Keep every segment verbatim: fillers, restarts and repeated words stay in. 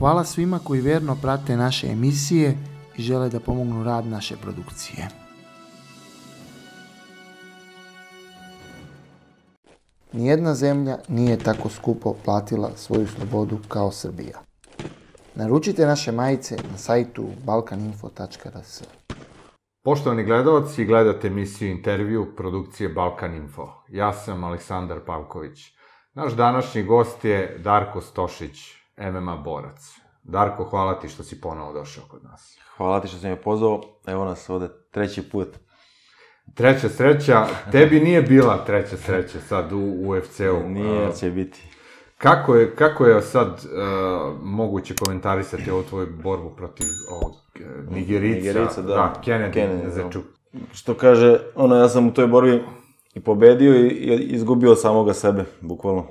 Hvala svima koji verno prate naše emisije i žele da pomognu rad naše produkcije. Nijedna zemlja nije tako skupo platila svoju slobodu kao Srbija. Naručite naše majice na sajtu balkaninfo tačka r s. Poštovani gledaoci, gledate emisiju Intervju produkcije Balkaninfo. Ja sam Aleksandar Pavković. Naš današnji gost je Darko Stošić, M M A borac. Darko, hvala ti što si ponovo došao kod nas. Hvala ti što si me pozvao. Evo nas ovde treći put. Treća sreća. Tebi nije bila treća sreća sad u U F C-u. Nije, će biti. Kako je sad moguće komentarisati ovu tvoju borbu protiv Nigerica, da, Kennedy? Što kaže, ono, ja sam u toj borbi i pobedio i izgubio samoga sebe, bukvalno.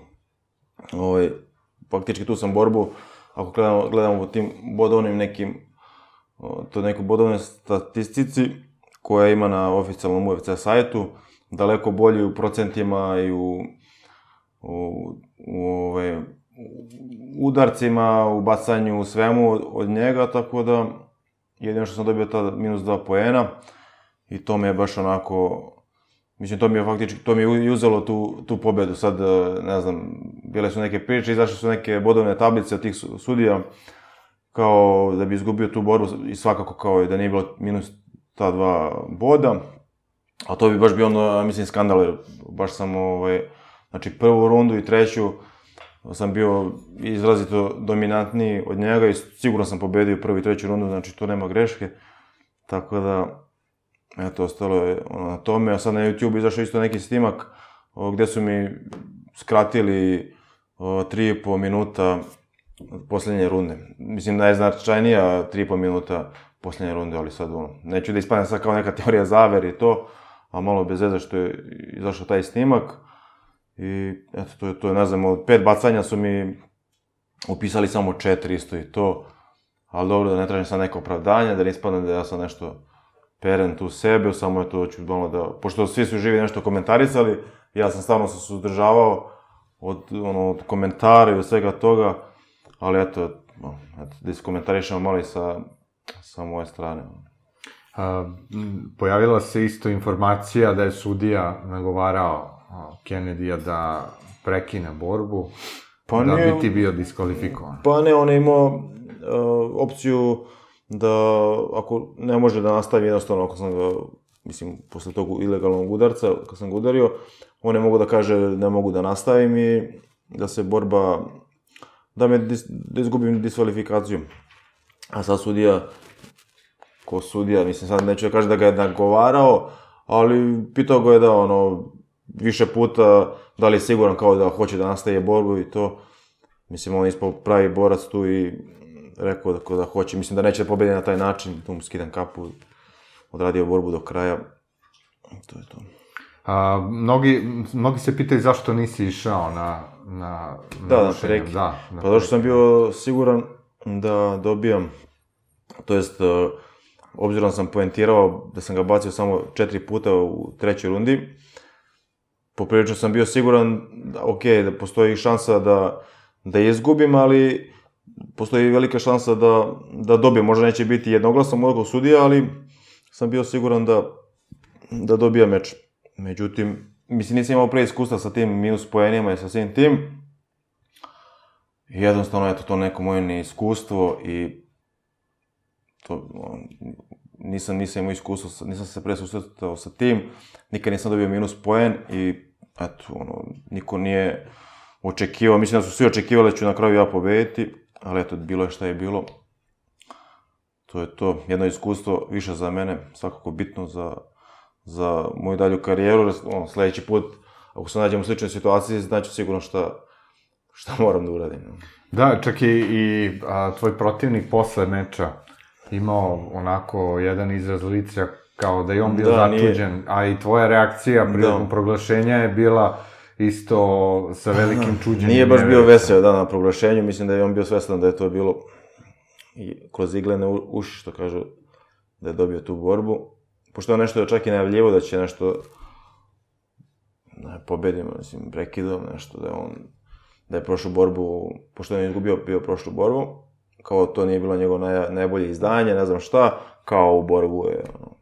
Faktički tu sam borbu, ako gledamo po tim bodovnim nekim, to nekoj bodovnoj statistici, koja ima na oficijalnom U F C sajtu, daleko bolje u procentima i u udarcima, u bacanju, u svemu od njega, tako da jedino što sam dobio tada minus dva poena i to mi je baš onako, mislim, to mi je faktički, to mi je i uzelo tu pobedu. Sad, ne znam, bile su neke priče, izašle su neke bodovne tablice od tih sudija, kao da bi izgubio tu borbu i svakako kao da nije bilo minus ta dva boda, a to bi baš bio onda, mislim, skandal, jer baš sam, znači, prvu rundu i treću sam bio izrazito dominantniji od njega i sigurno sam pobedio prvu i treću rundu, znači tu nema greške, tako da, eto, ostalo je na tome. A sad na YouTube izašao isto neki snimak gde su mi skratili tri i po minuta poslednje runde, mislim najznačajnija tri i po minuta poslednje runde, ali sad ono, neću da ispadne sad kao neka teorija zavere i to, a malo bez veze što je izašao taj snimak. I eto, to je, ne znam, od pet bacanja su mi upisali samo četiri isto i to, ali dobro, da ne tražim sad neko opravdanje, da ne ispadne da ja sad nešto perem tu sebe, samo je to ću malo da, pošto svi su živi nešto komentarisali, ja sam stvarno se suzdržavao od komentara i od svega toga, ali eto, da iskomentarišemo malo i sa moje strane. Pojavila se isto informacija da je sudija nagovarao Kennedyja da prekine borbu, da bi ti bio diskvalifikovan. Pa ne, on je imao opciju da, ako ne može da nastavi, jednostavno, ako sam ga, mislim, posle tog ilegalnog udarca, kad sam ga udario, on je mogo da kaže ne mogu da nastavim i da se borba, da me, da izgubim diskvalifikaciju. A sad sudija, ko sudija, mislim, sad neću da kažem da ga je nagovarao, ali pitao ga je da, ono, više puta, da li je siguran kao da hoće da nastaje borbu i to. Mislim, on je ispao pravi borac tu i rekao da hoće, mislim da neće da pobedi na taj način, tu mu skidam kapu, odradio borbu do kraja, to je to. Mnogi se pitaju zašto nisi išao na narušenje. Da, na pa došto sam bio siguran da dobijam, to jest, obzirom sam poentirao da sam ga bacio samo četiri puta u trećoj rundi, poprilično sam bio siguran, ok, da postoji šansa da je izgubim, ali postoji velika šansa da dobijem. Možda neće biti jednoglasan odluka sudija, ali sam bio siguran da dobijam meč. Međutim, mislim, nisam imao pre iskustva sa tim minus poenima i sa svim tim. Jednostavno, eto, to neko moje neiskustvo i nisam imao iskustva, nisam se pre susretao sa tim, nikad nisam dobio minus poen i eto, ono, niko nije očekivao, mislim da su svi očekivali da ću na kraju ja pobediti, ali eto, bilo je šta je bilo. To je to, jedno iskustvo više za mene, svakako bitno za moju dalju karijeru, sledeći put, ako se nađem u sličnoj situaciji, znači sigurno šta moram da uradim. Da, čak i tvoj protivnik posle meča imao onako jedan izraz lica kao da je on bio začuđen, a i tvoja reakcija prilikom proglašenja je bila isto sa velikim čuđenjem. Nije baš bio vesel na proglašenju, mislim da je on bio svestan da je to bilo kroz iglene uši, što kažu, da je dobio tu borbu. Pošto je nešto čak i najavljivo da će nešto pobedimo, mislim, prekidom nešto, da je on, da je prošlu borbu, pošto je on izgubio prošlu borbu, kao to nije bilo njegovo naj, najbolje izdanje, ne znam šta, kao u borbu je, ono,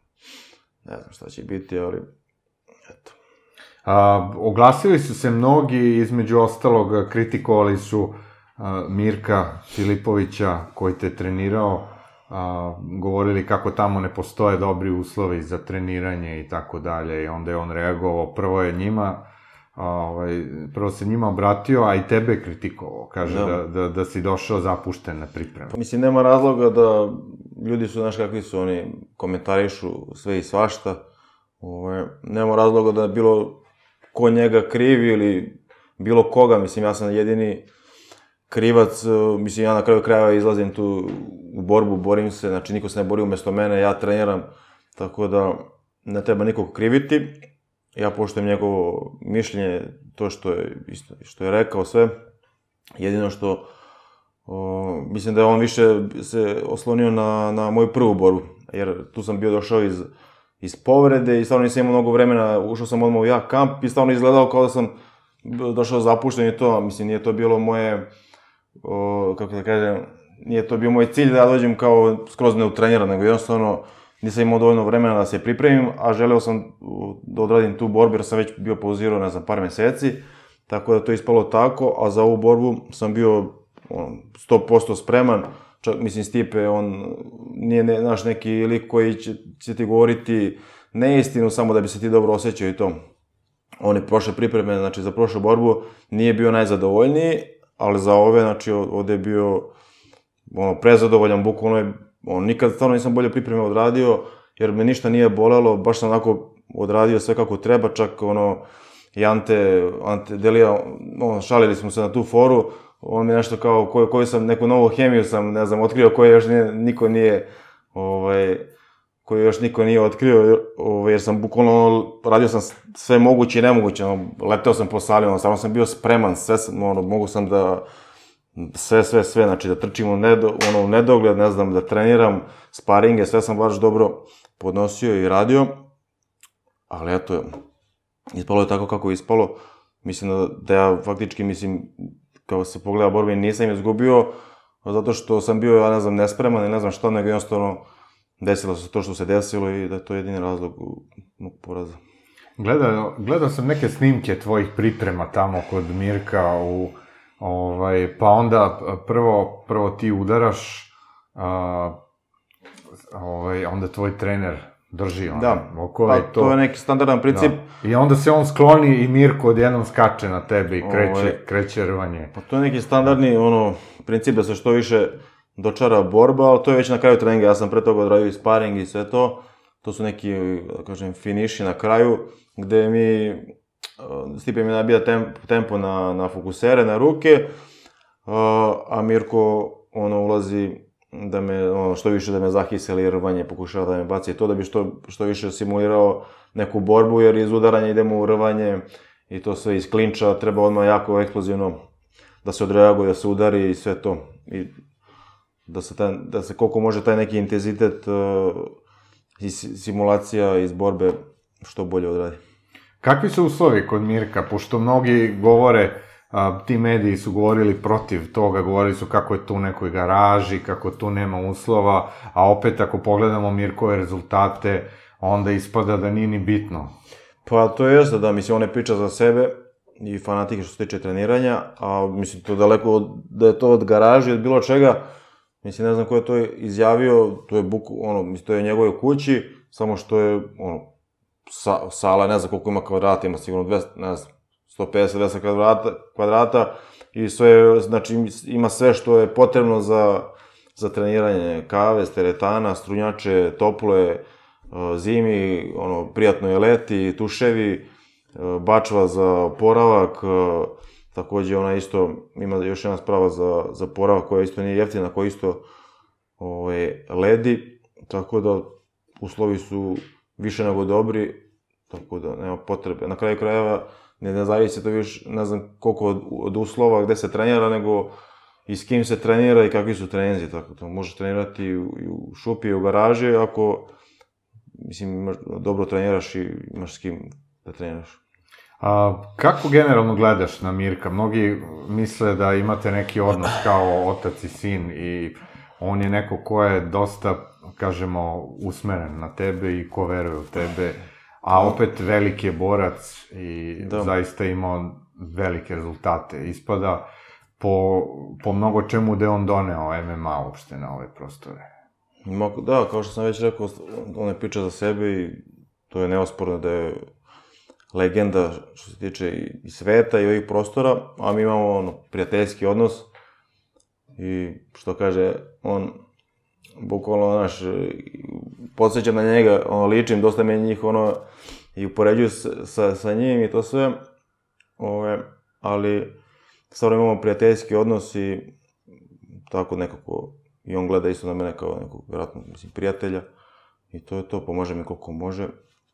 ne znam šta će biti, ali, eto. A, oglasili su se mnogi, između ostalog, kritikovali su a, Mirka Filipovića, koji te trenirao, a, govorili kako tamo ne postoje dobri uslovi za treniranje i tako dalje, i onda je on reagovao, prvo je njima, a, ovaj, prvo se njima obratio, a i tebe je kritikovao, kaže da, da, da si došao zapušten na pripremu. Mislim, nema razloga da ljudi su, znaš kakvi su, oni komentarišu sve i svašta, ovaj, nema razloga da bilo ko njega krivi ili bilo koga, mislim, ja sam jedini krivac, mislim, ja na kraju krajeva izlazim tu u borbu, borim se, znači niko se ne bori umesto mene, ja treniram, tako da ne treba nikog kriviti, ja poštujem njegovo mišljenje, to što je, što je rekao sve, jedino što, o, mislim da je on više se oslonio na, na moju prvu borbu, jer tu sam bio došao iz, iz povrede i stvarno nisam imao mnogo vremena, ušao sam odmah u ja kamp i stvarno izgledao kao da sam došao zapušten i to, mislim, nije to bilo moje, o, kako da kažem, nije to bio moj cilj da ja dođem kao skroz neutreniran, nego jednostavno nisam imao dovoljno vremena da se pripremim, a želeo sam da odradim tu borbu jer sam već bio pauzirao, ne znam, par meseci, tako da to je ispalo tako, a za ovu borbu sam bio ono, sto posto spreman, čak, mislim, Stipe, on nije ne, naš neki lik koji će, će ti govoriti neistinu samo da bi se ti dobro osjećao i to. On je prošle pripreme, znači za prošlu borbu nije bio najzadovoljniji, ali za ove, znači, ovde je bio ono, prezadovoljan, bukvalno je, on, nikad stvarno nisam bolje pripreme odradio, jer me ništa nije bolelo, baš sam onako odradio sve kako treba, čak ono, i Ante, Ante Delija, ono, šalili smo se na tu foru, on mi nešto kao, koju, koju sam, neku novu hemiju sam, ne znam, otkrio, koju još nije, niko nije, ovaj, koju još niko nije otkrio, ovaj, jer sam bukvalno, radio sam sve moguće i nemoguće, ono, leteo sam po sali, ono, stvarno sam bio spreman, sve sam, ono, mogu sam da, sve, sve, sve, znači da trčim u nedo, ono, nedogled, ne znam, da treniram, sparinge, sve sam baš dobro podnosio i radio, ali eto, ispalo je tako kako je ispalo, mislim da, da ja faktički, mislim, kao se pogleda borbe, nisam izgubio, zato što sam bio, ja ne znam, nespreman i ne znam šta, nego jednostavno desilo se to što se desilo i da je to jedini razlog mog poraza. Gledao, gledao sam neke snimke tvojih priprema tamo kod Mirka u... Ovaj, pa onda prvo, prvo ti udaraš, a, ovaj, onda tvoj trener drži ono, da, okove, pa, to. Da, to je neki standardan princip. Da. I onda se on skloni i Mirko odjednom skače na tebe i kreće, Ove, kreće rvanje. Pa to je neki standardni ono, princip da se što više dočara borba, ali to je već na kraju treninga. Ja sam pre toga odradio i sparing i sve to. To su neki, da kažem, finiši na kraju, gde mi... Stipe mi nabija temp, tempo na, na fokusere, na ruke, a Mirko ono, ulazi da me, ono, što više da me zahiseli rvanje, pokušava da me baci to, da bi što, što više simulirao neku borbu, jer iz udaranja idemo u rvanje i to sve iz klinča, treba odmah jako eksplozivno da se odreaguje, da se udari i sve to. I da se, taj, da se koliko može taj neki intenzitet uh, i simulacija iz borbe što bolje odradi. Kakvi su uslovi kod Mirka, pošto mnogi govore, a, ti mediji su govorili protiv toga, govorili su kako je tu u nekoj garaži, kako tu nema uslova, a opet ako pogledamo Mirkove rezultate, onda ispada da nije ni bitno. Pa to jeste, da, mislim, on je priča za sebe i fanatike što se tiče treniranja, a mislim, to daleko od, da je to od garaži, od bilo čega, mislim, ne znam ko je to izjavio, to je, buku, ono, mislim, to je u njegovoj kući, samo što je, ono, Sa, sala, ne znam koliko ima kvadrata, ima sigurno dvesta, ne znam, sto pedeset do dvesta kvadrata, kvadrata i sve, znači ima sve što je potrebno za, za treniranje, kave, teretana, strunjače, tople, zimi, ono, prijatno je leti, tuševi, bačva za oporavak, takođe ona isto, ima još jedna sprava za, za oporavak koja isto nije jeftina, koja isto ove, ledi, tako da uslovi su više nego dobri, tako da nema potrebe. Na kraju krajeva ne, ne zavisi to više, ne znam koliko od, od uslova gde se trenira, nego i s kim se trenira i kakvi su treninzi, tako da možeš trenirati i u, i u šupi i u garaži, ako, mislim, imaš, dobro treniraš i imaš s kim da treniraš. Kako generalno gledaš na Mirka? Mnogi misle da imate neki odnos kao otac i sin i on je neko ko je dosta, kažemo, usmeren na tebe i ko veruje u tebe, a opet veliki je borac i zaista imao velike rezultate. Ispada po mnogo čemu da je on doneo M M A uopšte na ove prostore. Da, kao što sam već rekao, on je priča za sebe i to je neosporno da je legenda što se tiče i sveta i ovih prostora, a mi imamo prijateljski odnos i što kaže, on bukvalno, znaš, podsjećam na njega, ličim, dosta mi je njih i upoređuju sa njim i to sve, ali stvarno imamo prijateljski odnos i tako nekako, i on gleda isto na mene kao nekog, vjerojatno, mislim, prijatelja i to je to, pomože mi koliko može.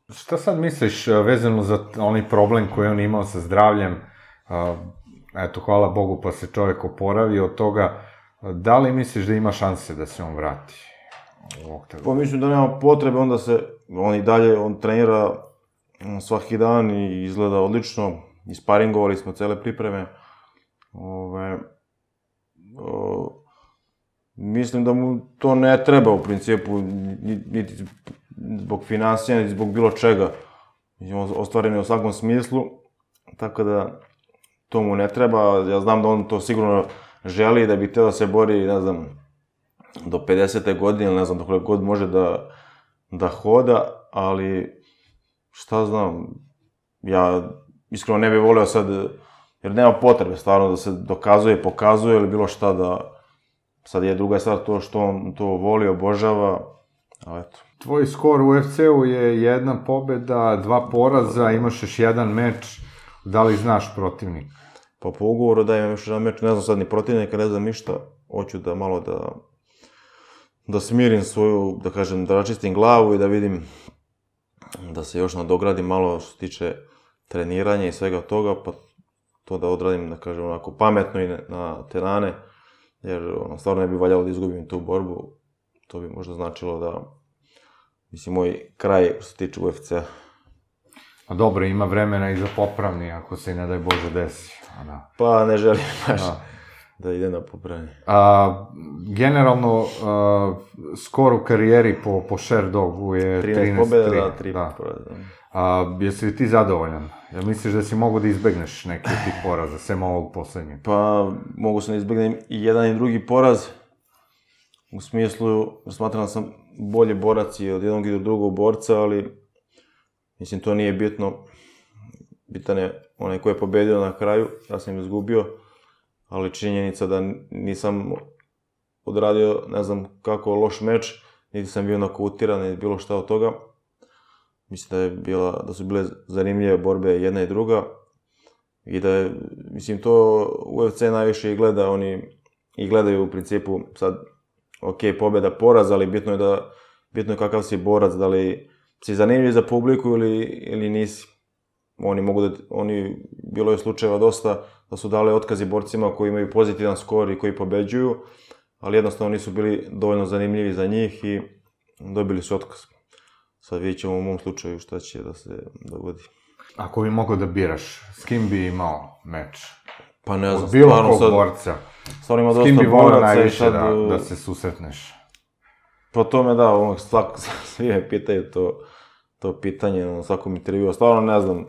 Šta sad misliš vezano za onaj problem koji on imao sa zdravljem? Eto, hvala Bogu pa se čovjek oporavio od toga. Da li misliš da ima šanse da se on vrati u oktagon? Pa mislim da nema potrebe, onda se, on i dalje, on trenira svaki dan i izgleda odlično. Isparingovali smo cele pripreme. Mislim da mu to ne treba u principu, niti zbog finansija, niti zbog bilo čega. Ostvaren je u svakom smislu, tako da to mu ne treba. Ja znam da on to sigurno želi i da bi hteo da se bori, ne znam, do pedesete godine ili ne znam, dokle god može da hoda, ali šta znam, ja iskreno ne bih voleo sad, jer nema potrebe stvarno da se dokazuje, pokazuje ili bilo šta da... Sad je druga stvar to što on to voli, obožava, ali eto. Tvoj skor u U F C-u je jedna pobeda, dva poraza, imaš još jedan meč, da li znaš protivnik? Pa po ugovoru da imam još jedan meč, ne znam sad ni protivnika, ne znam ništa, hoću da malo da, da smirim svoju, da kažem, da račistim glavu i da vidim da se još nadogradim malo što se tiče treniranja i svega toga, pa to da odradim, da kažem, onako pametno i na te dane. Jer stvarno ne bi valjalo da izgubim tu borbu, to bi možda značilo da, mislim, moj kraj što se tiče U F C-a. Pa dobro, ima vremena i za popravni, ako se i ne daj Bože desi. Pa ne želim baš da idem na popravni. Generalno, skor u karijeri po Share Dogu je trinaest tri. trinaest pobjeda, da, tri poraza. Jesi li ti zadovoljan? Jel misliš da si mogo da izbegneš neki od tih poraza, sem ovog poslednjeg? Pa, mogo sam da izbegnem i jedan i drugi poraz. U smislu, smatram da sam bolji borac i od jednog i od drugog borca, ali mislim, to nije bitno. Bitan je onaj ko je pobedio na kraju, ja sam izgubio, ali činjenica da nisam odradio, ne znam kako, loš meč, niti sam bio nokautiran, niti bilo šta od toga. Mislim da su bile zanimljive borbe jedna i druga i da je, mislim, to U F C najviše i gleda, oni i gledaju u principu sad, ok, pobjeda, poraz, ali bitno je kakav si borac, da li si zanimljiv za publiku ili nisi. Oni mogu da, oni, bilo je slučajeva dosta da su dali otkazi borcima koji imaju pozitivan skor i koji pobeđuju, ali jednostavno nisu bili dovoljno zanimljivi za njih i dobili su otkaz. Sad vidjet ćemo u mom slučaju šta će da se dogodi. Ako bi mogao da biraš, s kim bi imao meč? Pa ne znam, stvarno sad... borca. S kim bi volao najviše da se susretneš? Po tome da, svi me pitaju to pitanje na svakom intervju. Stvarno ne znam,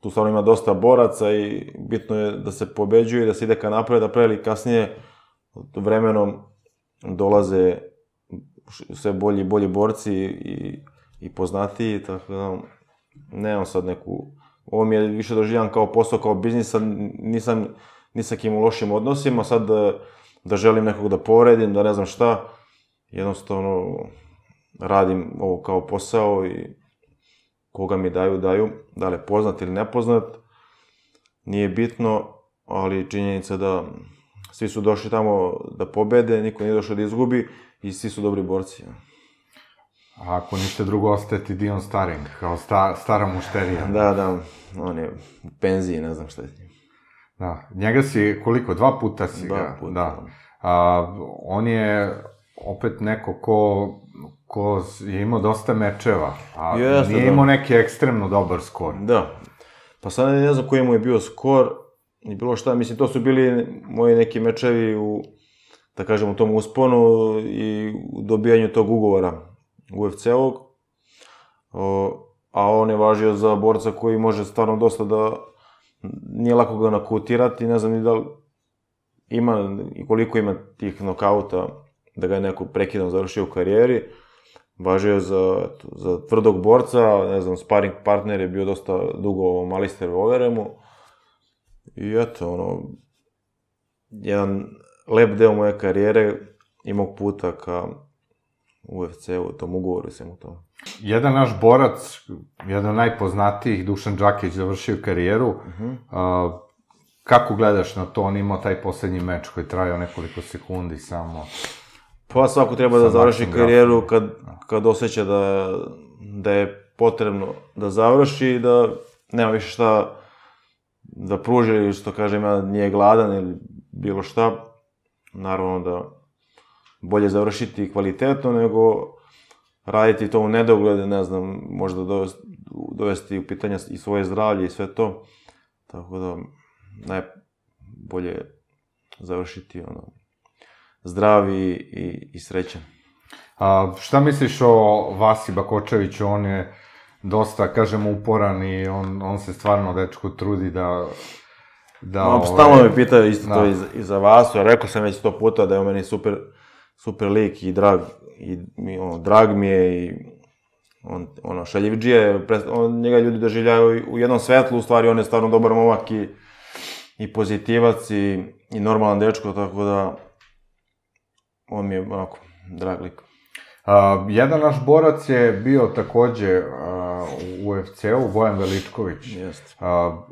tu stvarno ima dosta boraca i bitno je da se pobeđuje i da se ide ka napred, da pre ili kasnije vremenom dolaze sve bolji i bolji borci i... i poznatiji, tako da nemam sad neku... Ovo mi je više doživljavam kao posao, kao biznis, nisam ni sa kim u lošim odnosima, sad da želim nekog da povredim, da ne znam šta, jednostavno radim ovo kao posao i koga mi daju, daju, da li je poznat ili nepoznat, nije bitno, ali činjenica da svi su došli tamo da pobede, niko nije došao da izgubi i svi su dobri borci. A ako ništa drugo, ostaje ti Dion Staring, kao stara mušterija. Da, da, on je u penziji, ne znam šta je s njim. Da, njega si koliko, dva puta si ga? Dva puta. On je opet neko ko je imao dosta mečeva, a nije imao neki ekstremno dobar skor. Da, Pa sad ne znam koji mu je bio skor, ni bilo šta, mislim, to su bili moji neki mečevi u, da kažem, u tom usponu i u dobijanju tog ugovora U F C-ovog. A on je važio za borca koji može stvarno dosta da, nije lako ga nakautirati, ne znam ni da li ima, i koliko ima tih nokauta da ga je neko prekidom završio u karijeri. Važio je za, za tvrdog borca, ne znam, sparing partner je bio dosta dugo ovom Alisteru Overeemu. I eto, ono, jedan lep deo moje karijere i mog puta ka U F C-u, tom ugovoru sam u tom. Jedan naš borac, jedan od najpoznatijih, Dušan Đakić, završio karijeru. Uh-huh. A, kako gledaš na to? On imao taj poslednji meč koji trajao nekoliko sekundi samo. Pa svako treba da završi karijeru kad, kad osjeća da, da je potrebno da završi i da nema više šta da pruži ili što kažem ja nije gladan ili bilo šta. Naravno da bolje završiti kvalitetno nego raditi to u nedogled, ne znam, možda dovesti, dovesti u pitanje i svoje zdravlje i sve to. Tako da najbolje završiti ono zdravi i, i srećan. A, šta misliš o Vasi Bakočeviću? On je dosta, kažemo, uporan i on, on se stvarno dečko trudi da... da no, stalno me pitao isto da. To i za, i za Vasu. Ja rekao sam već sto puta da je meni super, super lik i drag, i, i ono, drag mi je i on, ono, šaljivđija je, on, njega ljudi doživljaju u jednom svetlu, u stvari on je stvarno dobar momak i, i pozitivac i, i normalan dečko, tako da on mi je onako drag lik. A, jedan naš borac je bio takođe a, u U F C-u, Vojan Velitković. Jeste.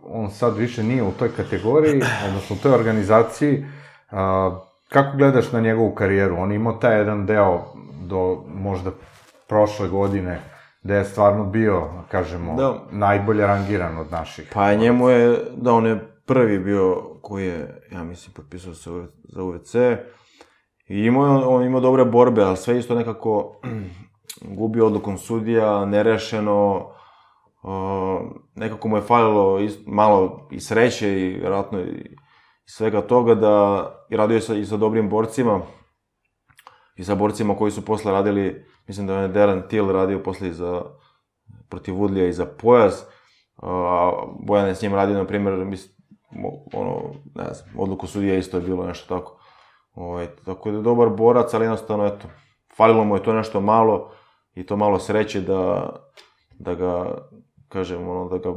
On sad više nije u toj kategoriji, odnosno u toj organizaciji. A, kako gledaš na njegovu karijeru? On je imao taj jedan deo do možda prošle godine, gde je stvarno bio, kažemo, da. Najbolje rangiran od naših. Pa njemu je, da, on je prvi bio koji je, ja mislim, potpisao se za U F C. I imao, on imao dobre borbe, ali sve isto nekako gubio odlukom sudija, nerešeno, uh, nekako mu je falilo is, malo i sreće i vjerojatno i svega toga da i radio sa, i sa dobrim borcima i sa borcima koji su posle radili, mislim da je Darren Till radio posle za, protiv Woodleya i za pojas, a uh, Bojan je s njim radio, na primjer, mislim, ono, ne znam, odluku sudija isto je bilo nešto tako. Ovaj, tako da je dobar borac, ali jednostavno, eto, falilo mu je to nešto malo i to malo sreće da, da ga, kažem, ono, da ga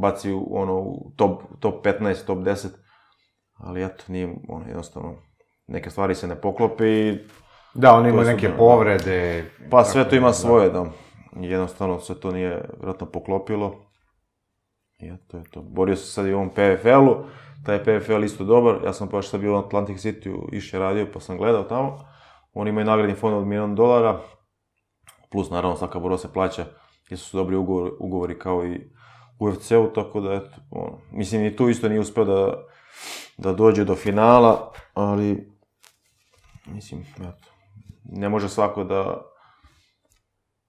baci u, ono, u top, top petnaest, top deset, ali eto, nije, ono, jednostavno, neke stvari se ne poklope i... Da, on ima neke da, povrede... Pa sve to ima svoje, da. Jednostavno se to nije, vjerojatno, poklopilo. I eto, eto, borio se sad i u ovom P F L-u. Taj P F L isto dobar, ja sam baš sad bio u Atlantic City-u, išće radio, pa sam gledao tamo. Oni imaju nagradni fond od milion dolara, plus naravno svaka borba se plaća, jesu su dobri ugovori, ugovori kao i u U F C-u, tako da eto, ono, mislim i tu isto nije uspeo da, da dođe do finala, ali, mislim, eto, ne može svako da,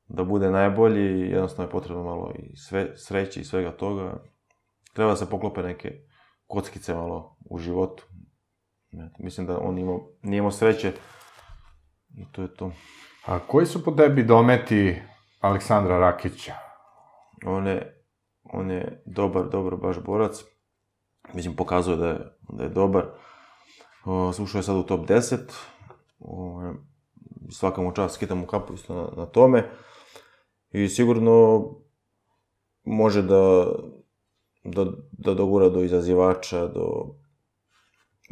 da bude najbolji, jednostavno je potrebno malo i sve, sreće i svega toga, treba da se poklope neke kockice malo u životu. Mislim da on imao, nije imao sreće i to je to. A koji su po tebi dometi Aleksandra Rakića? On je, on je dobar, dobar baš borac. Mislim, pokazuje da je, da je dobar. Ušao je sad u top deset. O, svaka mu čast, skitam mu kapu isto na, na tome. I sigurno može da Da, da dogura do izazivača, do...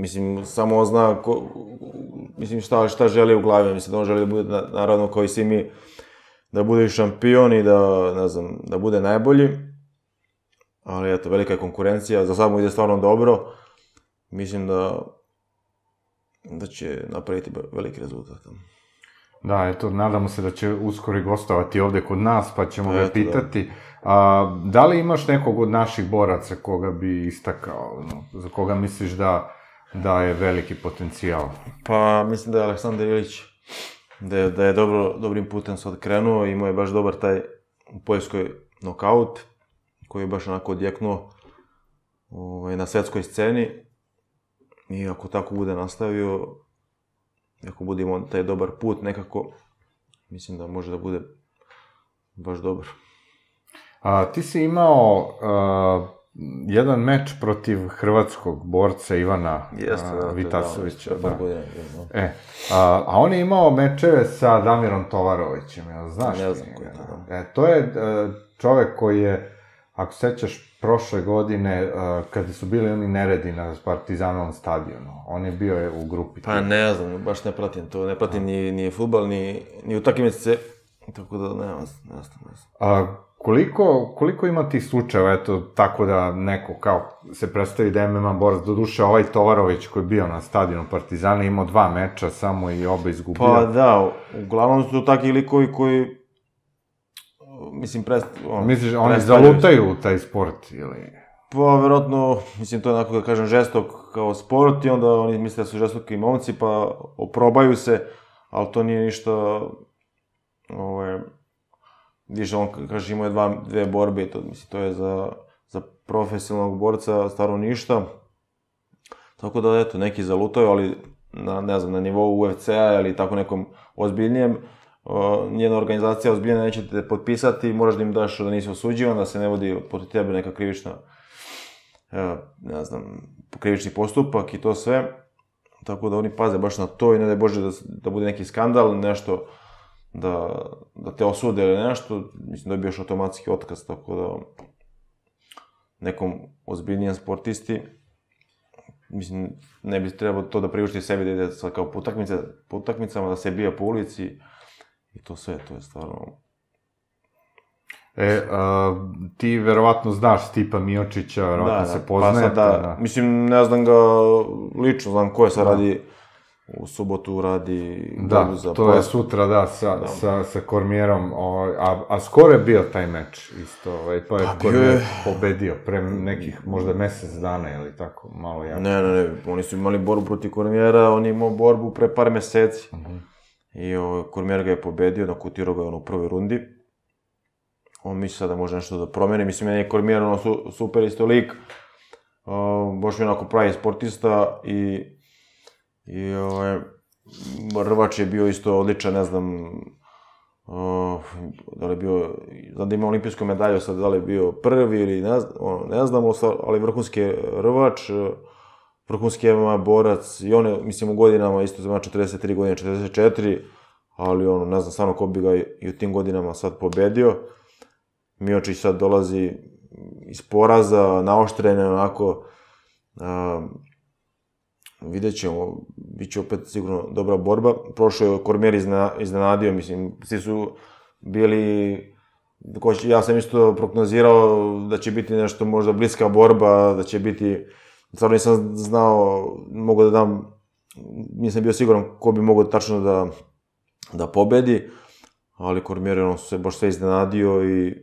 Mislim, samo zna ko... Mislim, šta, šta želi u glavi, mislim da on želi da bude, naravno, kao i svi mi, da bude šampion i da, ne znam, da bude najbolji. Ali, eto, velika je konkurencija, za sad mu ide stvarno dobro. Mislim da... da će napraviti veliki rezultat. Da, eto, nadamo se da će uskoro i gostovati ovde kod nas, pa ćemo ga pitati. A, da li imaš nekog od naših boraca koga bi istakao, no, za koga misliš da, da je veliki potencijal? Pa, mislim da je Aleksandar Ilić, da je, da je dobro, dobrim putem sad krenuo, imao je baš dobar taj u Poljskoj nokaut, koji je baš onako odjeknuo na svetskoj sceni. I ako tako bude nastavio, ako bude imao taj dobar put nekako, mislim da može da bude baš dobar. A ti si imao a, jedan meč protiv hrvatskog borca Ivana Jeste, a, Vitasovića. Da, da. Godine, da. E, a, a on je imao mečeve sa Damirom Tovarovićem, jel znaš? Ne znam koji je to. Da. E, to je a, čovek koji je, ako sećaš, prošle godine, a, kada su bili oni neredi na Partizanovom stadionu, on je bio je u grupi. Pa ne znam, baš ne pratim to, ne pratim ni, ni futbal, ni, ni utakmice, tako da ne, ne znam, ne znam. A, Koliko, koliko ima tih slučajeva, eto, tako da neko kao se predstavi da je em em a borac, doduše ovaj Tovarović koji je bio na stadionu Partizana imao dva meča samo i oba izgubio. Pa da, uglavnom su takvi likovi koji, mislim, prest... On, Misliš, oni zalutaju u taj sport, ili... Pa, verovatno, mislim, to je onako, da kažem, žestok kao sport i onda oni misle da su žestoki momci, pa oprobaju se, ali to nije ništa, ovaj... Više, on, kaže, imao je dva, dve borbe, to, mislim, to je za, za profesionalnog borca stvarno ništa. Tako da, eto, neki zalutaju, ali, na, ne znam, na nivou u ef ce a ili tako nekom ozbiljnijem, o, njena organizacija ozbiljna neće te potpisati, moraš da im daš da nisi osuđivan, da se ne vodi protiv tebe neka krivična, ne znam, krivični postupak i to sve. Tako da oni paze baš na to i ne daj Bože da, da bude neki skandal, nešto... Da, da te osude ili nešto, mislim da dobiješ automatski otkaz, tako da nekom ozbiljnijem sportisti, mislim, ne bi trebalo to da priušti sebi da ide sad kao po utakmice, po utakmicama, da se bija po ulici i to sve, to je stvarno... E, a, ti verovatno znaš Stipa Miočića, verovatno da, se poznajete. Da, pa sad da, mislim, ne znam ga lično, znam ko je sad radi... U subotu radi... Da, to pas. je sutra, da, sa, da. sa, sa Cormierom. O, a, a skoro je bio taj meč isto, ovaj, pa je a, Cormier je... pobedio pre nekih, možda mesec dana ili tako, malo jako. Ne, ne, ne, oni su imali borbu protiv Cormiera, on je imao borbu pre par meseci. Uh-huh. I o, Cormier ga je pobedio, nokutirao ga je ono u prvoj rundi. On misli sada da može nešto da promeni, mislim, meni je Cormier ono su, super isto lik. O, baš mi onako pravi sportista i... I ovaj, Rvač je bio isto odličan, ne znam, uh, da li je bio, znam da ima olimpijsku medalju, sad da li je bio prvi ili ne znam, ono, ne znam, ali vrhunski je Rvač, vrhunski je em em a borac, i on je, mislim, u godinama isto, ima četrdeset tri godine, četrdeset četiri, ali ono, ne znam, stvarno ko bi ga i u tim godinama sad pobedio. Miočić sad dolazi iz poraza, naoštren, onako, uh, vidjet ćemo, bit će opet sigurno dobra borba. Prošao je Cormier iznenadio, mislim, svi su bili... Ja sam isto prognozirao da će biti nešto možda bliska borba, da će biti... Stvarno nisam znao, mogu da dam... Nisam bio siguran ko bi mogao tačno da, da pobedi, ali Cormier je ono se baš sve iznenadio i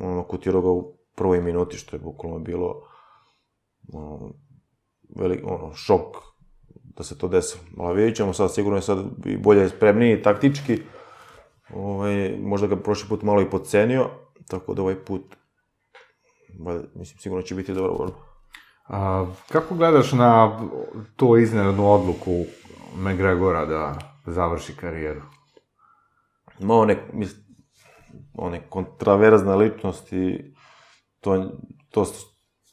ono, kutirao ga u prvoj minuti, što je bukvalno bilo... Ono, velik, ono, šok da se to desi. Ali vidjet ćemo sad, sigurno je sad i bolje spremniji taktički. Ovaj, možda ga prošli put malo i podcenio, tako da ovaj put, mislim, sigurno će biti dobra borba. A kako gledaš na tu iznenadnu odluku McGregora da završi karijeru? Ma, one, one kontraverzne ličnosti, to, to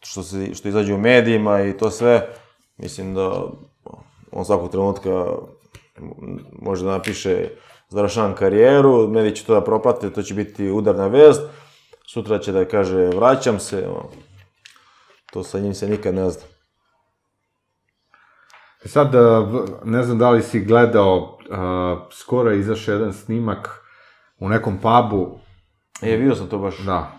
Što, se, što izađe u medijima i to sve, mislim da on svakog trenutka može da napiše završavam karijeru, mediji će to da proprate, to će biti udarna vest, sutra će da kaže vraćam se, to sa njim se nikad ne zna. Sad, ne znam da li si gledao, skoro je izašao jedan snimak u nekom pubu. E, vidio sam to baš. Da.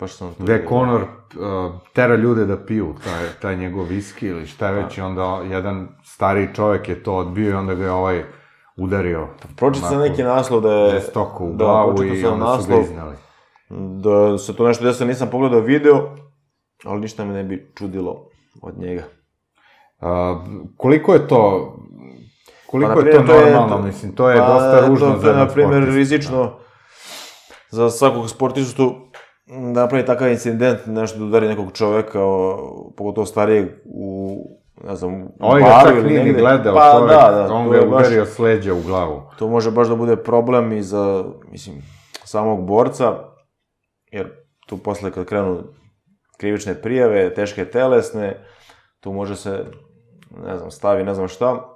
Baš sam to... Gde Conor uh, tera ljude da piju taj, taj njegov viski ili šta već, i onda jedan stariji čovek je to odbio i onda ga je ovaj udario. Pročitao sam neki naslov da je... Žestoko u glavu i onda su ga iznali. Da se to nešto desilo, nisam pogledao video, ali ništa me ne bi čudilo od njega. Uh, koliko je to... Koliko pa, je to normalno, to je, mislim, to je pa, dosta ružno to, to, za jedan sportista. To je, na primer, rizično za svakog sportistu napravi takav incident, nešto da udari nekog čoveka, pogotovo starijeg, u, ne znam, ovaj ga čak nije ni gledao čovek, on ga je udario s leđa u glavu. To može baš da bude problem i za, mislim, samog borca, jer tu posle kad krenu krivične prijave, teške telesne, tu može se, ne znam, stavi ne znam šta.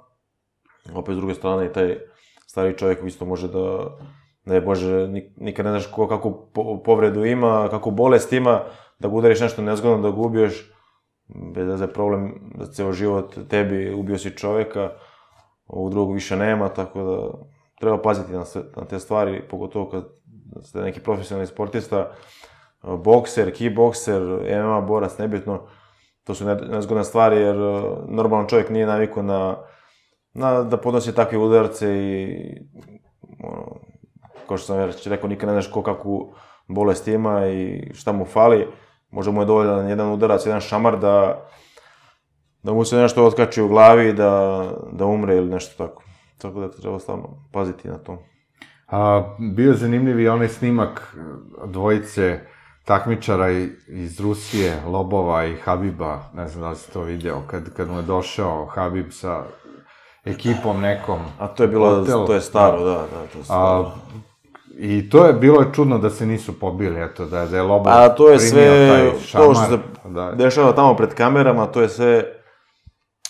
Opet, s druge strane, i taj stari čovjek isto može da, ne bože, nikad ne znaš kako povredu ima, kako bolest ima, da ga udariš nešto nezgodno, da ga ubiješ, bez da je problem da ceo život tebi ubio si čovjeka, ovog drugog više nema, tako da treba paziti na te stvari, pogotovo kad ste neki profesionalni sportista, bokser, kickbokser, M M A borac, nebitno, to su nezgodne stvari, jer normalan čovjek nije navikao na da podnosi takve udarce i, kao što sam već rekao, nikad ne znaš ko kakvu bolest ima i šta mu fali. Možda mu je dovoljan jedan udarac, jedan šamar da mu se nešto otkači u glavi i da umre ili nešto tako. Tako da treba stvarno paziti na to. Bio je zanimljiv i onaj snimak dvojice takmičara iz Rusije, Lobova i Habiba, ne znam da li si to video, kad mu je došao Habib sa ekipom nekom. A to je bilo, to je staro, da, da, to je staro. I to je bilo čudno da se nisu pobili, eto, da je Lobov primio taj šamar. A to je sve, to što se dešava tamo pred kamerama, to je sve,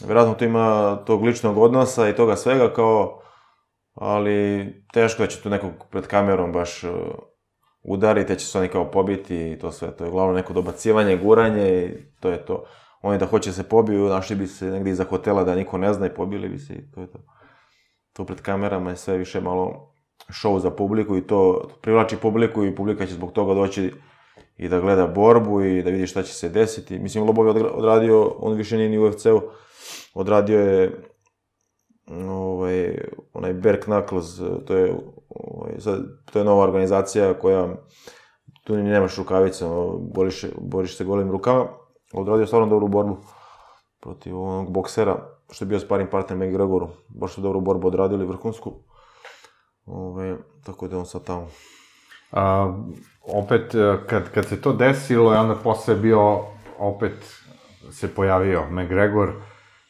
vjerojatno tu ima tog ličnog odnosa i toga svega, kao, ali teško da će tu nekog pred kamerom baš udari, te će se oni kao pobiti i to sve, to je uglavnom neko dobacivanje, guranje i to je to. Oni da hoće se pobiju, našli bi se negdje iza hotela da niko ne zna i pobili bi se i to je to. To pred kamerama je sve više malo show za publiku i to privlači publiku i publika će zbog toga doći i da gleda borbu i da vidi šta će se desiti. Mislim, Lobov je odradio, on više nije ni u U F C-u, odradio je onaj Bare Knuckles, to je nova organizacija koja, tu ni nemaš rukavice, boriš se golim rukama. Odradio stvarno dobru borbu protiv onog boksera, što je bio sparing partner McGregoru. Baš su dobru borbu odradili, vrhunsku. Tako da je on sad tamo. Opet, kad se to desilo, onda posle je bio, opet se pojavio McGregor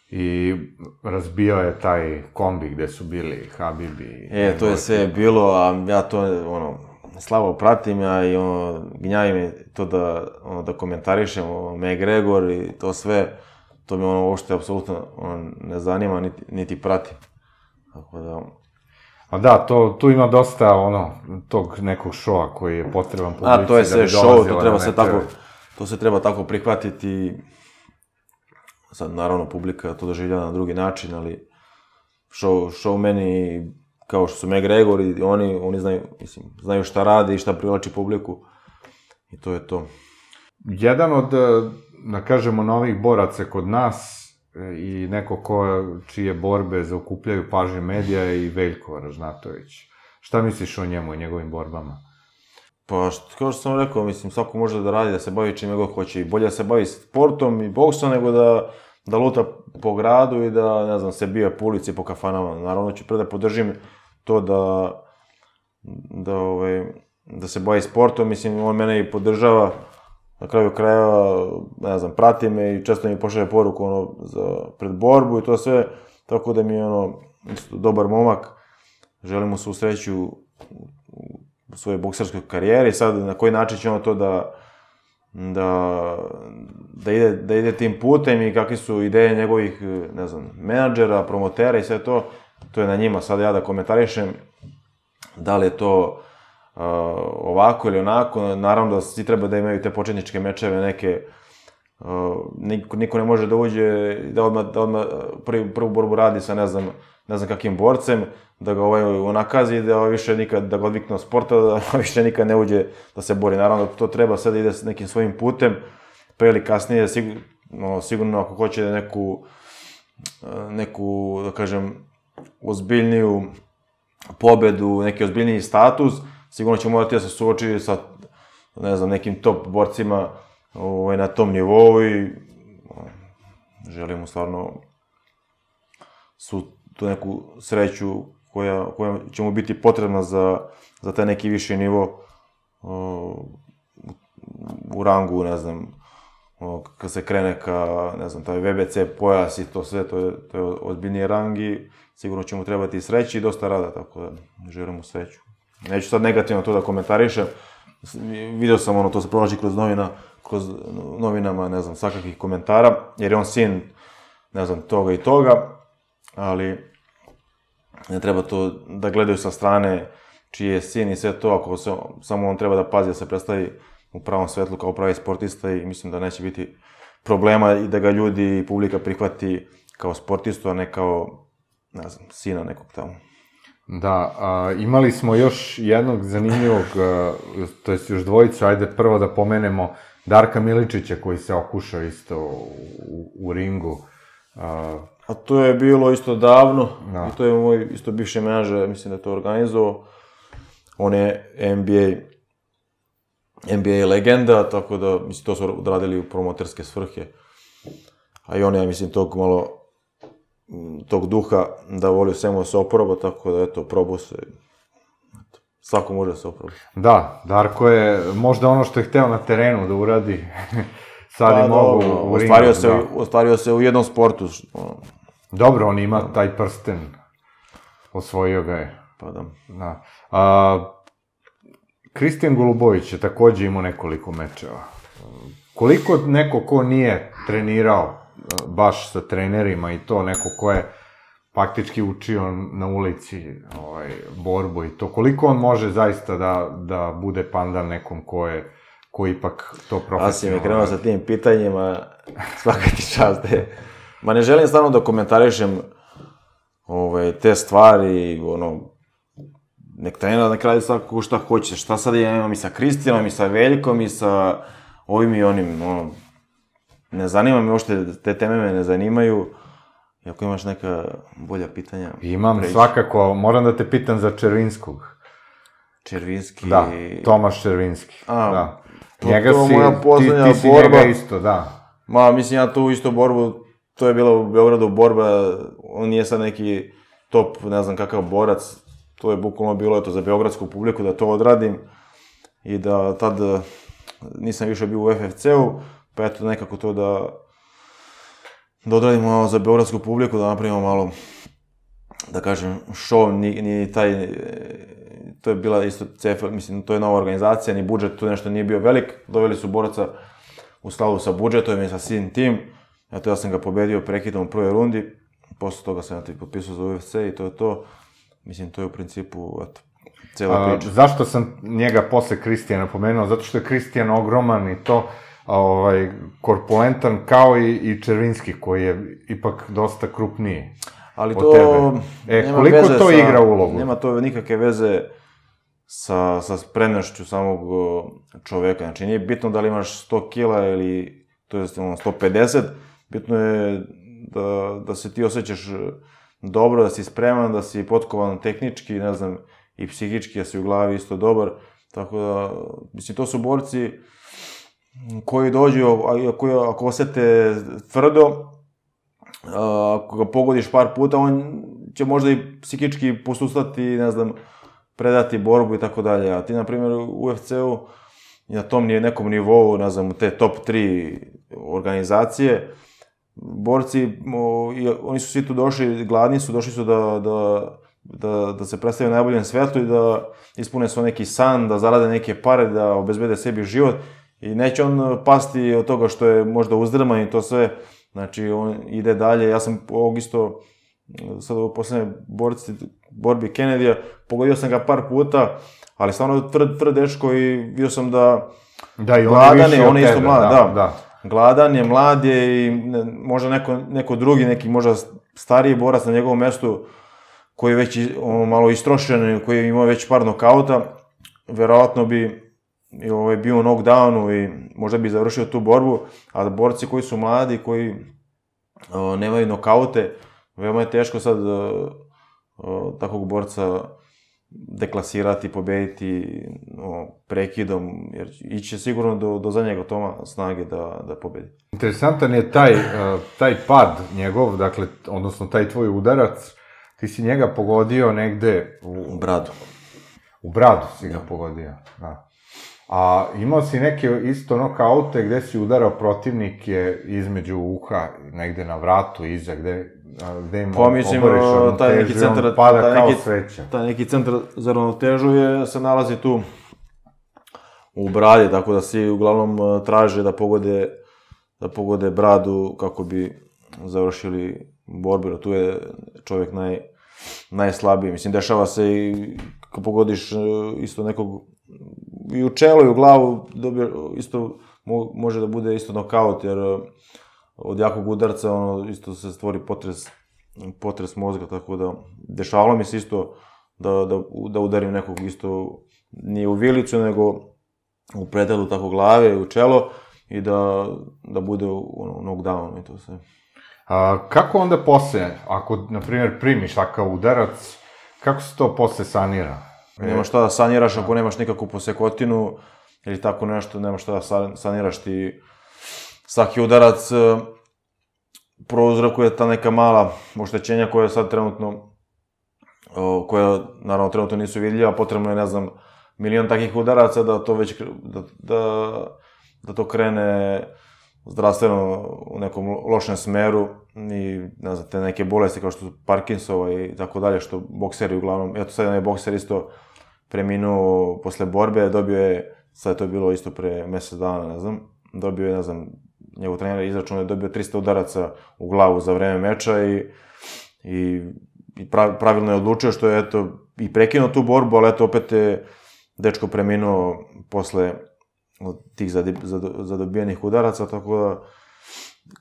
i razbio je taj kombi gde su bili Habibi. E, to je sve bilo, a ja to, ono, slabo pratim ja i gnjavim je to da komentarišem McGregor i to sve, to mi ono uopšte apsolutno ne zanima, niti pratim. Tako da... A da, tu ima dosta ono, tog nekog šoa koji je potreban publici da bi dolazila. A, to je sve šov, to se treba tako prihvatiti. Sad, naravno, publika to doživljava na drugi način, ali šov meni... kao što su McGregor i oni znaju šta rade i šta privlači publiku i to je to. Jedan od, da kažemo, novih boraca kod nas i neko čije borbe zaokupljaju pažnju medija je i Veljko Znatović. Šta misliš o njemu i njegovim borbama? Pa, kao što sam rekao, mislim, svako može da radi, da se bavi čime god hoće i bolje da se bavi sportom i boksom nego da luta po gradu i da, ne znam, se bije po ulici i po kafanama. Naravno ću pre da podržim to da se bavi sportom, mislim, on mene i podržava, na kraju krajeva, ne znam, prati me i često mi pošalje poruku pred borbu i to sve, tako da mi je dobar momak, želim mu svu sreću u svojoj bokserskoj karijeri, sad na koji način će ono to da ide tim putem i kakve su ideje njegovih, ne znam, menadžera, promotera i sve to, to je na njima sad ja da komentarišem da li je to ovako ili onako. Naravno da svi treba da imaju te početničke mečeve neke, niko ne može da uđe i da odmah prvu borbu radi sa ne znam kakim borcem, da ga ovaj onakazi, da više nikad, da ga odvikne od sporta, da više nikad ne uđe da se bori. Naravno da to treba sad da ide nekim svojim putem, pre ili kasnije, sigurno ako hoće neku, neku, da kažem, ozbiljniju pobedu, neki ozbiljniji status, sigurno će morati da se suoči sa, ne znam, nekim top borcima na tom nivou i želim mu stvarno tu neku sreću koja će mu biti potrebna za taj neki viši nivo u rangu, ne znam, kad se krene ka, ne znam, taj V B C pojas i to sve, to je ozbiljniji rang i sigurno će mu trebati i sreći i dosta rada, tako da želim mu sreću. Neću sad negativno to da komentarišem, vidio sam ono, to se pronaći kroz novina, kroz novinama, ne znam, svakakvih komentara, jer je on sin, ne znam, toga i toga, ali ne treba to da gledaju sa strane čiji je sin i sve to, ako samo on treba da pazi da se predstavi u pravom svetlu kao pravi sportista i mislim da neće biti problema i da ga ljudi i publika prihvati kao sportistu, a ne kao, ne znam, sina nekog tamo. Da, imali smo još jednog zanimljivog, to jest još dvojicu, ajde prvo da pomenemo Darka Miličevića koji se okušao isto u ringu. A to je bilo isto davno i to je moj isto bivši menadžer, mislim da je to organizovao. On je N B A legenda, tako da, mislim, to su odradili u promoterske svrhe. A i on je, mislim, tog malo, tog duha da volio svemu da se oproba, tako da, eto, probao se. Svako može da se oproba. Da, Darko je možda ono što je hteo na terenu da uradi, sad i mogu u ringu. Ostvario se u jednom sportu. Dobro, on ima taj prsten, osvojio ga je. Pa da. Kristijan Gulubović je takođe imao nekoliko mečeva. Koliko neko ko nije trenirao baš sa trenerima i to, neko ko je faktički učio na ulici borbu i to, koliko on može zaista da bude pandan nekom ko ipak to profesionalno... Asim je krenuo sa tim pitanjima, svaka ti čast. Ma ne želim stvarno da komentarišem te stvari, ono... Nek trenira, nek radi svakako šta hoće, šta sad imam i sa Kristijanom, i sa Veljkom, i sa ovim i onim, ono... Ne zanima me, ošte te teme me ne zanimaju. I ako imaš neka bolja pitanja... Imam svakako, moram da te pitam za Červinskog. Červinski... Da, Tomas Červinski, da. Njega si, ti si njega isto, da. Ma, mislim, ja tu isto borbu, to je bila u Beogradu borba, on nije sad neki top, ne znam kakav borac, to je bukvalno bilo za beogradsku publiku da to odradim i da tad nisam više bio u F F C-u, pa eto nekako to da odradimo za beogradsku publiku, da napravimo malo, da kažem, show, ni taj, to je bila isto C F L, mislim, to je nova organizacija, ni budžet tu nešto nije bio velik, doveli su boraca u slavu sa budžetom i sa svim tim, eto ja sam ga pobedio prekidom u prvoj rundi, posle toga sam ja potpisao za U F C i to je to. Mislim, to je u principu cela priča. Zašto sam njega posle Kristijana pomenuo? Zato što je Kristijan ogroman i to korpulentan, kao i Červinski, koji je ipak dosta krupniji od tebe. Koliko to igra ulogu? Nema to nikakve veze sa spremnošću samog čoveka. Znači, nije bitno da li imaš sto kila ili sto pedeset, bitno je da se ti osjećaš dobro, da si spreman, da si potkovan tehnički, ne znam, i psihički, da si u glavi isto dobar, tako da, mislim, to su borci koji dođu, ako osete tvrdo, ako ga pogodiš par puta, on će možda i psihički posustati, ne znam, predati borbu i tako dalje, a ti, na primjer, u U F C-u, na tom nekom nivou, ne znam, te top tri organizacije, borci, oni su svi tu došli, gladni su, došli su da se predstave u najboljem svetlu i da ispune svoj neki san, da zarade neke pare, da obezbede sebi život i neće on pasti od toga što je možda uzdrman i to sve, znači on ide dalje. Ja sam ovog isto, sad u poslednjoj borbi Kennedyja, pogodio sam ga par puta, ali stvarno tvrd dečko i vidio sam da gladan je, on je isto mlad, da. Gladan je, mlad je i možda neko drugi, neki možda stariji borac na njegovom mestu koji je već malo istrošen, koji je imao već par nokauta, verovatno bi bio u knockdownu i možda bi završio tu borbu, a borci koji su mladi, koji nemaju nokaute, veoma je teško sad takvog borca deklasirati, pobediti prekidom, jer iće sigurno do zadnjeg atoma snage da pobedi. Interesantan je taj pad njegov, dakle, odnosno taj tvoj udarac, ti si njega pogodio negde u... U bradu. U bradu si ga pogodio, da. A imao si neke isto nokaute gde si udarao protivnike između uha, negde na vratu, iza, gde im oboriš ravnotežu, on pada kao sveća. Taj neki centar za ravnotežu se nalazi tu u bradi, tako da svi uglavnom traže da pogode bradu kako bi završili borbu. Tu je čovjek najslabiji. Mislim, dešava se i kad pogodiš isto nekog i u čelo i u glavu, isto može da bude isto nokaut, jer od jakog udarca isto se stvori potres mozga, tako da dešavalo mi se isto da udarim nekog isto, nije u vilicu, nego u predelu tako glave, u čelo, i da bude knockdown i to sve. Kako onda posle, ako, na primjer, primiš takav udarac, kako se to posle sanira? Nema šta da saniraš ako nemaš nikakvu posekotinu ili tako nešto, nema šta da saniraš ti. Svaki udarac prouzrokuje ta neka mala oštećenja koja sad trenutno, koja naravno trenutno nisu vidljiva, potrebno je, ne znam, milion takvih udaraca da to već, da to krene zdravstveno u nekom lošem smeru i, ne znam, te neke bolesti kao što su Parkinsova i tako dalje, što bokseri uglavnom, eto sad je bokser isto preminuo posle borbe, dobio je, sad je to bilo isto pre mesec dana, ne znam, dobio je, ne znam, njegov trener izračun je dobio trista udaraca u glavu za vreme meča i pravilno je odlučio što je, eto, i prekinuo tu borbu, ali eto, opet je dečko preminuo posle tih zadobijenih udaraca, tako da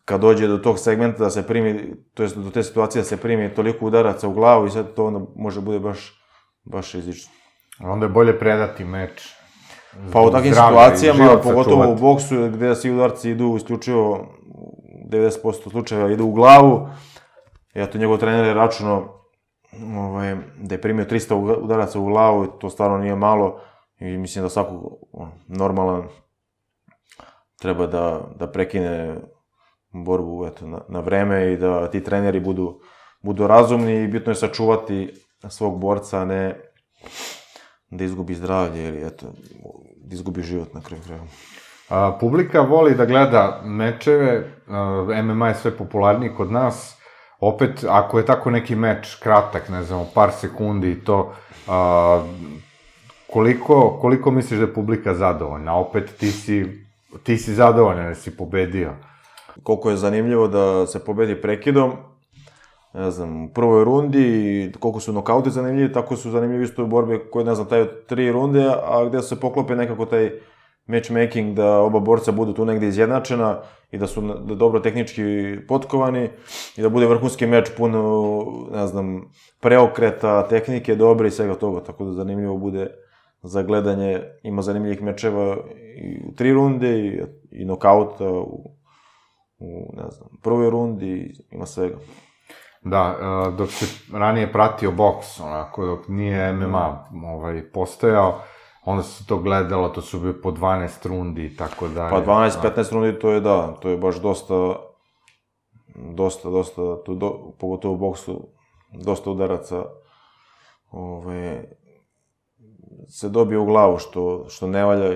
kad dođe do tog segmenta da se primi, to jest do te situacije da se primi toliko udaraca u glavu i sad to onda može bude baš rizično. Onda je bolje predati meč. Pa u takvim situacijama, pogotovo u boksu gde svi udarci idu isključivo devedeset posto slučajeva idu u glavu, eto njegov trener je računao da je primio trista udaraca u glavu i to stvarno nije malo i mislim da svako normalan treba da prekine borbu na vreme i da ti treneri budu razumni i bitno je sačuvati svog borca, a ne da izgubi zdravlje ili, eto, da izgubi život na kraju kraju. Publika voli da gleda mečeve, M M A je sve popularniji kod nas, opet, ako je tako neki meč kratak, ne znam, par sekundi i to, koliko misliš da je publika zadovoljna? Opet, ti si zadovoljan, jer si pobedio. Koliko je zanimljivo da se pobedi prekidom, ne znam, u prvoj rundi, koliko su nokauti zanimljivi, tako su zanimljivi isto borbe koje, ne znam, taj od tri runde, a gde se poklope nekako taj matchmaking da oba borca budu tu negde izjednačena i da su dobro tehnički potkovani i da bude vrhunski meč pun, ne znam, preokreta, tehnike dobre i svega toga, tako da zanimljivo bude za gledanje, ima zanimljivih mečeva i u tri runde i nokauta u, ne znam, prvoj rundi, ima svega. Da, dok se ranije pratio boks, onako, dok nije M M A postojao, onda se to gledalo, to su bili po dvanaest rundi i tako dalje. Pa dvanaest petnaest rundi, to je da, to je baš dosta, dosta, dosta, pogotovo u boksu, dosta udaraca se dobije u glavu, što ne valja,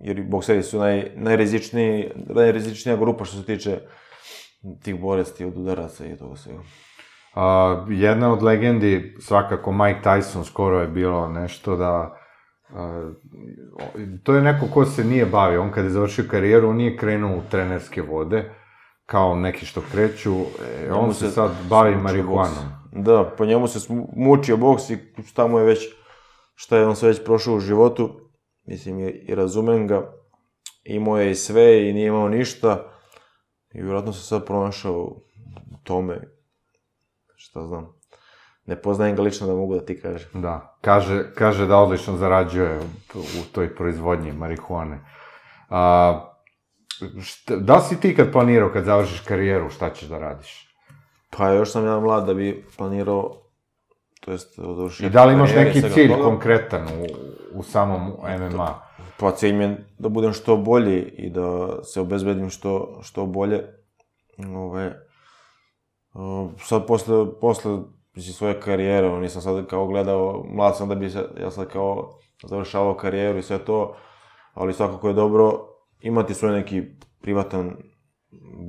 jer bokseri su najrizičnija grupa što se tiče tih bolesti od udaraca i toga svega. Jedna od legendi, svakako Mike Tyson, skoro je bilo nešto da... To je neko ko se nije bavio, on kada je završio karijeru, on nije krenuo u trenerske vode, kao neki što kreću, on se sad bavi marihuanom. Da, po njemu se mučio boks i šta mu je već, šta je on sve već prošao u životu, mislim i razumem ga, imao je i sve i nije imao ništa, i vjerojatno sam sad pronašao u tome, šta znam. Ne poznajem ga lično da mogu da ti kažem. Da, kaže da odlično zarađuje u toj proizvodnji marihuane. Da li si ti kad planirao, kad završiš karijeru, šta ćeš da radiš? Pa još sam ja mlad da bi planirao, to jest završio. I da li imaš neki cilj konkretan u samom M M A? Pa cilj mi je da budem što bolji i da se obezbedim što bolje. Sad posle svoje karijere, nisam sad kao gledao, mlad sam da bi ja sad kao završavao karijeru i sve to, ali svakako je dobro imati svoj neki privatan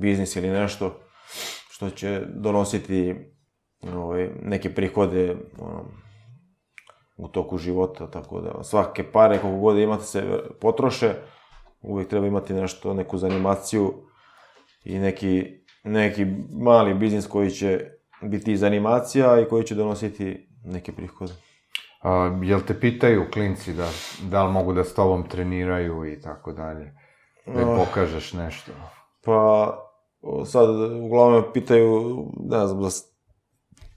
biznis ili nešto što će donositi neke prihode u toku života, tako da svake pare, koliko god imate se potroše, uvijek treba imati nešto, neku zanimaciju i neki, neki mali biznis koji će biti iz animacija i koji će donositi neke prihode. A, jel te pitaju klinci da, da li mogu da s tobom treniraju i tako dalje? Da im pokažeš nešto? Pa, sad uglavnom pitaju, ne znam, za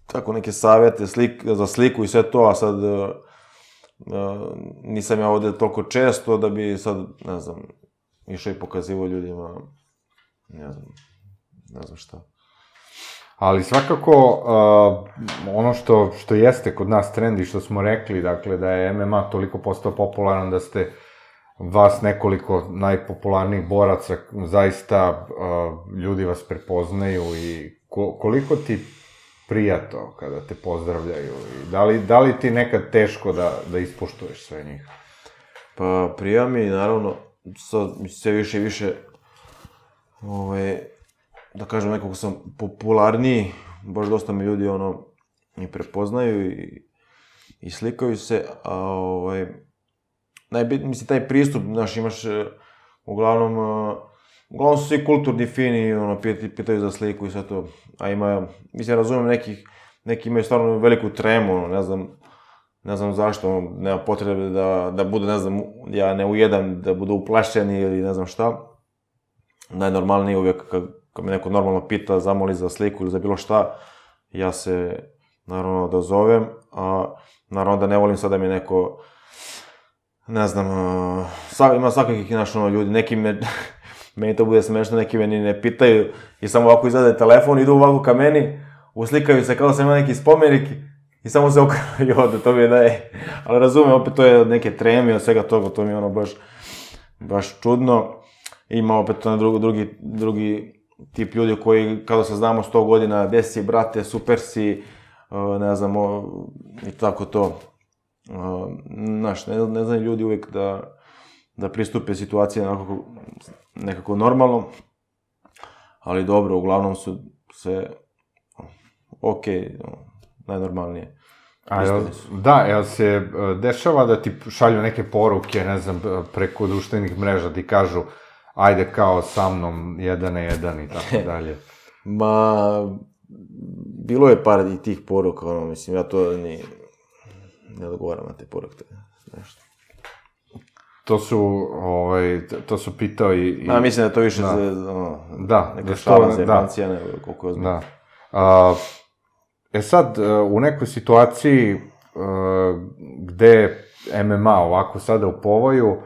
tako neke savjete slik, za sliku i sve to, a sad nisam ja ovdje toliko često da bi sad, ne znam, išao i pokazivo ljudima, ne znam, ne znam šta. Ali svakako, uh, ono što, što jeste kod nas trend i što smo rekli, dakle, da je M M A toliko postao popularan da ste vas nekoliko najpopularnijih boraca, zaista uh, ljudi vas prepoznaju i ko, koliko ti prija to kada te pozdravljaju i da li, da li ti nekad teško da, da ispoštuješ sve njih? Pa prija mi, naravno, sad sve više i više, ove... da kažem, nekako sam popularniji, baš dosta mi ljudi ono i prepoznaju i, i slikaju se, a ovaj, najbitnije, mislim, taj pristup, znaš, imaš, uglavnom, uglavnom su svi kulturni fini, ono, pitaju za sliku i sve to, a ima, mislim, razumijem nekih, neki imaju stvarno veliku tremu, ono, ne znam, ne znam zašto, ono, nema potrebe da, da bude, ne znam, ja ne ujedam, da budu uplašeni ili ne znam šta, najnormalnije uvijek kad kad me neko normalno pita, zamoli za sliku ili za bilo šta, ja se naravno odazovem, a naravno da ne volim sad da mi neko, ne znam, a, ima svakakih našo ljudi, neki me, meni to bude smešno, neki me ni ne pitaju i samo ovako izvade telefon, idu ovako ka meni, uslikaju se kao sam ima neki spomenik i samo se okrenu i odu, to mi je naj... Ali razumem, opet to je od neke treme, od svega toga, to mi je ono baš, baš čudno. Ima opet to na drugi, drugi, drugi tip ljudi koji, kada se znamo sto godina, gde si, brate, super si, ne znam, i tako to. Znaš, ne, ne znam ljudi uvijek da, da pristupe situacije nekako, nekako normalno, ali dobro, uglavnom su se, ok, najnormalnije. A jel, da, jel se dešava da ti šalju neke poruke, ne znam, preko društvenih mreža, ti kažu ajde kao sa mnom, jedan na jedan i tako dalje? Ma, bilo je par i tih poruka, ono, mislim, ja to ni, ne odgovaram na te poruke, nešto. To su, ovaj, to su pitao i... i... Da, mislim da to više, da, za, ono, da, neka šala za emancija, nego koliko je ozbiljno. Da. E sad, u nekoj situaciji gde M M A ovako sada u povoju,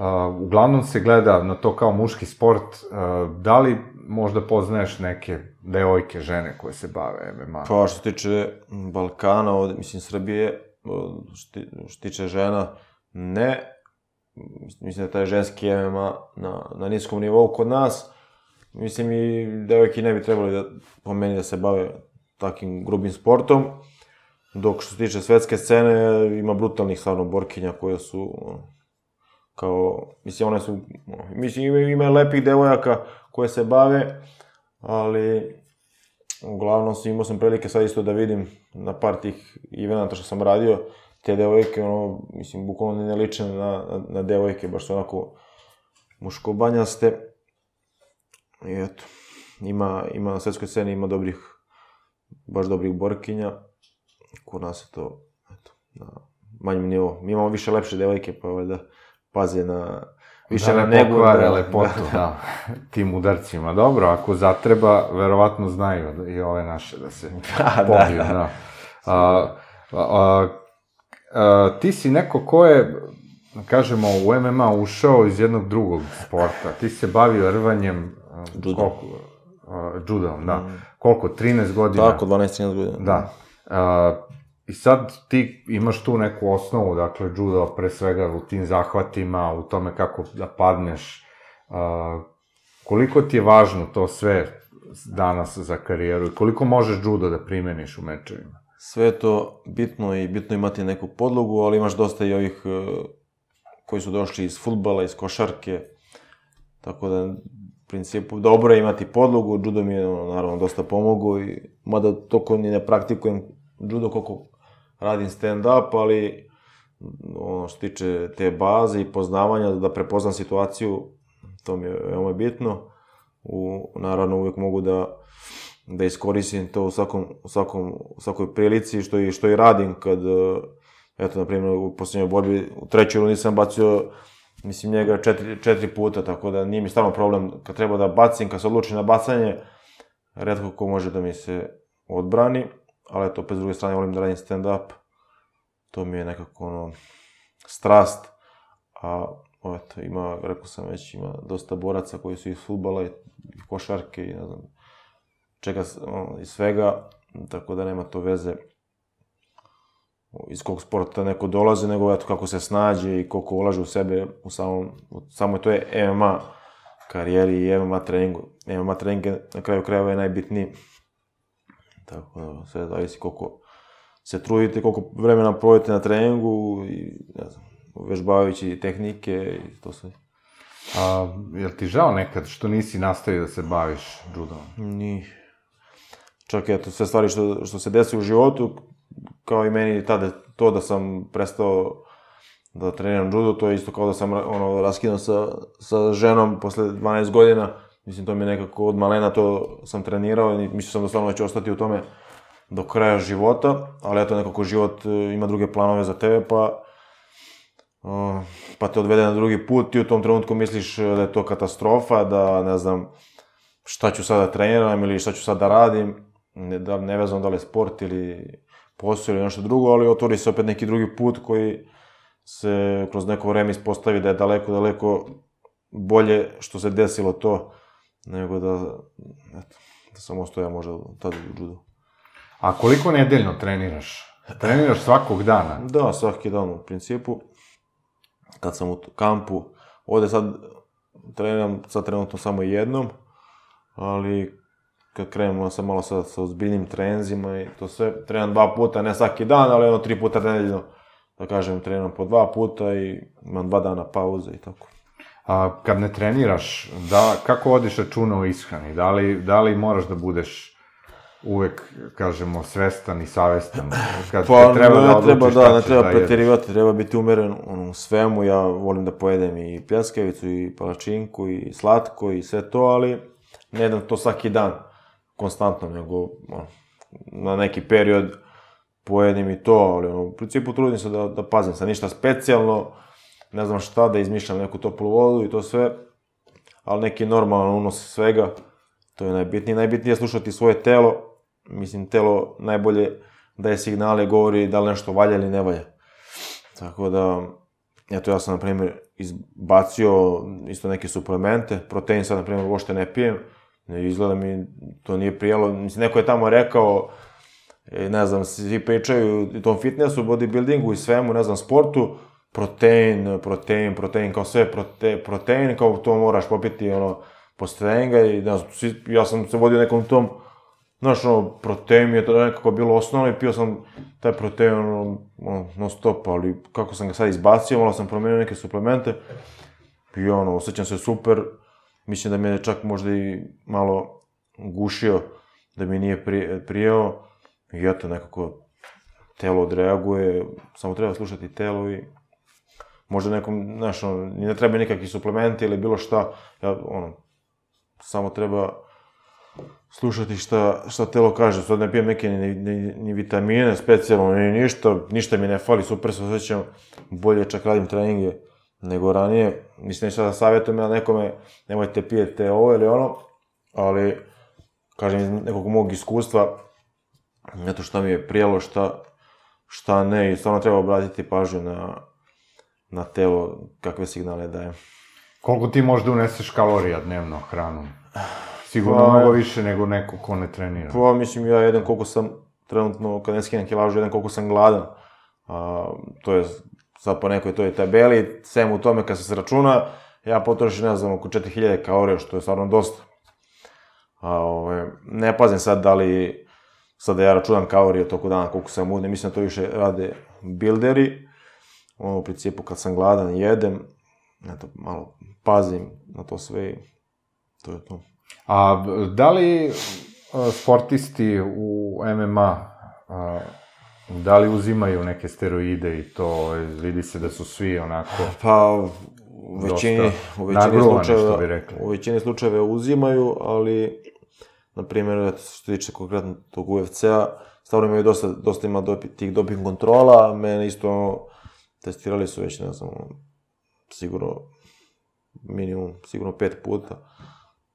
Uh, uglavnom se gleda na to kao muški sport, uh, da li možda poznaješ neke devojke, žene koje se bave M M A? Pa što se tiče Balkana, ovdje, mislim Srbije, što se tiče žena, ne. Mislim da taj ženski M M A na, na niskom nivou kod nas, mislim i devojke ne bi trebali da, po meni, da se bave takim grubim sportom, dok što se tiče svetske scene ima brutalnih stvarno borkinja koje su... Kao, mislim, one su, mislim, ima lepih devojaka koje se bave, ali uglavnom imao sam prilike sad isto da vidim na par tih eventa što sam radio, te devojke, ono, mislim, bukvalno ne liče na, na, na devojke, baš su onako muškobanjaste. I eto, ima, ima na svetskoj sceni, ima dobrih, baš dobrih borkinja, kod nas je to, eto, na manjem nivou. Mi imamo više lepše devojke, pa valjda pazi na... Više da ne pokvare lepotu, da, tim udarcima. Dobro, ako zatreba, verovatno znaju i ove naše da se pobiju. Da, da, da. A, a, a, ti si neko ko je, kažemo, u M M A ušao iz jednog drugog sporta. Ti se bavio rvanjem... Judom. Judom, da. Mm. Koliko? trinaest godina? Tako, dvanaest trinaest godina. Da. A, i sad ti imaš tu neku osnovu, dakle, judo pre svega u tim zahvatima, u tome kako da padneš. Uh, koliko ti je važno to sve danas za karijeru i koliko možeš judo da primeniš u mečevima? Sve je to bitno i bitno imati neku podlogu, ali imaš dosta i ovih uh, koji su došli iz fudbala, iz košarke, tako da, u principu, dobro je imati podlogu, judo mi je, naravno, dosta pomogao, mada toliko ni ne praktikujem judo koliko radim stand-up, ali ono što tiče te baze i poznavanja, da prepoznam situaciju, to mi je veoma bitno. Naravno, uvijek mogu da iskoristim to u svakoj prilici, što i radim kad, eto, na primjer, u posljednjoj borbi, u trećoj rundi sam bacio, mislim, njega četiri puta, tako da nije mi stvarno problem kad treba da bacim, kad se odlučim na bacanje, retko ko može da mi se odbrani, ali eto, opet s druge strane volim da radim stand-up, to mi je nekako, ono, strast, a eto, ima, rekao sam već, ima dosta boraca koji su iz fudbala i košarke i, ne znam, čega, i svega, tako da nema to veze iz kog sporta neko dolazi, nego eto kako se snađe i koliko ulaže u sebe u samoj toj M M A karijeri i M M A treningu. M M A trening na kraju krajeva je najbitniji. Tako da, sve zavisi koliko se trudite, koliko vremena provodite na treningu i, ne znam, vežbavajući tehnike i to sve. A, jel ti žao nekad što nisi nastavio da se baviš judom? Nije. Čak, eto, sve stvari što se desi u životu, kao i meni tada to da sam prestao da treniram judo, to je isto kao da sam raskinuo sa ženom posle dvanaest godina. Mislim, to mi je nekako od malena, to sam trenirao i mislio sam da stvarno će ostati u tome do kraja života, ali eto, nekako život ima druge planove za tebe, pa te odvede na drugi put i u tom trenutku misliš da je to katastrofa, da ne znam šta ću sad da treniram ili šta ću sad da radim, nevezano da li je sport ili posao ili nešto drugo, ali otvori se opet neki drugi put koji se kroz neko vreme ispostavi da je daleko, daleko bolje što se desilo to, nego da sam ostaja možda tada u judu. A koliko nedeljno treniraš? Treniraš svakog dana? Da, svaki dan u principu. Kad sam u kampu, ovde sad treniram sad trenutno samo jednom, ali kad krenemo sam malo sa ozbiljnim trenzima i to sve, trenam dva puta, ne svaki dan, ali ono tri puta nedeljno, da kažem, trenam po dva puta i imam dva dana pauze i tako. A kad ne treniraš, kako vodiš računa o ishrani? Da li moraš da budeš uvek, kažemo, svestan i savestan? Pa ne treba, da, ne treba preterivati, treba biti umeren u svemu. Ja volim da pojedem i pljeskavicu i palačinku i slatko i sve to, ali ne jedem to svaki dan konstantno, nego na neki period pojedim i to, ali u principu trudim se da pazim sa ništa specijalno, ne znam šta, da izmišljam neku toplu vodu i to sve, ali neki normalan unos svega, to je najbitnije. Najbitnije je slušati svoje telo, mislim, telo najbolje daje signale, govori da li nešto valja ili ne valja. Tako da, eto, ja sam, na primjer, izbacio isto neke suplemente, protein sad, na primjer, uopšte ne pijem, izgleda mi to nije prijelo, mislim, neko je tamo rekao, ne znam, svi pričaju i tom fitnessu, bodybuildingu i svemu, ne znam, sportu, protein, protein, protein, kao sve protein, kao to moraš popiti, ono, posle treninga i, ne znam, ja sam se vodio nekom tom, znaš, ono, protein mi je to nekako bilo osnovno i pio sam taj protein, ono, non stop, ali kako sam ga sad izbacio, malo sam promenio neke suplemente i, ono, osjećam se super. Mislim da mi je čak možda i malo gušio, da mi nije prijao i eto, nekako telo odreaguje, samo treba slušati telo i možda nekom, znaš, ne treba nikakvi suplementi ili bilo šta, samo treba slušati šta telo kaže. Sad ne pijem neke ni vitamine specijalno, ni ništa, ništa mi ne fali, super se osjećam, bolje čak radim treninge nego ranije. Mislim, neću da savjetujem ja nekome, nemojte pijete ovo ili ono, ali, kažem, iz nekog mog iskustva, eto šta mi je prijelo, šta ne, i stvarno treba obratiti pažnju na telo, kakve signale daje. Koliko ti možda uneseš kalorija dnevno hranom? Sigurno mnogo više nego neko ko ne trenira. Pa, mislim, ja jedem koliko sam, trenutno, kad ne skinem kilažu, jedem koliko sam gladan. To je... Sad po nekoj toj tabeli, sem u tome kad se se računa, ja potrošim, ne znam, oko četiri hiljade kalorija, što je stvarno dosta. Ne pazim sad da li, sad da ja računam kalorije toliko dana koliko sam udne, mislim da to više rade bilderi, Ono, u principu, kad sam gladan, jedem, eto, malo pazim na to sve i to je to. A da li sportisti u M M A, a, da li uzimaju neke steroide i to, vidi se da su svi onako... Pa, u većini, u većini slučajeva, u većini slučajeva uzimaju, ali, na primjer, što tiče konkretno tog U F C-a, stavno imaju dosta, dosta ima tih doping kontrola, mene isto testirali su već, ne znam, sigurno, minimum, sigurno pet puta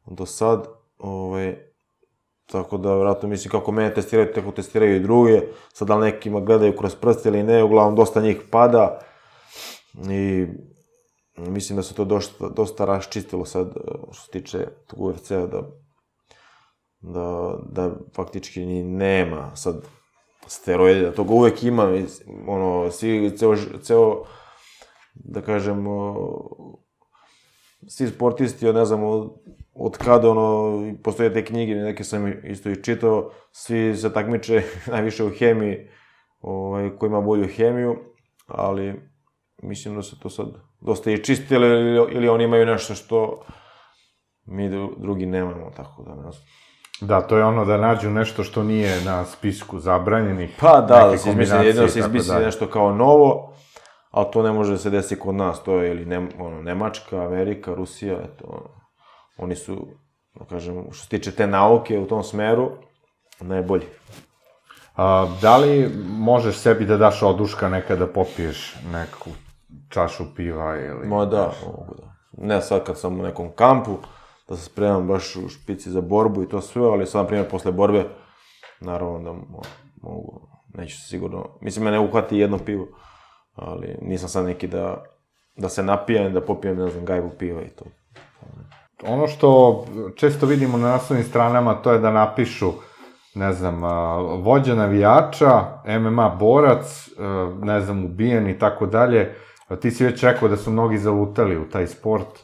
do sad, ovaj, tako da, vjerojatno, mislim, kako mene testiraju, tako testiraju i druge, sad da li nekima gledaju kroz prste ili ne, uglavnom, dosta njih pada i mislim da se to dosta, dosta raščistilo sad, što se tiče tog U F C-a, da, da, da faktički ni nema sad steroide, da toga uvek ima, ono, svi, ceo, ceo, da kažem, svi sportisti, ne znam, od kada, ono, postoje te knjige, neke sam isto ih čitao, svi se takmiče najviše u hemiji, ko ima bolju hemiju, ali mislim da se to sad dosta i čistilo, ili oni imaju nešto što mi drugi nemamo, tako da, ne znam. Da, to je ono da nađu nešto što nije na spisku zabranjenih, pa da, neke kombinacije i tako dalje. Pa da, da se izmisli nešto kao novo, ali to ne može da se desi kod nas, to je ili Nemačka, Amerika, Rusija, eto, oni su, da kažem, što se tiče te nauke u tom smeru, najbolji. Da li možeš sebi da daš oduška nekada popiješ neku čašu piva ili... Ma da, mogu da. Ne sad kad sam u nekom kampu, da se spremam baš u špici za borbu i to sve, ali sad, na primjer, posle borbe, naravno da mogu, neću se sigurno... Mislim, mene uhvati jedno pivo, ali nisam sad neki da se napijem, da popijem, ne znam, gajbu piva i to. Ono što često vidimo na naslovnim stranama, to je da napišu, ne znam, vođa navijača, M M A borac, ne znam, ubijen i tako dalje. Ti si već rekao da su mnogi zalutali u taj sport.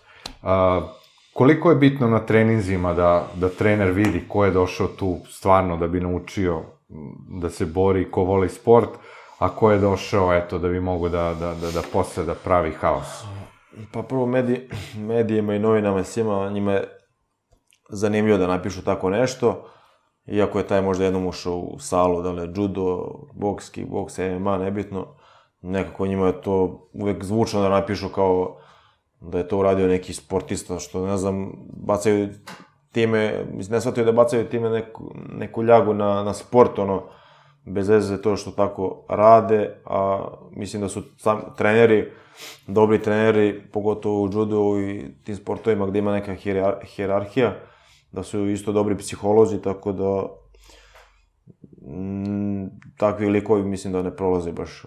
Koliko je bitno na treninzima da trener vidi ko je došao tu stvarno da bi naučio da se bori, ko voli sport, a ko je došao, eto, da bi mogo da posle da pravi haos? Pa prvo, medijima i novinama, svima njima je zanimljivo da napišu tako nešto, iako je taj možda jednom ušao u salu, da li je judo, boks, kickboks, M M A, nebitno, nekako njima je to uvek zvučno da napišu kao da je to uradio neki sportista, što, ne znam, bacaju time, ne shvataju da bacaju time neku ljagu na sport, ono, bez veze to što tako rade, a mislim da su treneri, dobri treneri, pogotovo u judu i tim sportovima gde ima neka hijerarhija, da su isto dobri psiholozi, tako da takvi likovi mislim da ne prolaze baš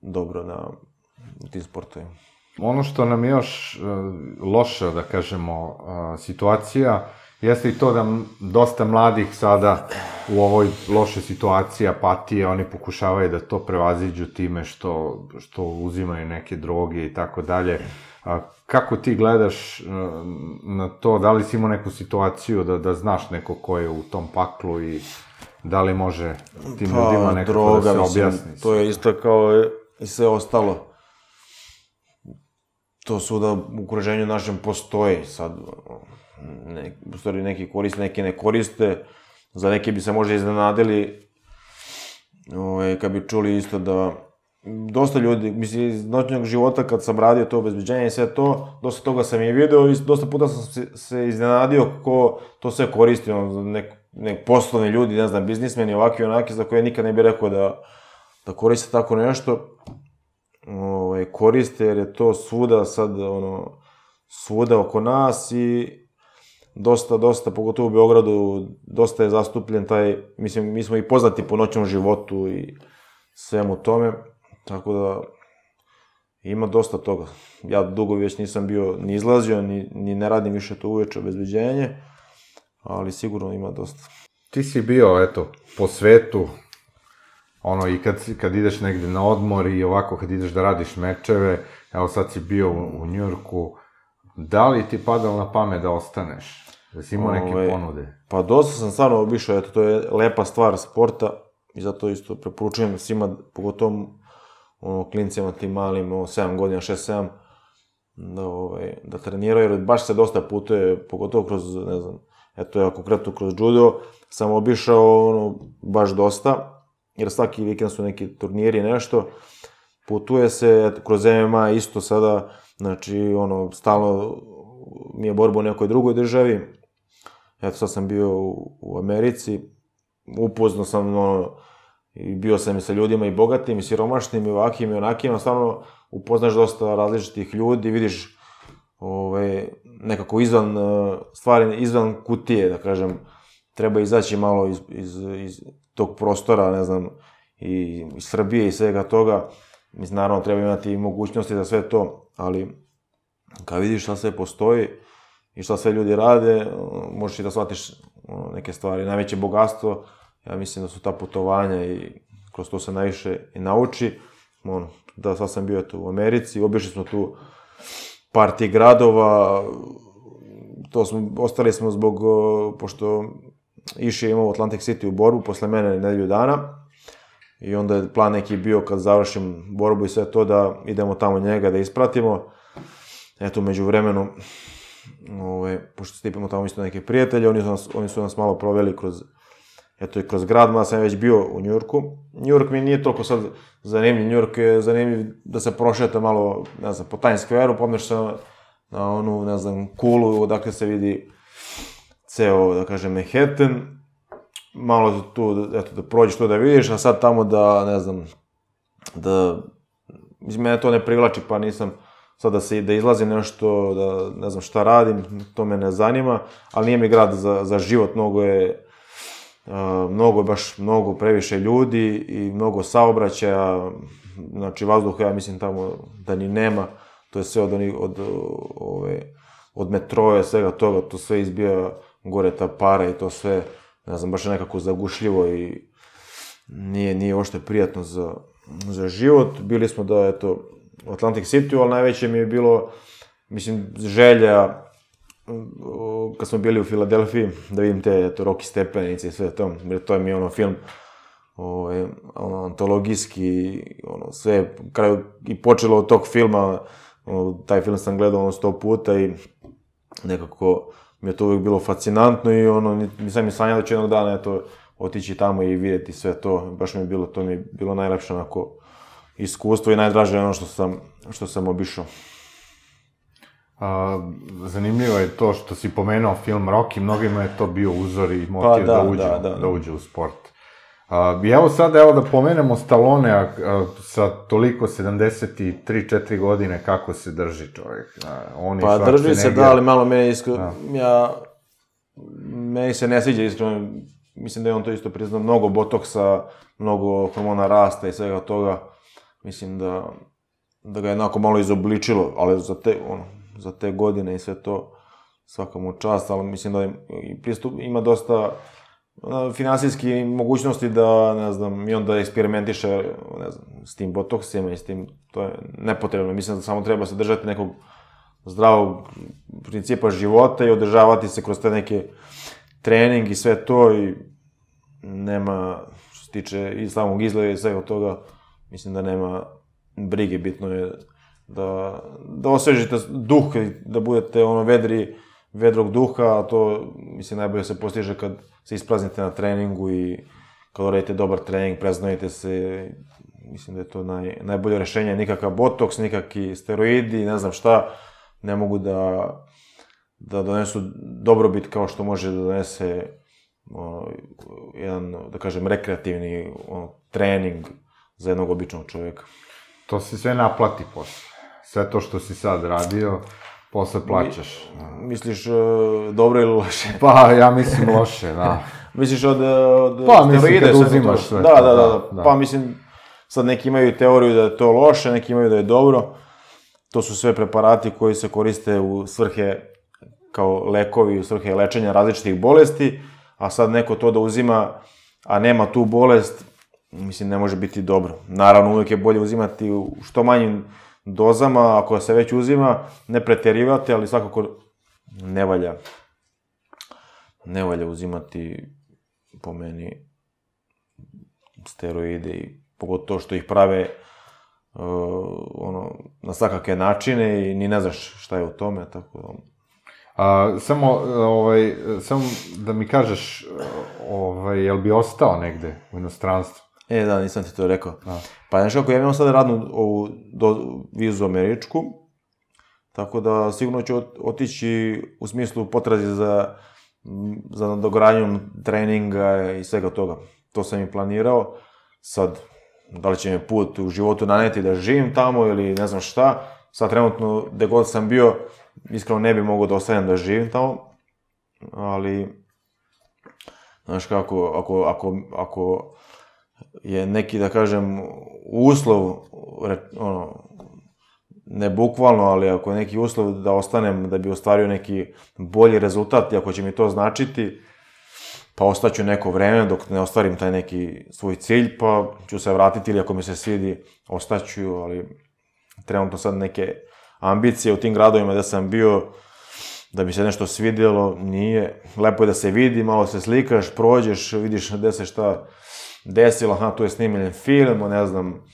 dobro na tim sportovima. Ono što nam je još loša, da kažemo, situacija, jeste i to da dosta mladih sada u ovoj lošoj situaciji, apatije, oni pokušavaju da to prevaziđu time što uzimaju neke droge i tako dalje. Kako ti gledaš na to? Da li si imao neku situaciju da znaš neko ko je u tom paklu i da li može tim ljudima nekako da se objasni? To je isto kao i sve ostalo. To su da u okruženju našem postoji sad, postoji neki koriste, neki ne koriste, za neki bi se možda iznenadili kad bi čuli isto da dosta ljudi, mislim, iz noćnog života kad sam radio to obezbeđenje i sve to, dosta toga sam i video i dosta puta sam se iznenadio ko to sve koristi, nek poslovni ljudi, ne znam, biznismeni, ovakvi onaki za koje nikad ne bih rekao da koriste tako nešto, koriste jer je to svuda sad, ono, svuda oko nas i dosta, dosta, pogotovo u Beogradu, dosta je zastupljen taj, mislim, mi smo i poznati po noćnom životu i svemu tome, tako da ima dosta toga. Ja dugo već nisam bio ni izlazio, ni ne radim više to uveče obezbeđenje, ali sigurno ima dosta. Ti si bio, eto, po svetu, ono, i kad ideš negde na odmor i ovako kad ideš da radiš mečeve, evo sad si bio u Njujorku, da li ti padalo na pamet da ostaneš? Da si imao neke ponude? Pa dosta sam stvarno obišao, eto, to je lepa stvar sporta, I zato isto preporučujem svima, pogotovo klincima tim malim, sedam godina, šest sedam, da treniraju, jer baš se dosta putuje, pogotovo kroz, ne znam, eto ja konkretno kroz judo, sam obišao baš dosta, jer svaki vikend su neki turniri i nešto, putuje se, kroz M M A isto sada, znači, ono, stalno mi je borba u nekoj drugoj državi, eto sad sam bio u Americi, upoznao sam, ono, i bio sam i sa ljudima i bogatim, i siromašnim, i ovakim, i onakim, nastavno upoznaš dosta različitih ljudi, vidiš nekako izvan stvari, izvan kutije, da kažem, treba izaći malo iz tog prostora, ne znam, i Srbije i svega toga, mislim, naravno, treba imati i mogućnosti za sve to, ali kada vidiš šta sve postoji i šta sve ljudi rade, možeš i da shvatiš neke stvari, najveće bogatstvo, ja mislim da su ta putovanja i kroz to se najviše i nauči. Da, sad sam bio u Americi, obišli smo tu par tih gradova, ostali smo zbog, pošto Iši je imao Atlantic City u borbu, posle mene nedelju dana, i onda je plan neki bio kad završim borbu i sve to da idemo tamo njega da ispratimo. Eto, među vremenu, pošto stipimo tamo isto neke prijatelje, oni su nas malo proveli kroz eto i kroz grad, mada sam već bio u Njujorku. Njujork mi nije toliko sad zanimljiv, Njujork je zanimljiv da se prošete malo, ne znam, po Times Square-u, pomneš se na onu, ne znam, kulu, odakle se vidi ceo, da kažem, Manhattan. Malo tu, eto, da prođeš to da vidiš, a sad tamo da, ne znam, da, mislim, mene to ne privlači, pa nisam sad da izlazim nešto, da ne znam šta radim, to me ne zanima, ali nije mi grad za život, mnogo je, mnogo, baš mnogo, previše ljudi i mnogo saobraćaja, znači vazduha, ja mislim tamo da ni nema, to je sve od metroja, svega toga, to sve izbija gore ta para i to sve, ne znam, baš je nekako zagušljivo i nije ošte prijatno za život. Bili smo da, eto, u Atlantic City-u, ali najveće mi je bilo, mislim, želja, kad smo bili u Filadelfiji, da vidim te Rocky stepenice i sve to, jer to je mi ono film antologijski, sve kraju i počelo od tog filma, taj film sam gledao ono sto puta i nekako mi je to uvijek bilo fascinantno i ono, nisam mi sanjao da ću jednog dana otići tamo i vidjeti sve to, baš mi je bilo, to mi je bilo najlepše onako iskustvo i najdraže ono što sam obišao. Zanimljivo je to što si pomenuo film Rocky, mnogima je to bio uzor i motiv da uđe u sport. I evo sad, evo da pomenemo Stallonea sa toliko sedamdeset tri četiri godine, kako se drži čovjek? Pa drži se, da, ali malo mene iskreno, meni se ne sviđa iskreno, mislim da je on to isto priznao, mnogo botoksa, mnogo hormona rasta i svega toga, mislim da ga je jednako malo izobličilo, ali za te, ono, za te godine i sve to, svaka mu čast, ali mislim da ima dosta finansijski mogućnosti da, ne znam, i onda eksperimentiše, ne znam, s tim botoksima i s tim, to je nepotrebno. Mislim da samo treba se držati nekog zdravog principa života i održavati se kroz te neke trening i sve to i nema, što se tiče i samog izgleda i svega toga, mislim da nema brige, bitno je da osvežite duh, da budete vedrog duha, a to najbolje se postiže kad se ispraznite na treningu i kad radite dobar trening, preznojite se, mislim da je to najbolje rešenje, nikakav botoks, nikakvi steroidi, ne znam šta, ne mogu da donesu dobrobit kao što može da donese jedan, da kažem, rekreativni trening za jednog običnog čovjeka. To se sve naplati posle. Sve to što si sad radio, posle plaćaš. Misliš dobro ili loše? Pa, ja mislim loše, da. Misliš od steroide sve uzimaš? Da, da, da. Pa mislim, sad neki imaju teoriju da je to loše, neki imaju da je dobro. To su sve preparati koji se koriste u svrhe, kao lekovi, u svrhe lečenja različitih bolesti, a sad neko to da uzima, a nema tu bolest, mislim, ne može biti dobro. Naravno, uvijek je bolje uzimati u što manjim dozama, ako se već uzima, ne preterivati, ali svakako ne valja. Ne valja uzimati, po meni, steroide i pogotovo što ih prave na svakakve načine i ni ne znaš šta je u tome, tako da... Samo da mi kažeš, jel bi ostao negde u inostranstvu? E, da, nisam ti to rekao. Pa, znaš kako, ja imam sada radnu vizu američku, tako da sigurno ću otići u smislu potrazi za nadogradnjom treninga i svega toga. To sam i planirao. Sad, da li će mi put u životu naneti da živim tamo ili ne znam šta, sad trenutno, gde god sam bio, iskreno ne bi mogao da ostanem da živim tamo, ali, znaš kako, ako je neki, da kažem, uslov, ne bukvalno, ali ako je neki uslov da ostanem, da bi ostvario neki bolji rezultat, ako će mi to značiti, pa ostaću neko vreme dok ne ostvarim taj neki svoj cilj, pa ću se vratiti ili ako mi se svidi, ostaću, ali trenutno sad neke ambicije u tim gradovima gde sam bio, da mi se nešto svidjelo, nije. Lepo je da se vidi, malo se slikaš, prođeš, vidiš gde se šta desilo, aha, tu je snimljen film, ne znam,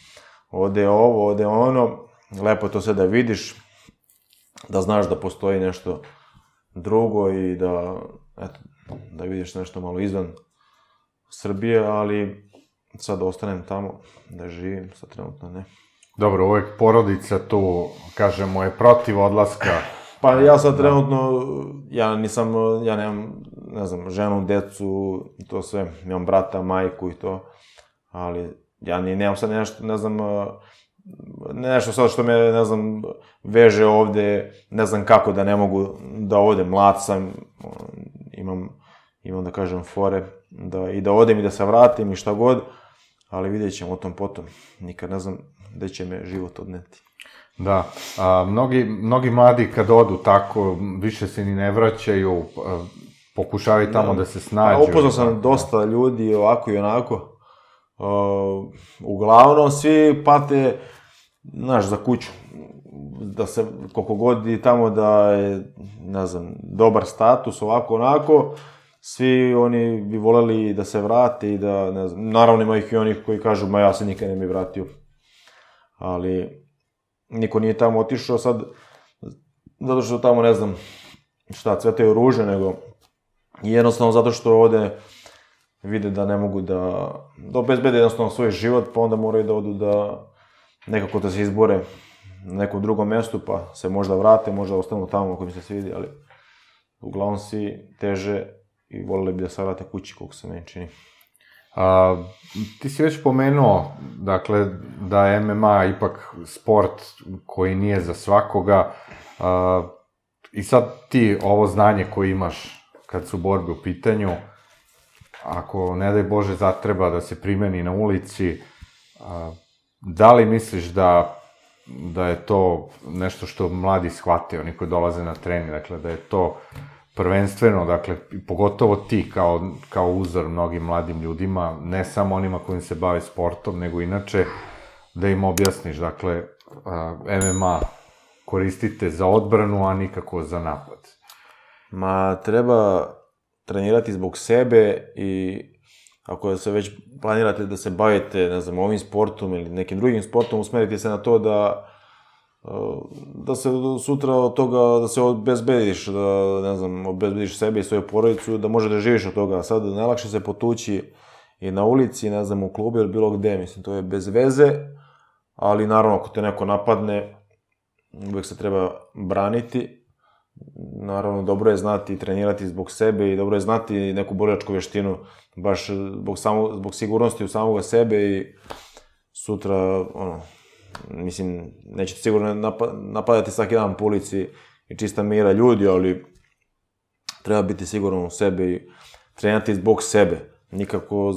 ovde je ovo, ovde je ono. Lepo je to sve da vidiš, da znaš da postoji nešto drugo i da, eto, da vidiš nešto malo izvan Srbije, ali sad ostanem tamo da živim, sad trenutno ne. Dobro, uvek porodica tu, kažemo, je protiv odlaska. Pa ja sad trenutno, ja nisam, ja nemam, ne znam, ženu, decu, to sve, imam brata, majku i to, ali ja ni nemam sad nešto, ne znam, nešto sad što me, ne znam, veže ovde, ne znam kako da ne mogu da ovde, mlad sam, imam, imam da kažem fore, i da odem i da se vratim i šta god, ali vidjet ćemo o tom potom, nikad ne znam gde će me život odneti. Da, mnogi mladi kad odu tako, više se ni ne vraćaju, pokušavaju tamo da se snađu. Upoznao sam dosta ljudi ovako i onako, uglavnom svi pate, znaš, za kuću, da se koliko god i tamo da je, ne znam, dobar status, ovako onako, svi oni bi voleli da se vrate i da, ne znam, naravno ima ih i onih koji kažu, ma ja se nikad ne bi vratio, ali niko nije tamo otišao sad, zato što tamo, ne znam, šta, cvetaju ruže, nego jednostavno zato što ovde vide da ne mogu da, da obezbede jednostavno svoj život, pa onda moraju da odu da nekako da se izbore na nekom drugom mestu, pa se možda vrate, možda ostanu tamo ako mi se svidi, ali uglavnom svi teže i voleli bi da se vrate kući, koliko se meni čini. Ti si već pomenuo, dakle, da je M M A ipak sport koji nije za svakoga i sad ti ovo znanje koje imaš kad su borbe u pitanju, ako, ne daj Bože, zatreba da se primeni na ulici, da li misliš da je to nešto što mladi shvate, oni koji dolaze na trening, dakle, da je to... prvenstveno, dakle, pogotovo ti kao uzor mnogim mladim ljudima, ne samo onima kojim se bave sportom, nego inače, da im objasniš, dakle, M M A koristite za odbranu, a nikako za napad. Ma, treba trenirati zbog sebe i ako se već planirate da se bavite, ne znam, ovim sportom ili nekim drugim sportom, usmerite se na to da da se sutra od toga, da se obezbediš, da, ne znam, obezbediš sebe i svoju porodicu, da može da živiš od toga. Sad, najlakše se potući i na ulici, ne znam, u klubu ili bilo gde, mislim, to je bez veze, ali naravno, ako te neko napadne, uvek se treba braniti. Naravno, dobro je znati i trenirati zbog sebe i dobro je znati neku borilačku veštinu, baš zbog sigurnosti u samoga sebe i sutra, ono, mislim, nećete sigurno napadati svaki dan po ulici i čista mira ljudi, ali treba biti siguran u sebe i trenirati zbog sebe. Nikako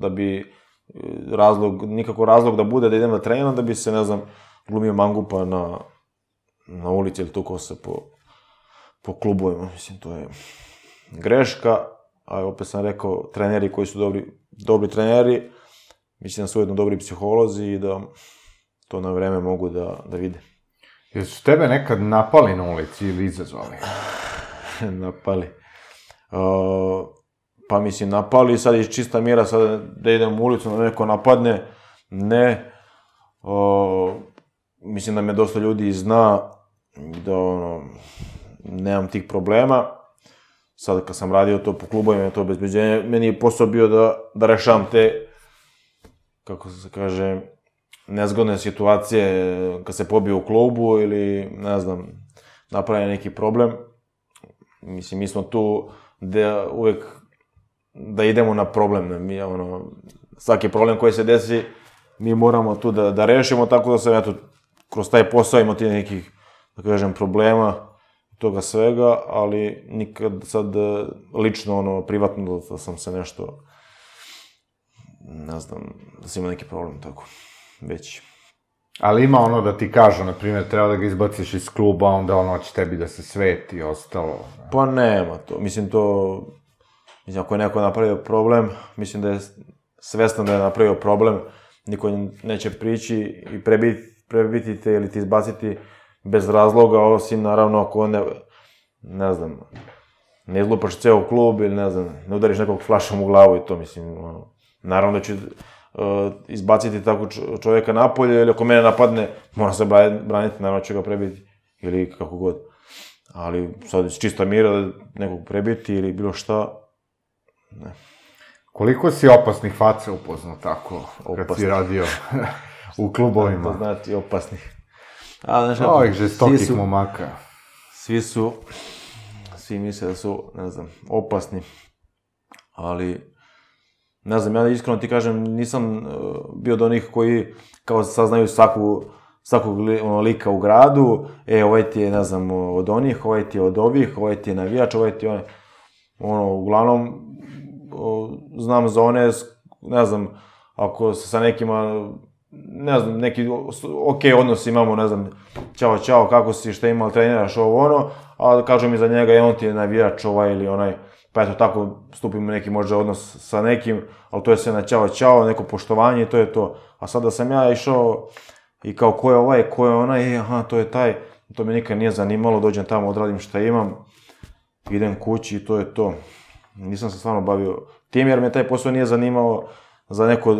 da bi razlog, nikako razlog da bude da idem da treniram, da bi se, ne znam, glumio mangupa na ulici ili tukao se po klubovima. Mislim, to je greška, a opet sam rekao, treneri koji su dobri treneri, mislim da su ujedno dobri psiholozi i da to na vreme mogu da vide. Jesu tebe nekad napali na ulici ili izazvali? Napali. pa mislim napali i sad iz čista mira sad da idem u ulicu da neko napadne, ne. Mislim da me dosta ljudi zna da nemam tih problema. Sad kad sam radio to po klubovima, to obezbeđenje, meni je posao bio da rešavam te, kako se kaže, nezgodne situacije kad se pobije u klubu ili, ne znam, napravi neki problem. Mislim, mi smo tu da uvek da idemo na problem. Svaki problem koji se desi, mi moramo tu da rešimo, tako da sam ja tu kroz taj posao imao ti nekih, da kažem, problema, toga svega, ali nikad sad lično, ono, privatno da sam se nešto, ne znam, da sam imao neki problem, tako, veći. Ali ima ono da ti kažu, na primjer, treba da ga izbaciš iz kluba, onda ono će tebi da se sveti i ostalo. Pa nema to, mislim to, mislim, ako je neko napravio problem, mislim da je svestan da je napravio problem, niko neće prići i prebiti te ili ti izbaciti bez razloga, osim, naravno, ako ne, ne znam, ne izlupaš ceo klub ili, ne znam, ne udariš nekog flašom u glavu i to, mislim, ono, naravno da ću izbaciti tako čoveka napolje, ili ako mene napadne, moram se braniti, naravno ću ga prebiti, ili kako god. Ali sad iz čista mira da nekog prebiti ili bilo šta, ne. Koliko si opasnih faca upoznao tako, kad si radio u klubovima? To znači opasnih. Ovih žestokih momaka. Svi su, svi misle da su, ne znam, opasni, ali, ne znam, ja iskreno ti kažem, nisam bio od onih koji, kao saznaju svakog lika u gradu, e, ovaj ti je, ne znam, od onih, ovaj ti je od ovih, ovaj ti je navijač, ovaj ti je, ono, uglavnom, znam za one, ne znam, ako se sa nekima, ne znam, neki okej odnos imamo, ne znam, čao, čao, kako si, šta imali, treniraš, ovo, ono, a kažu mi za njega, je on ti je navijač, ovaj ili onaj, pa eto tako, stupimo neki možda odnos sa nekim, ali to je sve na čao, čao, neko poštovanje i to je to. A sada sam ja išao i kao ko je ovaj, ko je onaj, aha, to je taj, to me nikad nije zanimalo, dođem tamo, odradim šta imam, idem kući i to je to. Nisam se stvarno bavio tim, jer me taj posao nije zanimao za neko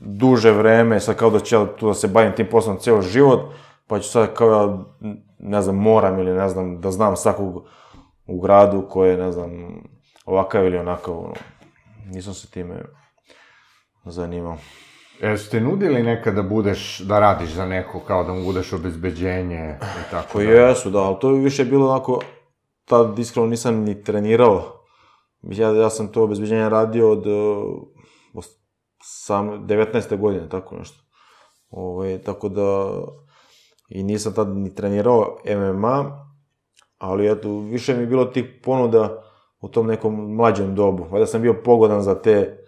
duže vreme, sad kao da ću ja tu da se bavim tim poslom ceo život, pa ću sad kao ja, ne znam, moram ili ne znam, da znam svakog u gradu koji je, ne znam, ovakav ili onakav, nisam se time zanimao. Jer su te nudili nekad da budeš, da radiš za neko, kao da mu budeš obezbeđenje i tako da? Jesu, da, ali to je više bilo onako, tad iskreno nisam ni trenirao, ja sam to obezbeđenje radio od devetnaeste godine, tako nešto. Tako da, i nisam tad ni trenirao em em a, ali eto, više mi je bilo tih ponuda u tom nekom mlađem dobu. Valjda sam bio pogodan za te,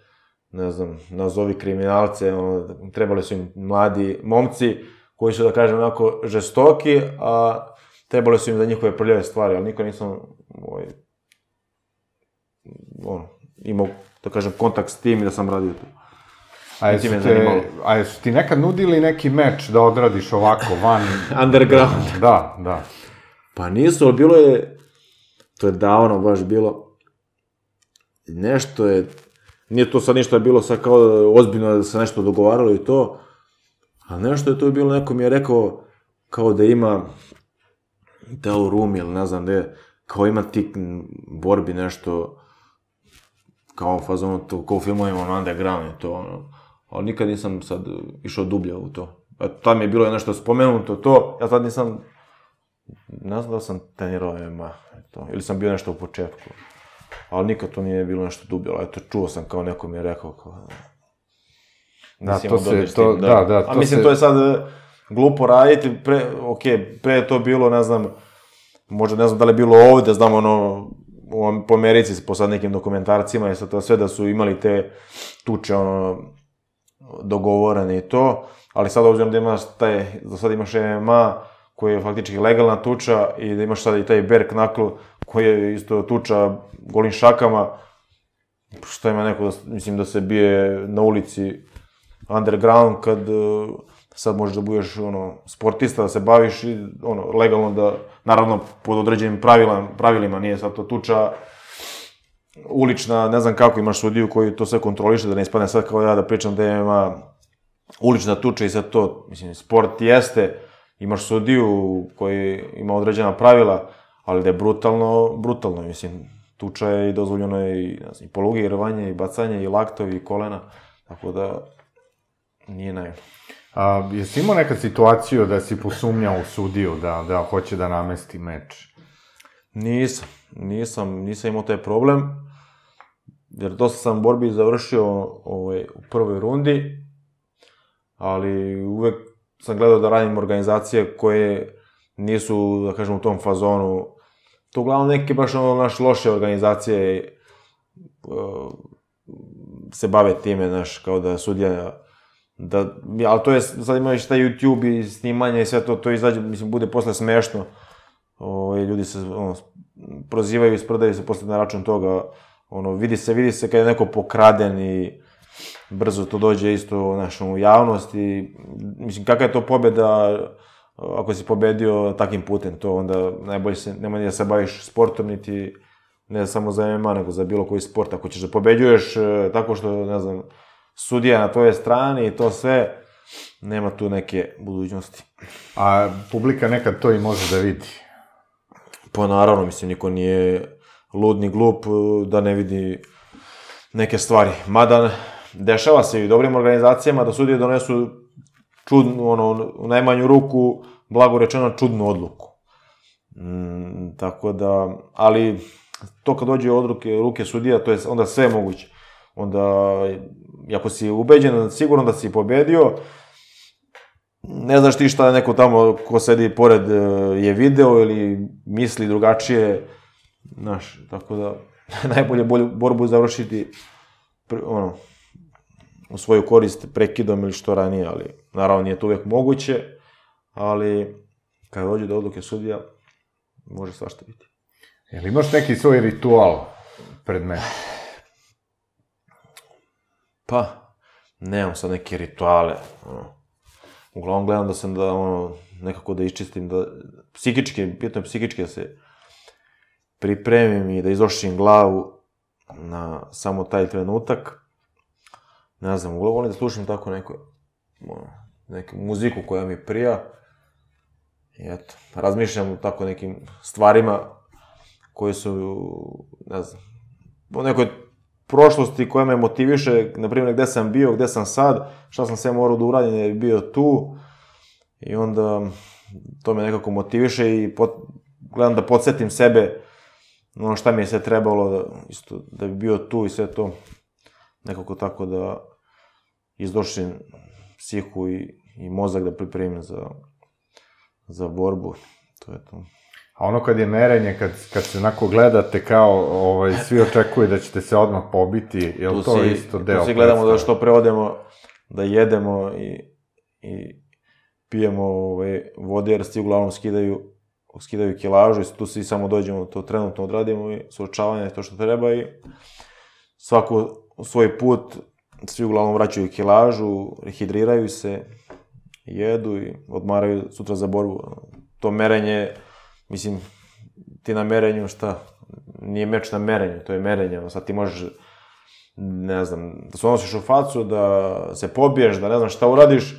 ne znam, nazovi kriminalce, trebali su im mladi momci, koji su, da kažem, onako žestoki, a trebali su im za njihove prljave stvari, ali nikad nisam imao, da kažem, kontakt s tim i da sam radio tu. A jesu ti nekad nudili neki meč da odradiš ovako, van... Underground. Da, da. Pa nisu, ali bilo je... To je davno baš bilo... Nešto je... Nije to sad ništa bilo sad kao da ozbiljno da se nešto dogovaralo i to. A nešto je to bilo, neko mi je rekao kao da ima... Da u Rumi ili ne znam gde... Kao ima ti borbi nešto... Kao fazonu, kao u filmovima, ono, underground i to, ono. Ali nikad nisam sad išao dublje u to. Tad mi je bilo nešto spomenuto to, ja tad nisam... Ne znam da sam trenirao em em a, ili sam bio nešto u početku. Ali nikad to nije bilo nešto dublje, ali eto, čuo sam kao neko mi je rekao kao... Da, to se, to, da, da, to se... A mislim, to je sad glupo raditi, okej, pre je to bilo, ne znam, možda ne znam da li je bilo ovde, znam, ono... po Americi, po sad nekim dokumentarcima i sve da su imali te tuče dogovorene i to, ali sad obzirom da imaš taj, da sad imaš em em a koji je faktički legalna tuča i da imaš sad i taj bare knuckle koji je isto tuča golim šakama, šta ima neko, mislim da se bije na ulici underground kad sad možeš da budeš sportista, da se baviš i legalno da, naravno pod određenim pravilima, nije sad to tuča ulična, ne znam kako, imaš sudiju koji to sve kontroliše, da ne ispane sad kao ja da pričam da ima ulična tuča i sad to, mislim, sport jeste, imaš sudiju koji ima određena pravila, ali da je brutalno, brutalno, mislim, tuča je i dozvoljeno je i, ne znam, i poluge, i rvanje, i bacanje, i laktovi, i kolena, tako da nije najbolje. A jesi imao nekad situaciju da si posumnjao u sudiju, da, da hoće da namesti meč? Nisam, nisam, nisam imao taj problem, jer dosta sam borbi završio ovaj, u prvoj rundi, ali uvek sam gledao da radim organizacije koje nisu, da kažem, u tom fazonu. To uglavnom neke baš ono naše loše organizacije se bave time, znaš, kao da sudija... Da, ali to je, sad imaju šta YouTube i snimanje i sve to, to izađe, mislim, bude posle smešno. O, ljudi se, ono, prozivaju i sprdaju se posle na račun toga. Ono, vidi se, vidi se kad je neko pokraden i brzo to dođe isto, znaš, u javnost i, mislim, kakva je to pobeda ako si pobedio takvim putem, to onda najbolje se, nema da se baviš sportom, niti ne samo za M M A, nego za bilo koji sport. Ako ćeš da pobeđuješ tako što, ne znam, sudija na tvojoj strani i to sve, nema tu neke budućnosti. A publika nekad to i može da vidi? Pa naravno, mislim, niko nije lud ni glup da ne vidi neke stvari. Mada, dešava se i u dobrim organizacijama da sudije donesu čudnu, ono, u najmanju ruku, blago rečeno, čudnu odluku. Mm, tako da, ali to kad dođe od ruke, ruke sudija, to je onda sve moguće. Onda, ako si ubeđen, sigurno da si pobedio, ne znaš ti šta neko tamo ko sedi pored je video ili misli drugačije, znaš, tako da najbolje borbu završiti, ono, u svoju korist prekidom ili što ranije, ali naravno nije to uvek moguće, ali kada dođe do odluke sudija, može svašta biti. Jel imaš neki svoj ritual pred mene? Pa, nemam sad neke rituale, ono, uglavnom gledam da sam da, ono, nekako da iščistim, da psihički, pitanje psihički da se pripremim i da izoščim glavu na samo taj trenutak, ne znam, uglavnom volim da slušam tako neku, ono, neku muziku koja mi prija, i eto, razmišljam o tako nekim stvarima koje su, ne znam, u nekoj prošlosti koja me motiviše, na primjer, gde sam bio, gde sam sad, šta sam sve morao da uradim da bi bio tu, i onda to me nekako motiviše i pot, gledam da podsjetim sebe ono šta mi je sve trebalo da, isto, da bi bio tu i sve to, nekako tako da izdošim psihu i, i mozak da pripremim za, za borbu, to je to. A ono kad je merenje, kad, kad se onako gledate kao, ovaj, svi očekuju da ćete se odmah pobiti, je li to si, isto deo? Tu si gledamo predstav? Da što pre odemo, da jedemo i, i pijemo, ovaj, vode, jer svi uglavnom skidaju, skidaju kilažu, i tu svi samo dođemo, to trenutno odradimo i suočavanje je to što treba i svako svoj put, svi uglavnom vraćaju kilažu, rehidriraju se, jedu i odmaraju sutra za borbu. To merenje, mislim, ti na merenju, šta, nije meč na merenju, to je merenje, sad ti možeš, ne znam, da se odnosiš u facu, da se pobiješ, da ne znam šta uradiš,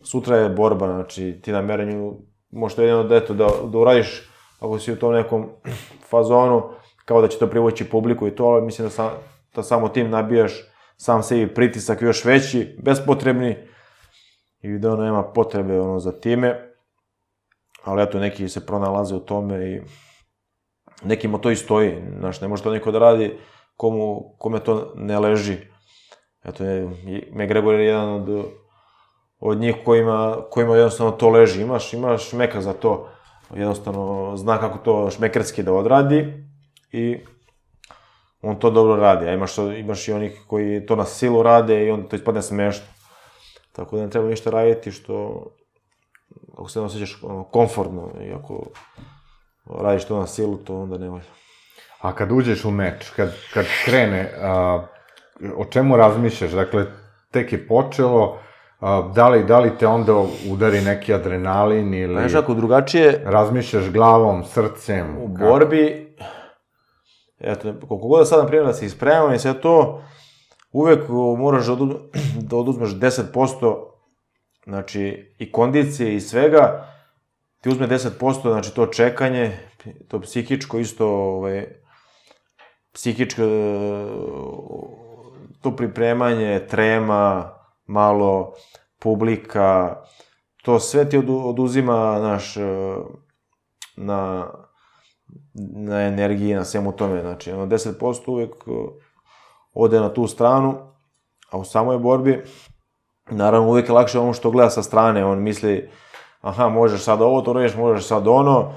sutra je borba, znači ti na merenju možeš to jedino da, eto, da, da uradiš, ako si u tom nekom fazonu, kao da će to privući publiku i to, ali mislim da, sam, da samo tim nabijaš sam sebi pritisak još veći, bespotrebni, i da ono nema potrebe, ono, za time. Ali eto, neki se pronalaze u tome i nekima to i stoji, znaš, ne može to niko da radi komu, kome to ne leži. Eto, McGregor je jedan od, od njih kojima, kojima jednostavno to leži, imaš, imaš šmeka za to, jednostavno zna kako to šmekerski da odradi i on to dobro radi, a imaš, imaš i onih koji to na silu rade i onda to ispadne smešno. Tako da ne treba ništa raditi što... Ako se ne osjećaš komfortno i ako radiš to na silu, to onda ne valja. A kad uđeš u meč, kad, kad krene, a, o čemu razmišljaš? Dakle, tek je počelo, a, da, li, da li te onda udari neki adrenalin ili... Znaš, ako drugačije... Razmišljaš glavom, srcem... U borbi, eto, koliko god sad, na primjer, da se ispravimo i sve to, uvek moraš da oduzmeš deset posto, znači, i kondicije i svega, ti uzme deset posto, znači, to čekanje, to psihičko isto, ovaj, psihičko, to pripremanje, trema, malo, publika, to sve ti oduzima, naš, na, na energiji, na svemu tome, znači, deset posto uvek ode na tu stranu, a u samoj borbi, naravno, uvek je lakše ono što gleda sa strane, on misli, aha, možeš sad ovo to radiš, možeš sad ono,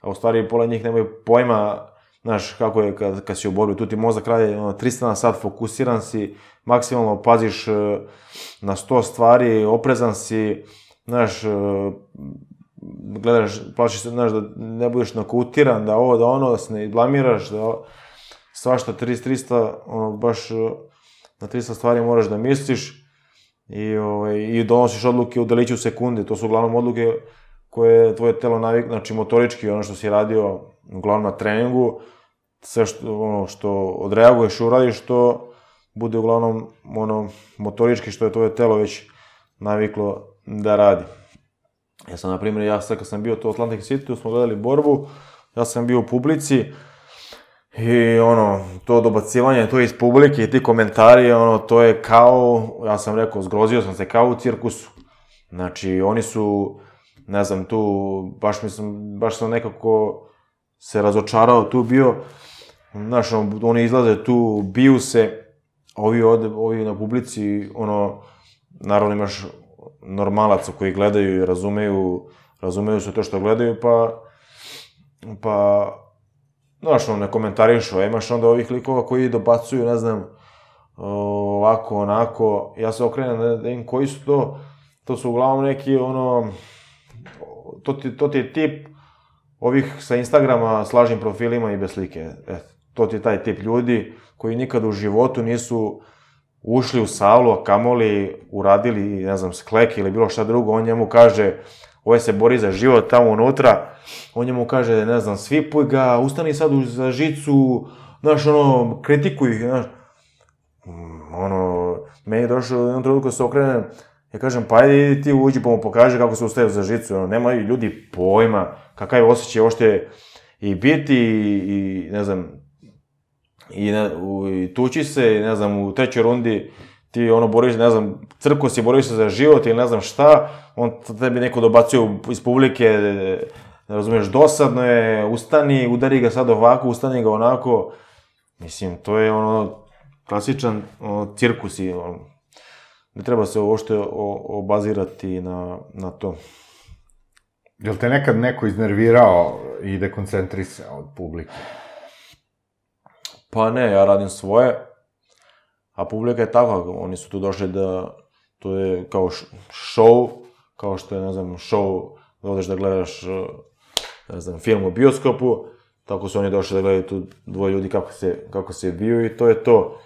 a u stvari pola njih nemaju pojma, znaš, kako je kad si u borbi, tu ti mozak radi tristo na sat, fokusiran si, maksimalno paziš na sto stvari, oprezan si, znaš, gledaš, plašiš se, znaš, da ne budeš nokautiran, da ovo, da ono, da se ne blamiraš, da svašta tristo, ono, baš na tristo stvari moraš da misliš i donosiš odluke u deliću sekunde, to su uglavnom odluke koje je tvoje telo naviklo, znači motorički, ono što si radio, uglavnom na treningu, sve što odreaguješ, uradiš, to bude uglavnom motorički, što je tvoje telo već naviklo da radi. Ja sam, na primjer, ja sad kad sam bio u Atlantic City, smo gledali borbu, ja sam bio u publici i ono, to dobacivanje, to je iz publike i ti komentari, ono, to je kao, ja sam rekao, zgrozio sam se, kao u cirkusu. Znači, oni su, ne znam, tu, baš mislim, baš sam nekako se razočarao, tu bio, znaš, oni izlaze tu, biju se, ovi na publici, ono, naravno imaš normalaca koji gledaju i razumeju, razumeju se to što gledaju, pa, pa, znaš, ne komentarišu, a imaš onda ovih likova koji dobacuju, ne znam, ovako, onako, ja se okrenem da im koji su to, to su uglavnom neki, ono, to ti je tip ovih sa Instagrama, s lažnim profilima i bez slike. To ti je taj tip ljudi koji nikada u životu nisu ušli u salu, kamoli, uradili, ne znam, sklek ili bilo šta drugo. On njemu kaže, ovaj se bori za život tamo unutra, on njemu kaže, ne znam, svipuj ga, ustani sad za žicu, znaš, ono, kritikuj, znaš. Ono, meni je došlo u jednom trenutku da se okrenem, ja kažem, pa ajde, idi ti uđi pa mu pokaže kako se ustaje za žicu, nemaju ljudi pojma kakav je osjećaj ošte i biti i, ne znam, i tući se, ne znam, u trećoj rundi ti ono boriš, ne znam, crko si, boriš se za život ili ne znam šta, on tebi neko dobacuje iz publike, ne razumiješ, dosadno je, ustani, udari ga sad ovako, ustani ga onako, mislim, to je ono, klasičan cirkus i ono, ne treba se uopšte obazirati na to. Je li te nekad neko iznervirao i dekoncentrisao od publike? Pa ne, ja radim svoje, a publika je takva, oni su tu došli da, to je kao show, kao što je, ne znam, show, da odeš da gledaš, ne znam, film u bioskopu, tako su oni došli da gledaju tu dvoje ljudi kako se biju i to je to.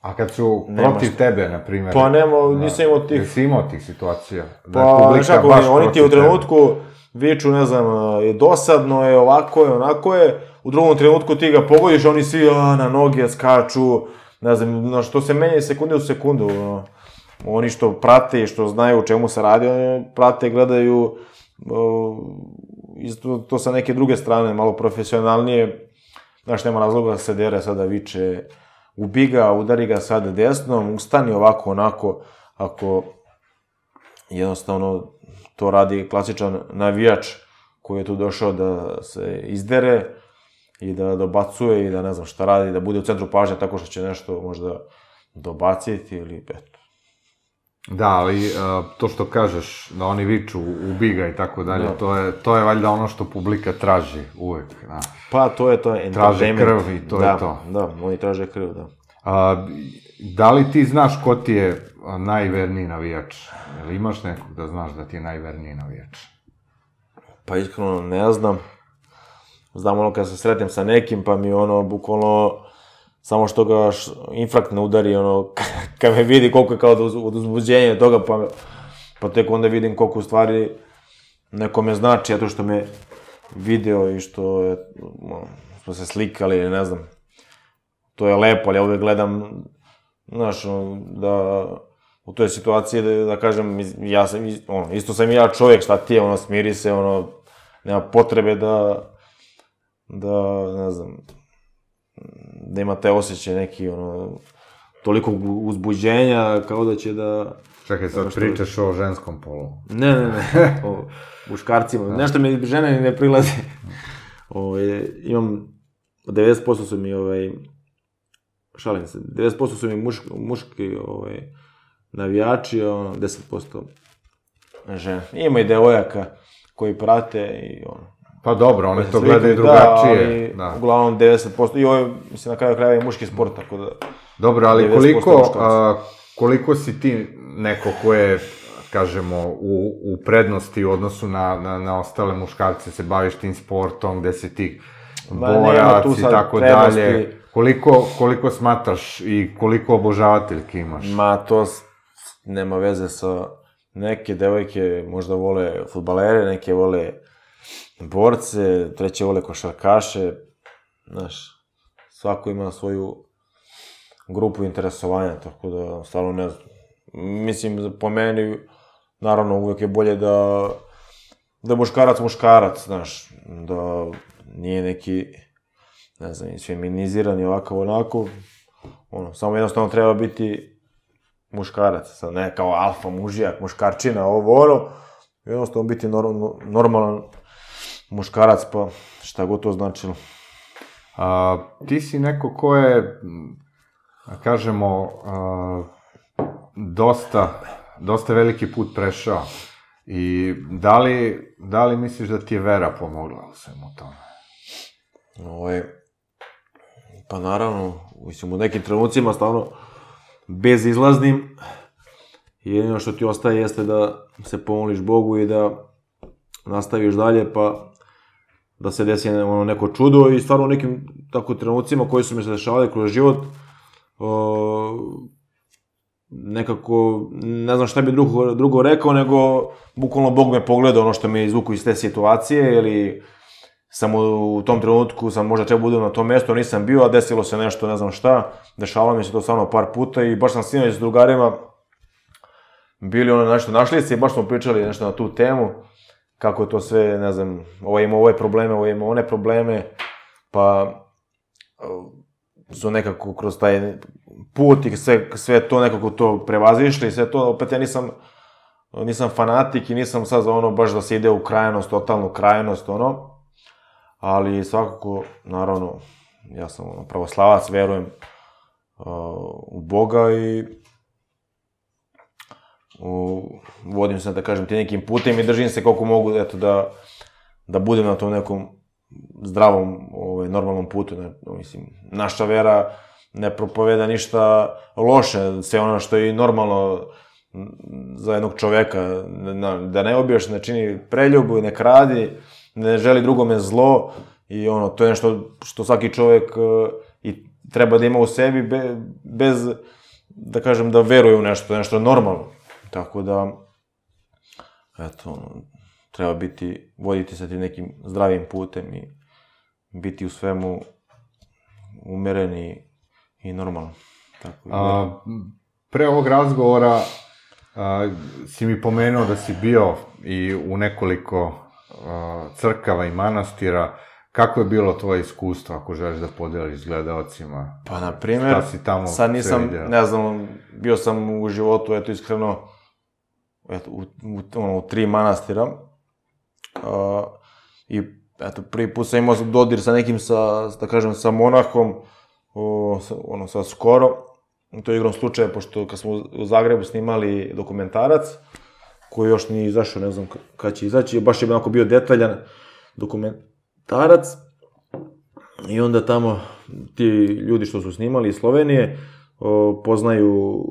A kad su protiv tebe, na primjer? Pa nema, nisam imao tih... Jesi imao tih situacija? Pa, nešako, oni ti u trenutku viču, ne znam, je dosadno, je ovako, je onako je, u drugom trenutku ti ga pogodiš, oni svi na noge skaču, ne znam, što se menja iz sekunde u sekundu. Oni što prate i što znaju o čemu se radi, oni prate, gledaju, to sa neke druge strane, malo profesionalnije, znaš, nema razloga da se dere sada viče, ubi ga, udari ga sad desnom, ustani ovako, onako, ako jednostavno to radi klasičan navijač koji je tu došao da se izdere i da dobacuje i da ne znam šta radi, da bude u centru pažnje tako što će nešto možda dobaciti ili eto. Da, ali to što kažeš da oni viču, ubi ga i tako dalje, to je valjda ono što publika traži uvek. Pa to je to. Traže krv i to je to. Da, oni traže krv, da. Da li ti znaš ko ti je najverniji navijač? Jel imaš nekog da znaš da ti je najverniji navijač? Pa iskreno ne znam. Znam ono kad se sretnem sa nekim pa mi ono bukvalno samo što ga infarkt ne udari, ono, kad me vidi koliko je kao od uzbuđenja toga, pa tek onda vidim koliko u stvari neko me znači, a to što me video i što smo se slikali, ne znam. To je lepo, ali ja uvek gledam, znaš, da u toj situaciji, da kažem, ja sam, ono, isto sam i ja čovjek, šta ti je, ono, smiri se, ono, nema potrebe da, da, ne znam, da ima te osjećaj neki, ono, toliko uzbuđenja, kao da će da... Čekaj, sad pričaš o ženskom polu. Ne, ne, ne, o muškarcima, nešto mi žene ne prilaze. Imam, devedeset posto su mi, ovaj, šalim se, devedeset posto su mi muški navijači, ono, deset posto žene. Ima i devojaka koji prate i ono... Pa dobro, one to gledaju drugačije. Da, ali uglavnom devedeset posto, i ovo, mislim, na kraju krajeva i muški sport, tako da... Dobro, ali koliko si ti neko ko je, kažemo, u prednosti u odnosu na ostale muškarce, se baviš tim sportom, gde si ti borac i tako dalje, koliko smatraš i koliko obožavateljki imaš? Ma, to nema veze sa... Neke devojke možda vole fudbalere, neke vole borce, treće vole košarkaše, znaš, svako ima svoju grupu interesovanja, tako da, stvarno ne znam. Mislim, po meni, naravno, uvek je bolje da je muškarac muškarac, znaš, da nije neki, ne znam, feminizirani ovakav onako, ono, samo jednostavno treba biti muškarac, sad ne kao alfa mužijak, muškarčina, ovo ono, jednostavno biti normalan muškarac, pa šta god to značilo. Ti si neko ko je, kažemo, dosta veliki put prešao i da li misliš da ti je vera pomogla u svemu tome? Pa naravno, mislim, u nekim trenucima stavno bezizlaznim, jedino što ti ostaje jeste da se pomoliš Bogu i da nastaviš dalje, pa da se desi neko čudo, i stvarno u nekim tako trenucima koji su mi se dešavali kroz život, nekako, ne znam šta bi drugo rekao, nego bukvalno Bog me pogleda, ono što me izvuku iz te situacije, ili sam u tom trenutku, sam možda trebao budem na tom mestu, nisam bio, a desilo se nešto, ne znam šta, dešavalo mi se to stvarno par puta, i baš sam sinoć s drugarima bili ono nešto našli se i baš smo pričali nešto na tu temu, kako je to sve, ne znam, ovo ima ove probleme, ovo ima one probleme, pa su nekako kroz taj put i sve to nekako to prevazišli i sve to, opet ja nisam, nisam fanatik i nisam sad za ono baš da se ide u krajnost, totalnu krajnost, ono, ali svakako, naravno, ja sam pravoslavac, verujem u Boga i vodim se, da kažem, ti nekim putem i držim se koliko mogu, eto, da budem na tom nekom zdravom, normalnom putu. Mislim, naša vera ne propoveda ništa loše, sve ono što je normalno za jednog čoveka, da ne obiješ, ne čini preljubu i ne kradi, ne želi drugome zlo, i ono, to je nešto što svaki čovek i treba da ima u sebi, bez, da kažem, da veruje u nešto, nešto normalno. Tako da, eto, treba biti, voditi se tim nekim zdravim putem i biti u svemu umeren i normalan. Pre ovog razgovora si mi pomenuo da si bio i u nekoliko crkava i manastira. Kako je bilo tvoje iskustvo, ako želiš da podeliš s gledalcima? Pa, na primer, sad nisam, ne znam, bio sam u životu, eto, iskreno, u tri manastira. I, eto, prvi put sam imao dodir sa nekim, da kažem, sa monahom, ono, sa Skoro. To je igrom slučaja, pošto kad smo u Zagrebu snimali dokumentarac, koji još nije izašao, ne znam kada će izaći, baš je onako bio detaljan dokumentarac, i onda tamo ti ljudi što su snimali iz Slovenije poznaju,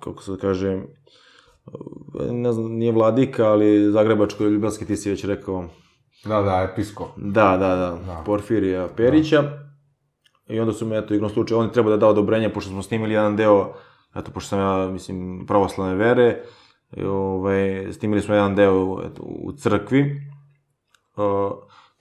kako se kaže, ne znam, nije vladika, ali zagrebačko, ljubljanski, ti si već rekao. Da, da, episkop. Da, da, da, Porfirija Perića, i onda su me, eto, igrom slučaja, on je trebao da da odobrenje, pošto smo snimili jedan deo, eto, pošto sam ja, mislim, pravoslavne vere, snimili smo jedan deo u crkvi,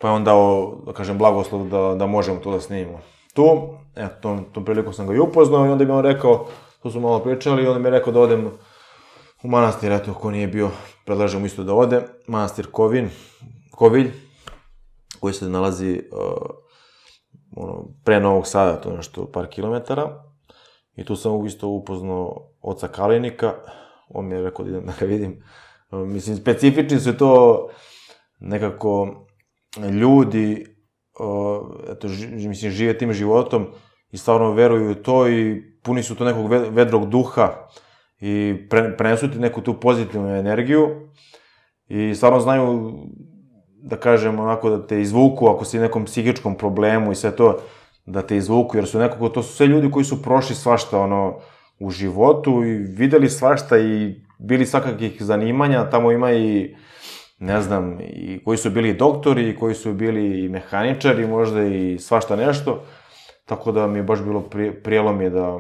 pa je on dao, da kažem, blagoslov da možemo to da snimimo. Tu, eto, tom priliku sam ga i upoznao i onda bi on rekao, tu smo malo pričali, i onda mi je rekao da odem u Manastir, eto, ko nije bio, predlažem isto da ode, Manastir Kovilj, koji se nalazi pre Novog Sada, to je nešto par kilometara, i tu sam isto upoznao oca Kalinika, on mi je rekao da idem da ga vidim. Mislim, specifični su to nekako ljudi, eto, mislim, žive tim životom i stvarno veruju u to i puni su to nekog vedrog duha i prenesu ti neku tu pozitivnu energiju i stvarno znaju, da kažem, onako da te izvuku ako si u nekom psihičkom problemu i sve to, da te izvuku, jer su nekako, to su sve ljudi koji su prošli svašta, ono, u životu i videli svašta i bili svakakih zanimanja, tamo ima i, ne znam, i koji su bili i doktori, i koji su bili i mehaničari, možda i svašta nešto, tako da mi je baš bilo prijelo mi je da,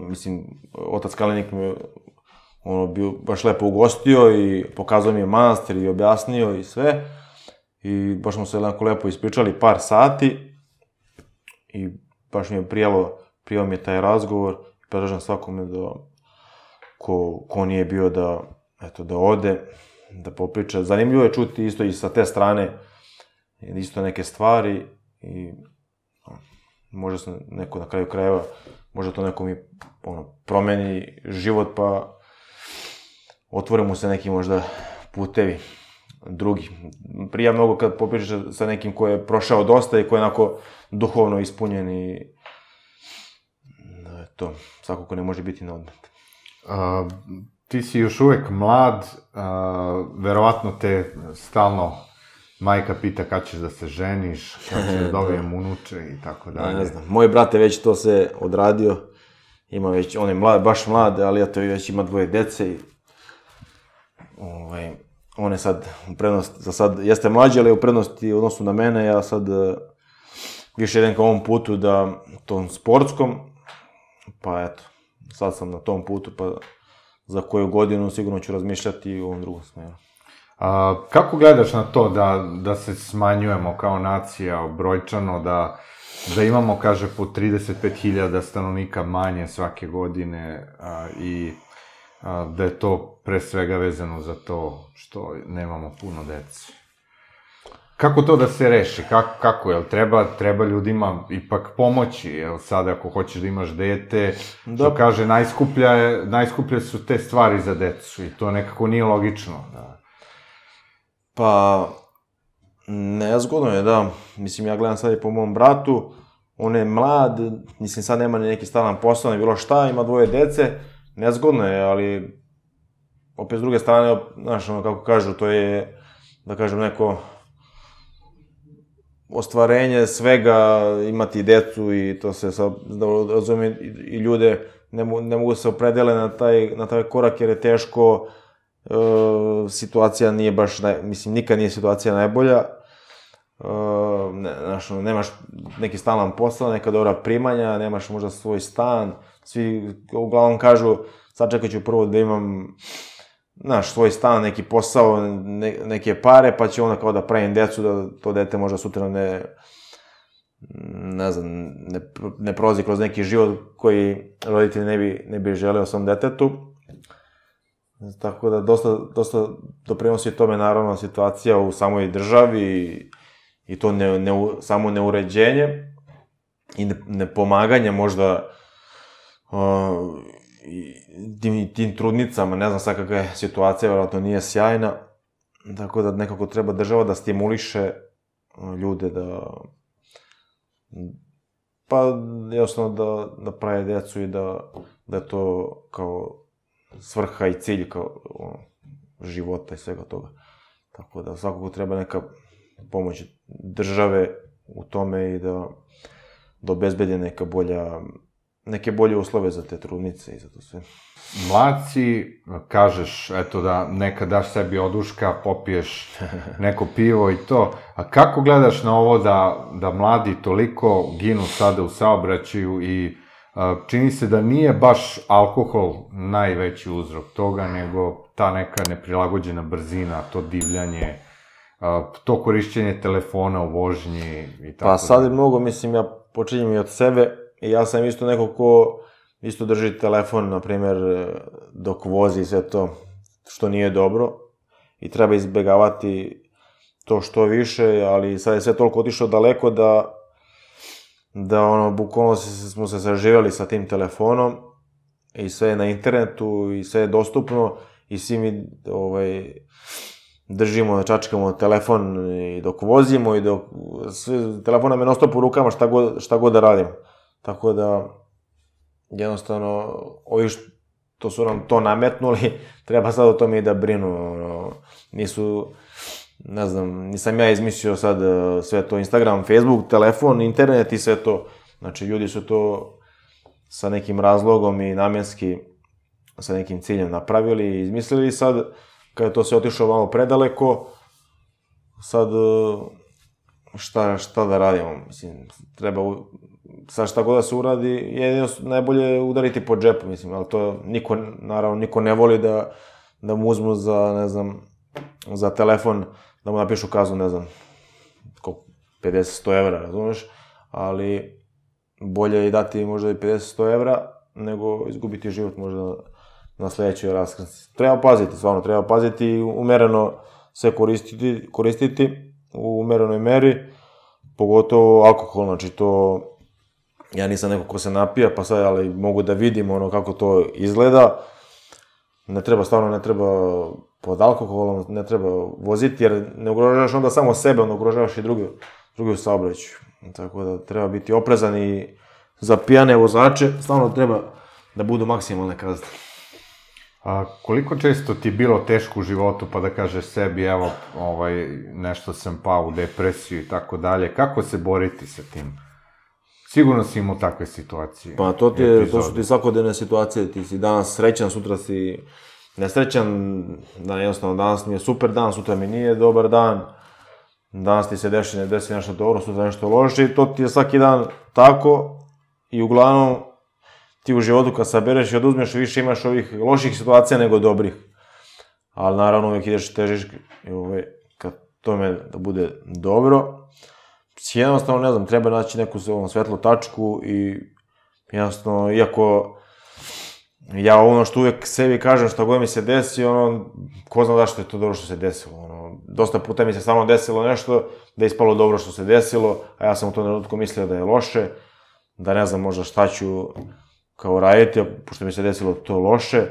mislim, otac Kalinik mi je, ono, bio baš lepo ugostio i pokazao mi je manastir i objasnio i sve, i baš smo se onako lepo ispričali par sati i baš mi je prijelo, prijao mi je taj razgovor, predlažem svakome da, ko nije bio, da, eto, da ode, da popriča. Zanimljivo je čuti isto i sa te strane, isto neke stvari i možda se neko na kraju krajeva, možda to neko mi promeni život, pa otvore mu se neki možda putevi drugi. Prija mnogo kad popričaš sa nekim ko je prošao dosta i ko je onako duhovno ispunjen i to, svako ko ne može biti na odmet. Ti si još uvek mlad, verovatno te stalno majka pita kada ćeš da se ženiš, kada ćeš da dobijem unuče i tako dalje. Ne znam, moj brat je već to se odradio, ima već, on je baš mlad, ali eto već ima dvoje dece i on je sad u prednosti, za sad jeste mlađi, ali je u prednosti u odnosu na mene, ja sad više idem ka ovom putu da tom sportskom, pa eto. Sad sam na tom putu, pa za koju godinu sigurno ću razmišljati u ovom drugom smeru. Kako gledaš na to da se smanjujemo kao nacija brojčano, da imamo, kaže, po trideset pet hiljada stanovnika manje svake godine i da je to pre svega vezano za to što nemamo puno dece? Kako to da se reši? Kako, jel treba ljudima ipak pomoći, jel sad ako hoćeš da imaš dete, što kaže, najskuplje su te stvari za decu i to nekako nije logično. Pa, nezgodno je, da. Mislim, ja gledam sad i po mom bratu, on je mlad, mislim, sad nema neki stalan posao, ne bilo šta, ima dvoje dece, nezgodno je, ali opet s druge strane, znaš, ono, kako kažu, to je, da kažem, neko ostvarenje svega, imati decu i to se, da razumijem, i ljude ne mogu se opredele na taj korak jer je teško, situacija nije baš, mislim, nikad nije situacija najbolja, nemaš neki stalan posao, neka dobra primanja, nemaš možda svoj stan, svi uglavnom kažu, sad čekaj ću prvo da imam, znaš, svoj stan, neki posao, neke pare, pa će onda kao da pravim decu, da to dete možda sutra ne, ne znam, ne prolazi kroz neki život koji roditelj ne bi želeo svom detetu. Tako da dosta doprinosi tome, naravno, situacija u samoj državi i to samo neuređenje i nepomaganje možda tim trudnicama, ne znam sad kakva je situacija, vjerojatno nije sjajna, tako da nekako treba država da stimuliše ljude da, pa jednostavno da prave djecu i da je to kao svrha i cilj života i svega toga. Tako da svakako treba neka pomoć države u tome i da obezbedi neka bolja, neke bolje uslove za te trudnice i za to sve. Mlad si, kažeš, eto, da nekad daš sebi oduška, popiješ neko pivo i to. A kako gledaš na ovo da mladi toliko ginu sada u saobraćaju i čini se da nije baš alkohol najveći uzrok toga, nego ta neka neprilagođena brzina, to divljanje, to korišćenje telefona u vožnji i tako? Pa sad je mnogo, mislim, ja počinjem i od sebe, i ja sam isto neko ko isto drži telefon, na primer, dok vozi i sve to, što nije dobro, i treba izbegavati to što više, ali sad je sve toliko otišao daleko da da ono, bukvalno smo se saživjeli sa tim telefonom i sve je na internetu i sve je dostupno i svi mi ovaj, držimo, čačkamo telefon i dok vozimo i dok... Sve, telefona me non-stop u rukama šta god, šta god da radim. Tako da, jednostavno, ovi što su nam to nametnuli, treba sad o tome i da brinu. Ono, nisu... Ne znam, nisam ja izmislio sad sve to, Instagram, Facebook, telefon, internet i sve to. Znači, ljudi su to sa nekim razlogom i namjenski, sa nekim ciljem napravili i izmislili i sad, kada je to sve otišlo malo predaleko, sad šta, šta da radimo, mislim, treba, sad šta god da se uradi, jedino najbolje udariti po džepu, mislim, ali to niko, naravno, niko ne voli da, da mu uzmu za, ne znam, za telefon, da mu napišu kaznu, ne znam, pedeset sto evra, razumiješ, ali bolje je dati možda i pedeset sto evra nego izgubiti život možda na sljedećoj raskrsnici. Treba paziti, stvarno, treba paziti i umereno sve koristiti, koristiti u umerenoj meri, pogotovo alkohol, znači to, ja nisam neko ko se napija, pa sad, ali mogu da vidim ono kako to izgleda, ne treba, stvarno ne treba pod alkoholom, ne treba voziti, jer ne ugrožavaš onda samo sebe, onda ugrožavaš i druge, druge u saobraćaju. Tako da treba biti oprezan i za pijane vozače, stvarno treba da budu maksimalne kazne. A koliko često ti je bilo teško u životu pa da kažeš sebi, evo, ovaj, nešto sam pao u depresiju i tako dalje, kako se boriti sa tim? Sigurno si imao takve situacije. Pa to, ti je, to su ti svakodnevne situacije, ti si danas srećan, sutra si nesrećan, da, jednostavno danas mi je super dan, sutra mi nije dobar dan, danas ti se desi, ne desi nešto dobro, sutra nešto loše i to ti je svaki dan tako i uglavnom ti u životu kad sabereš i oduzmeš više imaš ovih loših situacija nego dobrih. Ali naravno uvijek ideš težiš ovaj, kad tome da bude dobro. Jednostavno, ne znam, treba naći neku svetlu tačku i jednostavno, iako ja ono što uvijek sebi kažem šta god mi se desi, ono, ko zna zašto je to dobro što se desilo, ono, dosta puta mi se samo desilo nešto da je ispalo dobro što se desilo, a ja sam u tom trenutku mislio da je loše, da ne znam možda šta ću kao raditi, pošto mi se desilo to loše,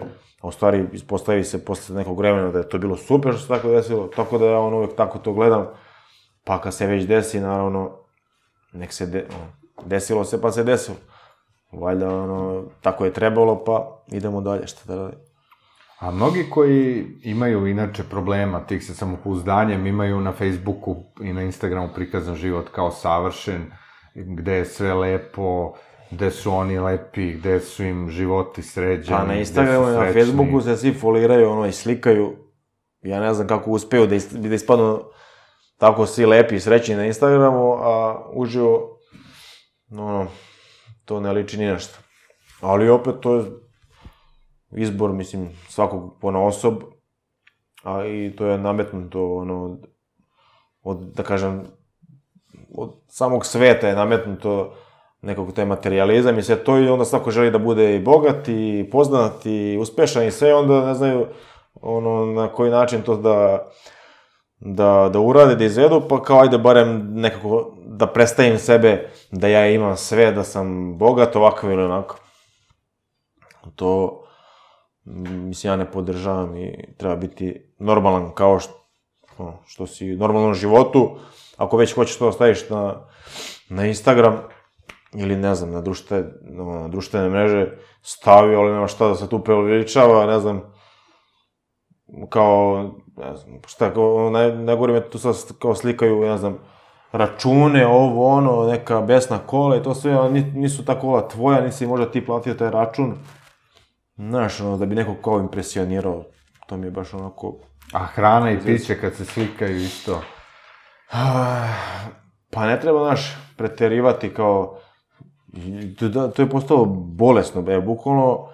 a u stvari ispostavi se posle nekog vremena da je to bilo super što se tako desilo, tako da ja ono uvijek tako to gledam, pa kad se već desi, naravno, nek se de, desilo se pa se desilo. Valjda, ono, tako je trebalo, pa idemo dalje, šta da radim. A mnogi koji imaju inače problema, tih sa samopouzdanjem, imaju na Facebooku i na Instagramu prikazan život kao savršen, gde je sve lepo, gde su oni lepi, gde su im životi sređeni, gde su srećni. A na Instagramu i na Facebooku se svi foliraju, ono, i slikaju. Ja ne znam kako uspeju da, is, da ispadnu tako svi lepi i srećni na Instagramu, a uživo, ono, to ne liči ni nešto. Ali opet, to je izbor, mislim, svakog ponaosob, a i to je nametnuto, ono, od, da kažem, od samog sveta je nametnuto nekako taj materijalizam i sve to, i onda svako želi da bude i bogat, i poznat, i uspešan, i sve, onda ne znaju, ono, na koji način to da, da, da urade, da izvedu, pa kao, ajde, barem nekako da predstavim sebe, da ja imam sve, da sam bogat, ovako ili onako. To, mislim, ja ne podržavam i treba biti normalan kao što, što si u normalnom životu. Ako već hoćeš to staviš na, na Instagram ili, ne znam, na, društe, na društvene mreže, stavi, ali nema šta da se tu preuveličava, ne znam, kao, ne znam, šta, kao, ne, ne govorim je tu sad kao slikaju, ne znam, račune, ovo, ono, neka besna kola i to sve, ali nisu ta kola tvoja, nisi možda ti platio taj račun. Znaš, ono, da bi neko kao impresionirao, to mi je baš onako... A hrana i piće kad se slikaju isto? Pa ne treba, znaš, preterivati kao... To je postalo bolesno, be, bukvalno...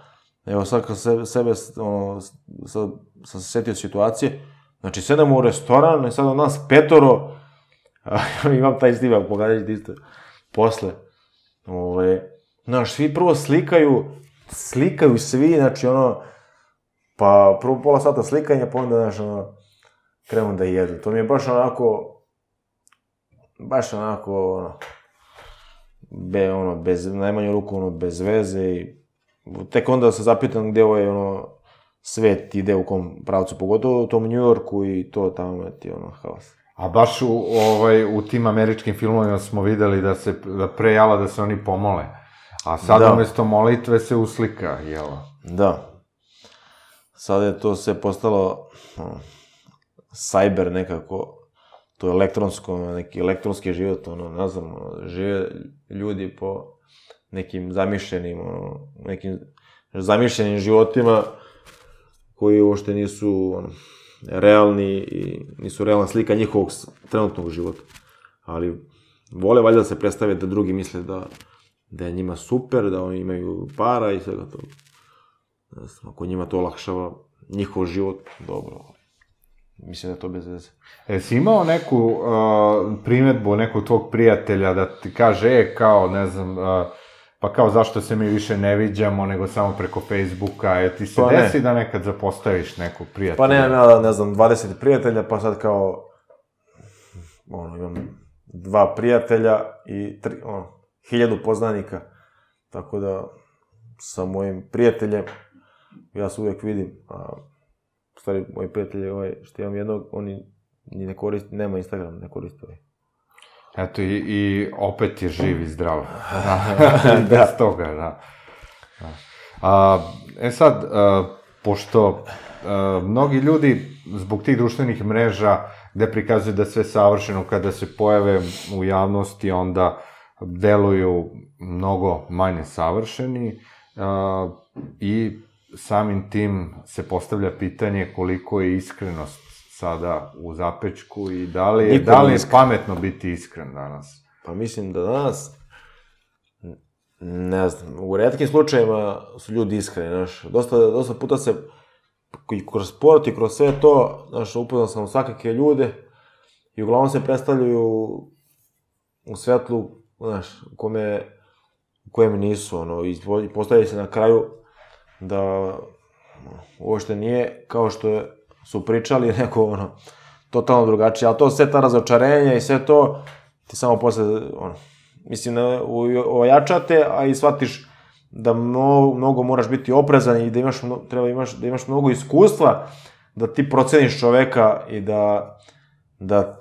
Evo sad kad sebe, ono, sad sam se sjetio situacije, Znači, sedem u restoran, i sad od nas petoro, imam taj snimak, pogledat ćete isto posle. Znaš, svi prvo slikaju, slikaju svi, znači ono, pa prvo pola sata slikanja, pa onda, znaš, ono, krenu da jedu. To mi je baš onako, baš onako, ono, be, ono, bez, najmanju ruku, ono, bez veze i tek onda se zapitam gde ovo je, ono, svet ide u kom pravcu, pogotovo u tom Njujorku i to tamo je ti, ono, haos. A baš u, ovaj, u tim američkim filmovima smo videli da se, da prejala da se oni pomole, a sad umesto molitve se uslika, jela. Da. Sada je to sve postalo, ono, sajber nekako. To je elektronsko, neki elektronski život, ono, ne znam, žive ljudi po nekim zamišljenim, ono, nekim zamišljenim životima koji uopšte nisu, ono, realni i nisu realna slika njihovog trenutnog života. Ali vole valjda da se predstave da drugi misle da je njima super, da oni imaju para i svega toga. Ne znam, ako njima to olakšava njihov život, dobro. Mislim da je to bez veze. E, si imao neku primetbu nekog tvog prijatelja da ti kaže, e, kao, ne znam, pa kao zašto se mi više ne viđamo nego samo preko Facebooka, jer ti se desi da nekad zapostaviš nekog prijatelja? Pa nemam ja, ne znam, dvadeset prijatelja, pa sad kao, ono, imam dva prijatelja i hiljadu poznanika, tako da sa mojim prijateljem ja se uvek vidim, a... U stvari, moji prijatelji, što imam jednog, oni ne koriste, nema Instagram, ne koriste ovaj. Eto, i opet je živ i zdrav. Bez toga, da. E sad, pošto mnogi ljudi zbog tih društvenih mreža gde prikazuju da je sve savršeno, kada se pojave u javnosti, onda deluju mnogo manje savršeni i samim tim se postavlja pitanje koliko je iskrenost sada u zapećku i da li je pametno biti iskren danas? Pa mislim da danas, ne znam, u retkim slučajima su ljudi iskreni, znaš, dosta puta se i kroz sport i kroz sve to, znaš, upoznao sam svakakve ljude i uglavnom se predstavljaju u svetlu, znaš, u kojem nisu, ono, i postavljaju se na kraju da uopšte nije kao što su pričali neko, ono, totalno drugačije, ali to sve ta razočarenja i sve to ti samo posle, ono, mislim, ojačate, a i shvatiš da mnogo moraš biti oprezan i da imaš, treba imaš, da imaš mnogo iskustva da ti proceniš čoveka i da da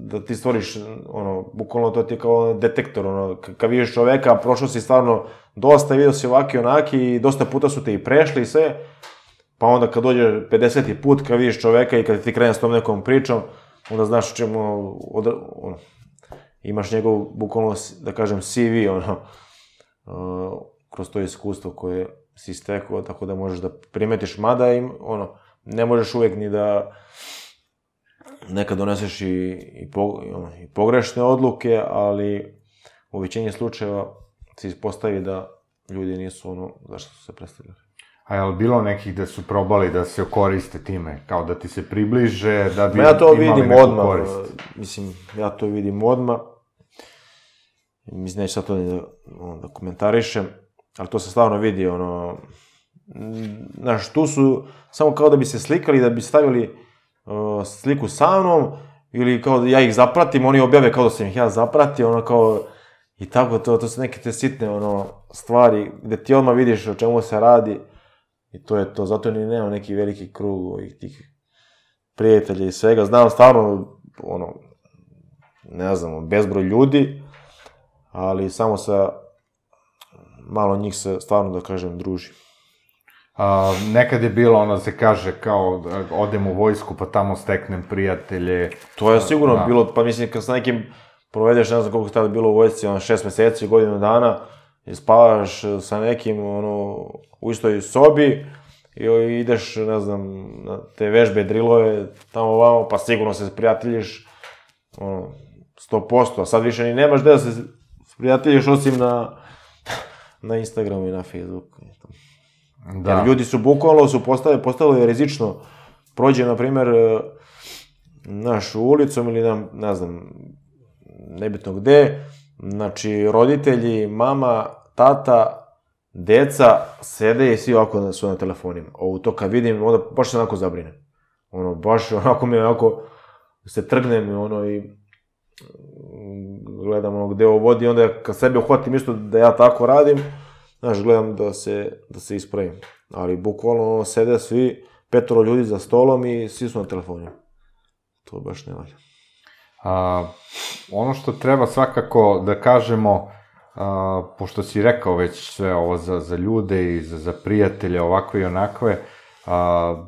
da ti stvoriš, ono, bukvalno to ti je kao detektor, ono, kad vidiš čoveka, prošao si stvarno dosta, vidio si ovaki onaki i dosta puta su te i prešli i sve, pa onda kad dođe pedeseti put, kad vidiš čoveka i kad ti krene s tom nekom pričom, onda znaš čemu, ono, imaš njegov, bukvalno, da kažem, ce ve, ono, kroz to iskustvo koje si stekao, tako da možeš da primetiš, mada im, ono, ne možeš uvek ni da nekad doneseš i pogrešne odluke, ali u većini slučajeva se ispostavi da ljudi nisu ono zašto su se predstavljali. A je li bilo nekih da su probali da se okoriste time, kao da ti se približe, da bi imali neku korist? Mislim, ja to vidim odmah. Mislim, neću sad to da komentarišem, ali to se stalno vidi, ono... Znaš, tu su samo kao da bi se slikali, da bi stavili sliku sa mnom, ili kao da ja ih zapratim, oni objave kao da sam ih ja zapratio, ono kao, i tako, to su neke te sitne, ono, stvari gde ti odmah vidiš o čemu se radi, i to je to, zato ni nema neki veliki krug ovih tih prijatelja i svega, znam stvarno, ono, ne znam, bezbroj ljudi, ali samo sa, malo njih se stvarno, da kažem, družim. Nekad je bilo, ono, se kaže, kao, odem u vojsku, pa tamo steknem prijatelje. To je sigurno bilo, pa mislim, kad sa nekim provedeš, ne znam koliko je tada bilo u vojsci, ono, šest meseci, godinu dana, i spavaš sa nekim, ono, u istoj sobi, i ideš, ne znam, na te vežbe, drilove, tamo ovamo, pa sigurno se prijateljiš, ono, sto posto, a sad više ni nemaš gde da se prijateljiš, osim na Instagramu i na Facebooku. Jer ljudi su bukvalno, su postale rizično, prođe, na primer, našu ulicom ili nam, ne znam, nebitno gde, znači roditelji, mama, tata, deca sede i svi ovako su na telefonima. Ovo to kad vidim, onda baš se onako zabrinem. Ono, baš onako mi je onako, se trgnem i ono i gledam ono gde ovo vodi, onda kad sebe uhvatim isto da ja tako radim, znaš, gledam da se, da se ispravim. Ali bukvalno ono, sede svi petoro ljudi za stolom i svi su na telefonu. To baš ne valja. A, ono što treba svakako da kažemo, a, pošto si rekao već sve ovo za, za ljude i za, za prijatelje, ovakve i onakve, a,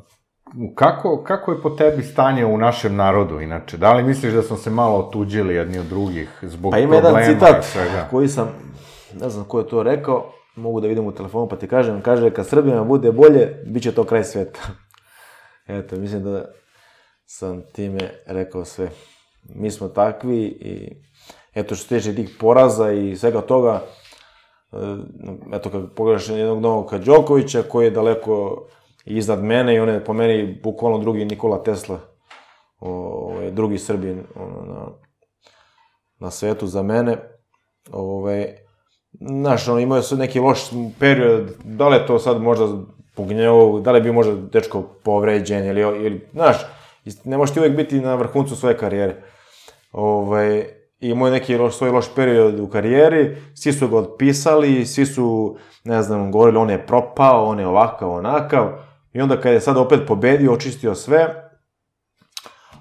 kako, kako je po tebi stanje u našem narodu, inače? Da li misliš da smo se malo otuđili jedni od drugih zbog problema i svega? Pa ima jedan citat koji sam, ne znam ko je to rekao, mogu da vidim u telefonu pa ti kažem, kaže, kad Srbima bude bolje, bit će to kraj sveta. Eto, mislim da sam time rekao sve. Mi smo takvi i eto što se tiče tih poraza i svega toga, eto kad pogledaš jednog Novaka Đokovića koji je daleko iznad mene i on je po meni bukvalno drugi Nikola Tesla, drugi Srbin na svetu za mene. Znaš, imao su neki loš period, da li je to sad možda pognjeo, da li je bio možda dečko povređen ili, znaš, ne možeš ti uvek biti na vrhuncu svoje karijere. Imao je neki svoj loš period u karijeri, svi su ga otpisali, svi su, ne znam, govorili on je propao, on je ovakav, onakav. I onda kad je sad opet pobedio, očistio sve,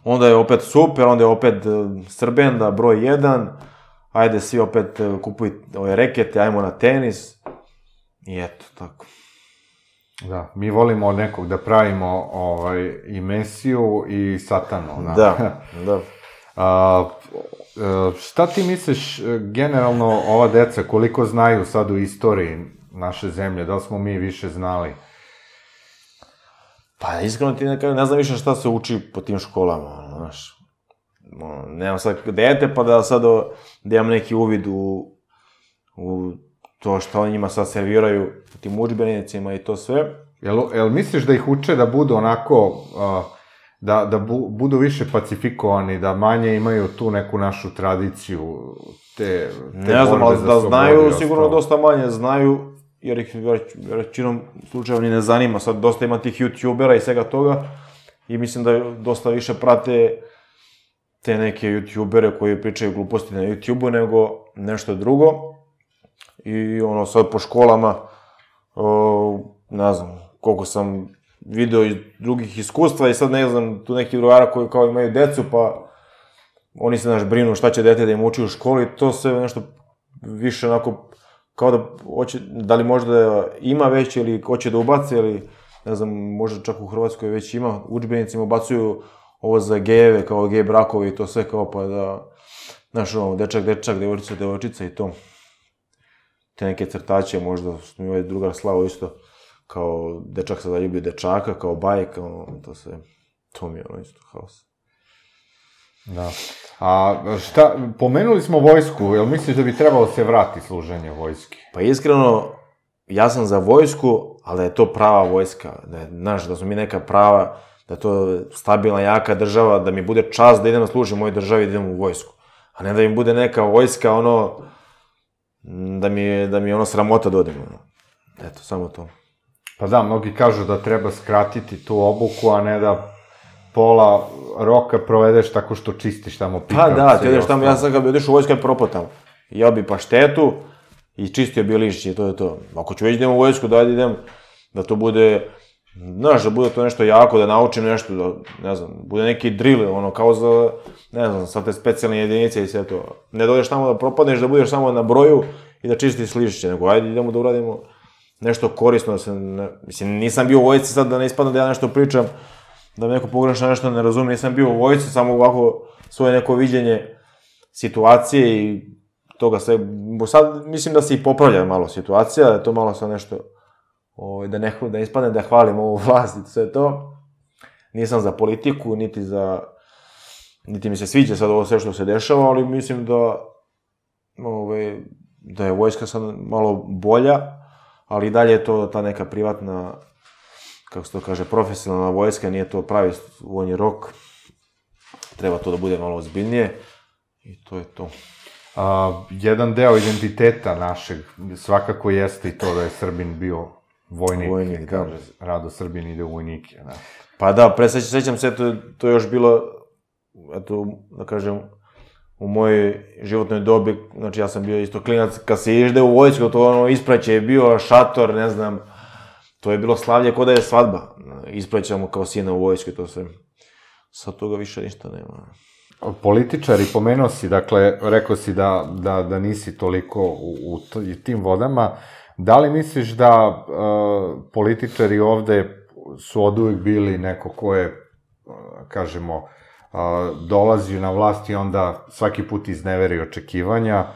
onda je opet super, onda je opet Srbenda, broj jedan, ajde svi opet kupuj ove rekete, ajmo na tenis, i eto, tako. Da, mi volimo od nekog da pravimo i Mesiju i Satanu. Da, da. Šta ti misliš, generalno, ova deca, koliko znaju sad u istoriji naše zemlje, da li smo mi više znali? Pa, iskreno ti ne znam više šta se uči po tim školama, znaš. Nemam sad dete, pa da sad imam neki uvid u to što njima sad serviraju tim udžbenicima i to sve. Jel misliš da ih uče da budu onako, da budu više pacifikovani, da manje imaju tu neku našu tradiciju, te borbe za slobodu i ostalo? Ne znam, ali da znaju, sigurno dosta manje znaju, jer ih većinom slučajeva ni ne zanima. Sad dosta ima tih youtubera i svega toga i mislim da dosta više prate te neke youtubere koji pričaju gluposti na youtubu nego nešto drugo. I ono, sad po školama, ne znam, koliko sam video iz drugih iskustva i sad ne znam, tu neki drugara koji kao imaju decu, pa oni se, znaš, brinu šta će dete da im uči u školi, to sve nešto više onako, kao da hoće, da li možda ima već ili hoće da ubace, ili ne znam, možda čak u Hrvatskoj već ima, udžbenicima ubacuju ovo za gejeve, kao gej brakovi i to sve, kao pa da, znaš, ono, dečak, dečak, devojčica, devojčica i to. Te neke crtače, možda mi ovaj drugar Slavo isto, kao dečak se zaljubio dečaka, kao bajka, ono, to sve, to mi je ono isto haos. Da. A šta, pomenuli smo vojsku, jel misliš da bi trebalo se vrati služenje vojski? Pa iskreno, ja sam za vojsku, ali da je to prava vojska, da je, znaš, da su mi neka prava, da je to stabilna, jaka država, da mi bude čast da idem da služim u mojoj državi, da idem u vojsku. A ne da mi bude neka vojska, ono, da mi je ono sramota da odim. Eto, samo to. Pa da, mnogi kažu da treba skratiti tu obuku, a ne da pola roka provedeš tako što čistiš tamo pikavce. Pa da, ti odeš tamo, ja sam kad bi odišao u vojsku, ja bi propao tamo. Jeo bi paštetu i čistio bi lišće, to je to. Ako ću već idem u vojsku, da idem, da to bude, znaš, da bude to nešto jako, da naučim nešto, da, ne znam, bude neki drill, ono, kao za, ne znam, sad te specijalne jedinice i sve to. Ne da odeš tamo da propadneš, da budeš samo na broju i da čistiš lišće, nego ajde idemo da uradimo nešto korisno, da se, mislim, nisam bio u vojsci sad da ne ispadne da ja nešto pričam, da me neko pogrešno nešto ne razume, nisam bio u vojsci, samo ovako svoje neko viđenje situacije i toga sve, sad mislim da se i popravlja malo situacija, da je to malo sad nešto, da ne ispadne da hvalim ovu vlast i sve to, nisam za politiku, niti za, niti mi se sviđa sad ovo sve što se dešava, ali mislim da je vojska sad malo bolja, ali i dalje je to ta neka privatna, kako se to kaže, profesionalna vojska, nije to pravi vojni rok. treba to da bude malo ozbiljnije i to je to. Jedan deo identiteta našeg svakako jeste i to da je Srbin bio vojnik, kao Rado Srbin ide u vojnike. Pa da, presećam se, to je još bilo, eto, da kažem, u mojoj životnoj dobi, znači ja sam bio isto klinac, kad se išde u vojsku, to ono ispraćaj je bio, šator, ne znam, to je bilo slavlje kao da je svadba. Ispraćamo kao sina u vojsku i to sve. Sad toga više ništa nema. Političari, pomenuo si, dakle, rekao si da nisi toliko u tim vodama. Da li misliš da političari ovde su od uvek bili neko ko je, kažemo, dolazio na vlast i onda svaki put izneveri očekivanja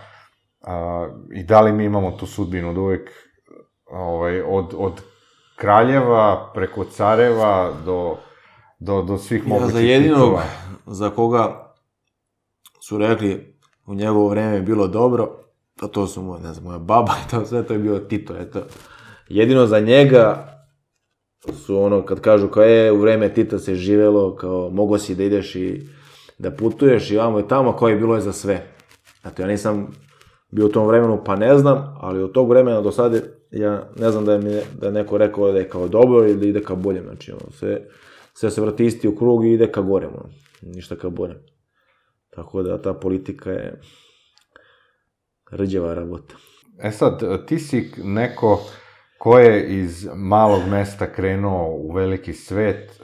i da li mi imamo tu sudbinu od uvek od kraljeva preko careva do svih mogućih titula? Za koga su rekli u njegovo vreme je bilo dobro, pa to su moja, ne znam, moja baba i to sve, to je bio Tito, eto. Jedino za njega su ono, kad kažu kao je, u vreme Tita se živelo, kao mogo si da ideš i da putuješ i vamo i tamo, kao je bilo je za sve. Eto, ja nisam bio u tom vremenu, pa ne znam, ali od tog vremena do sada, ja ne znam da je neko rekao da je kao dobro ili da ide kao boljem, znači ono, sve se vrati isti u krug i ide kao gorem, ono, ništa kao boljem. Tako da, ta politika je rđava rabota. E sad, ti si neko ko je iz malog mesta krenuo u veliki svet,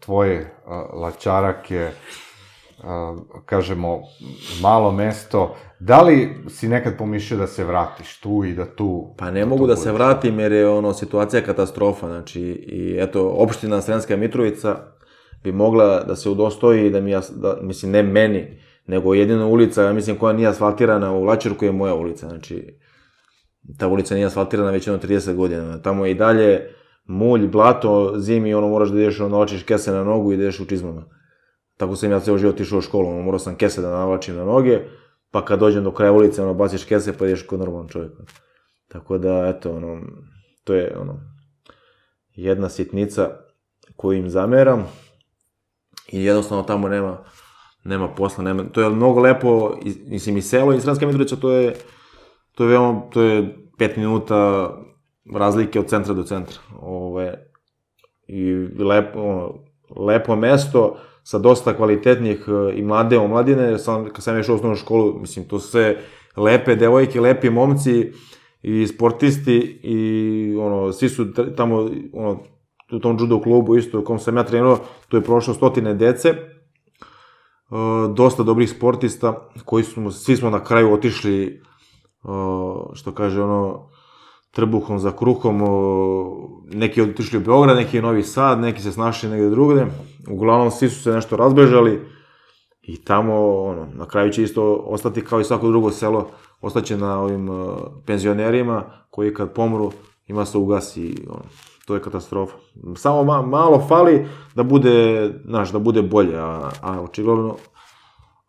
tvoj Laćarak je, kažemo, malo mesto. Da li si nekad pomišljao da se vratiš tu i da tu... Pa ne mogu da se vratim jer je ono situacija katastrofa, znači, i eto, opština Sremska Mitrovica bi mogla da se udostoji, da mi ja, mislim, ne meni, nego jedina ulica, ja mislim, koja nije asfaltirana u Laćerku je moja ulica, znači, ta ulica nije asfaltirana već jedno trideset godina, tamo je i dalje mulj, blato, zimi, ono, moraš da ideš, ono, navlačiš kese na nogu i ideš u čizmama. Tako sam ja ceo život išao u školu, ono, morao sam kese da navlačim na noge, pa kad dođem do kraja ulice, ono, baciš kese pa ideš kod normalan čovjek. Tako da, eto, ono, to je, ono, jedna sitnica koju im zameram i jednostavno tamo nema... Nema posla, nema, to je mnogo lepo, mislim i selo i Sremska Mitrovica, to je, to je veoma, to je pet minuta razlike od centra do centra, ove, i lepo, lepo mesto sa dosta kvalitetnih i mlade omladine, kad sam išao u osnovnu školu, mislim, to su sve lepe devojke, lepi momci i sportisti i, ono, svi su tamo, ono, u tom judo klubu isto, u kom sam ja trenirao, tu je prošlo stotine dece, dosta dobrih sportista, koji smo, svi smo na kraju otišli, što kaže, ono, trbuhom za kruhom, neki otišli u Beograd, neki u Novi Sad, neki se snašli negde drugde, uglavnom svi su se nešto razbežali i tamo, ono, na kraju će isto ostati kao i svako drugo selo, ostaće na ovim penzionerima, koji kad pomru, ima se ugas i, ono, to je katastrofa. Samo malo fali da bude, znaš, da bude bolje, a očigledno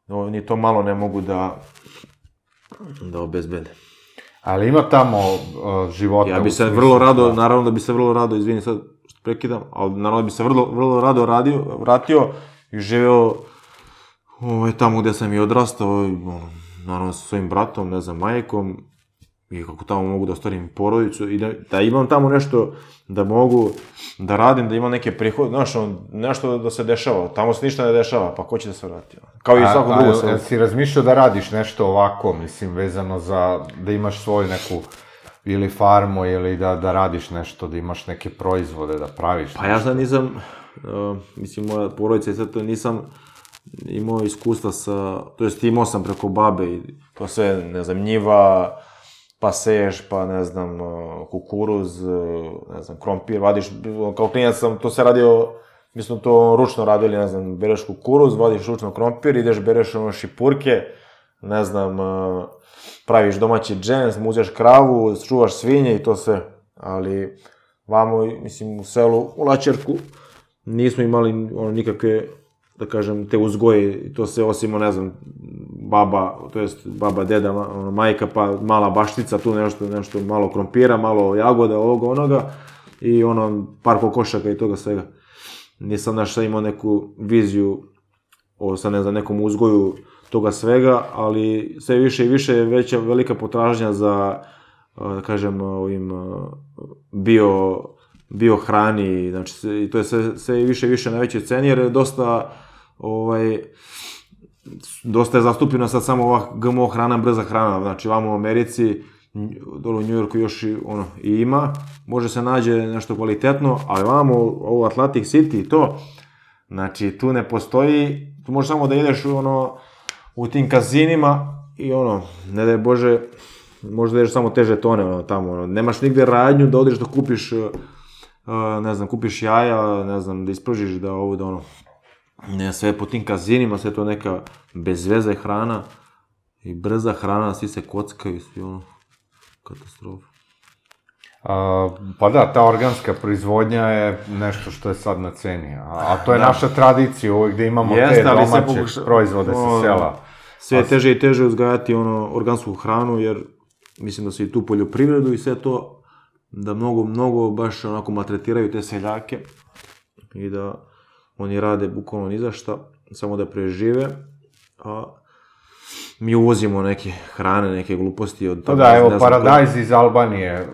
ni to malo ne mogu da da obezbede. Ali ima tamo života... Ja bi se vrlo rado, naravno da bi se vrlo rado, izvini sad što prekidam, ali naravno da bi se vrlo rado vratio i živeo tamo gde sam i odrastao, naravno sa svojim bratom, ne znam, majkom, i kako tamo mogu da ostvarim porodicu i da imam tamo nešto da mogu da radim, da imam neke prihode, znaš, nešto da se dešava, tamo se ništa ne dešava, pa ko će da se vrati? Kao i svako drugo se... Si razmišljao da radiš nešto ovako, mislim, vezano za, da imaš svoju neku ili farmu ili da radiš nešto, da imaš neke proizvode, da praviš nešto? Pa ja sad nisam, mislim, moja porodica i sve to, nisam imao iskustva sa, to jest imao sam preko babe i to sve, ne znam, njiva, pa seješ, pa ne znam, kukuruz, ne znam, krompir, vadiš, kao klinac sam, to se radio, mi smo to ručno radili, ne znam, bereš kukuruz, vadiš ručno krompir, ideš, bereš ono šipurke, ne znam, praviš domaći džens, muzeš kravu, čuvaš svinje i to sve, ali vamo, mislim, u selu, u Laćerku, nismo imali nikakve, da kažem, te uzgoje i to se osimo, ne znam, baba, to jest baba, deda, majka, pa mala baštica, tu nešto, nešto malo krompira, malo jagoda, ovoga, onoga i ono, par kokošaka i toga svega. Nisam našao imao neku viziju o sa ne znam, nekom uzgoju toga svega, ali sve više i više je veća velika potražnja za, da kažem, ovim bio, bio hrani, znači i to je sve, sve više i više na većoj ceni, jer je dosta, ovaj, dosta je zastupljena sad samo ova G M O hrana, brza hrana, znači vamo u Americi, dole u Njujorku još i, ono, i ima, može se nađe nešto kvalitetno, ali vamo u Atlantic City i to, znači tu ne postoji, tu možeš samo da ideš u, ono, u tim kazinima i ono, ne daj Bože, možda ideš samo te žetone, ono, tamo, ono, nemaš nigde radnju da odeš da kupiš, ne znam, kupiš jaja, ne znam, da ispržiš, da ovo, da ono, ne, sve po tim kazinima, sve to neka bezveze hrana i brza hrana, svi se kockaju, svi ono, katastrofa. Pa da, ta organska proizvodnja je nešto što je sad na ceni, a to je naša tradicija uvek gde imamo te domaće proizvode sa sela. Sve je teže i teže uzgajati organsku hranu, jer mislim da se i tu poljoprivredu i sve to, da mnogo, mnogo baš onako maltretiraju te seljake i da oni rade bukvalno ni za šta, samo da prežive, a mi uvozimo neke hrane, neke gluposti od... To da, evo, paradajz iz Albanije.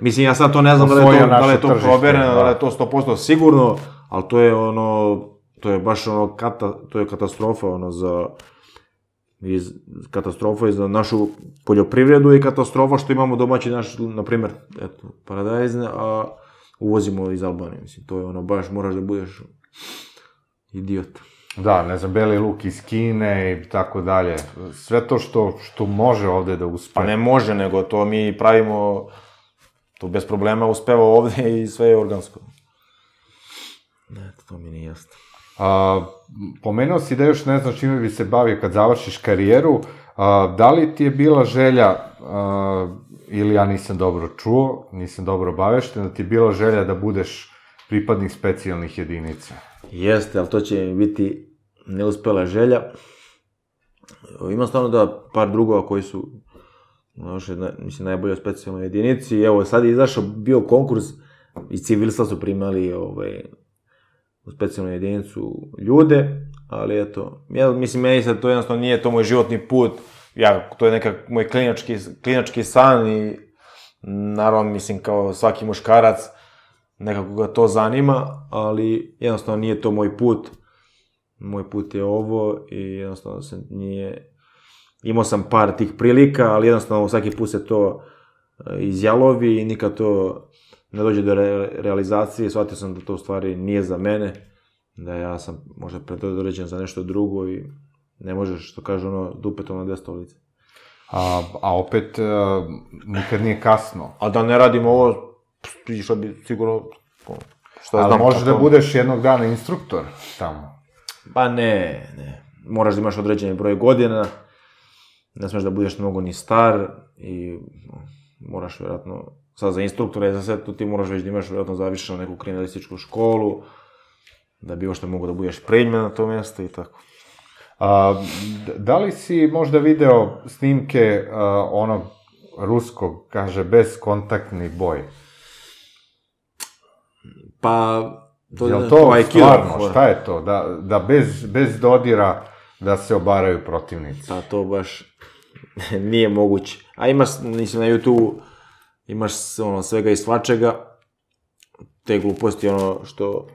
Mislim, ja sad to ne znam da li je to provereno, da li je to sto posto sigurno, ali to je ono, to je baš ono, to je katastrofa, ono, za... katastrofa i za našu poljoprivredu i katastrofa što imamo domaći naš, na primer, eto, paradajzne, a uvozimo iz Albanije, mislim, to je ono, baš moraš da budeš idiot. Da, ne znam, beli luk iz Kine i tako dalje, sve to što može ovde da uspe. Pa ne može, nego to mi pravimo, to bez problema uspeva ovde i sve je organsko. Eto, to mi nije jasno. Pomenuo si da još ne znam čime bi se bavio kad završiš karijeru, da li ti je bila želja, ili ja nisam dobro čuo, nisam dobro obavešten, da ti je bila želja da budeš pripadnik specijalnih jedinica? Jeste, ali to će mi biti neuspela želja. Ima stvarno da par drugova koji su najbolje u specijalnoj jedinici. Evo, sad je izašao bio konkurs i civilista su primali u specijalnu jedinicu ljude, ali eto, mislim, meni sad to jednostavno nije to moj životni put, to je nekak moj klinački san i naravno, mislim, kao svaki muškarac, nekako ga to zanima, ali jednostavno nije to moj put, moj put je ovo i jednostavno se nije, imao sam par tih prilika, ali jednostavno svaki put se to izjalovi i nikad to ne dođe do realizacije, shvatio sam da to u stvari nije za mene, da ja sam možda predodređen za nešto drugo i ne možeš, što kaže ono, dupetom na dve stolice. A opet, nikad nije kasno. A da ne radim ovo, prišao bi sigurno, šta znam. Ali možeš da budeš jednog dana instruktor tamo? Pa ne, ne. Moraš da imaš određeni broj godina, ne smeš da budeš mnogo ni star i moraš vjerojatno, sad za instruktora i za sve to ti moraš već da imaš vjerojatno završenu neku kriminalističku školu, da bi ošto mogo da budeš primljen na to mjesto i tako. Da li si možda video snimke onog ruskog, kaže, bezkontaktni boj? Pa... Jel to stvarno? Šta je to? Da bez dodira da se obaraju protivnici? Pa to baš nije moguće. A imaš, mislim, na YouTube imaš svega i svačega, te gluposti, ono što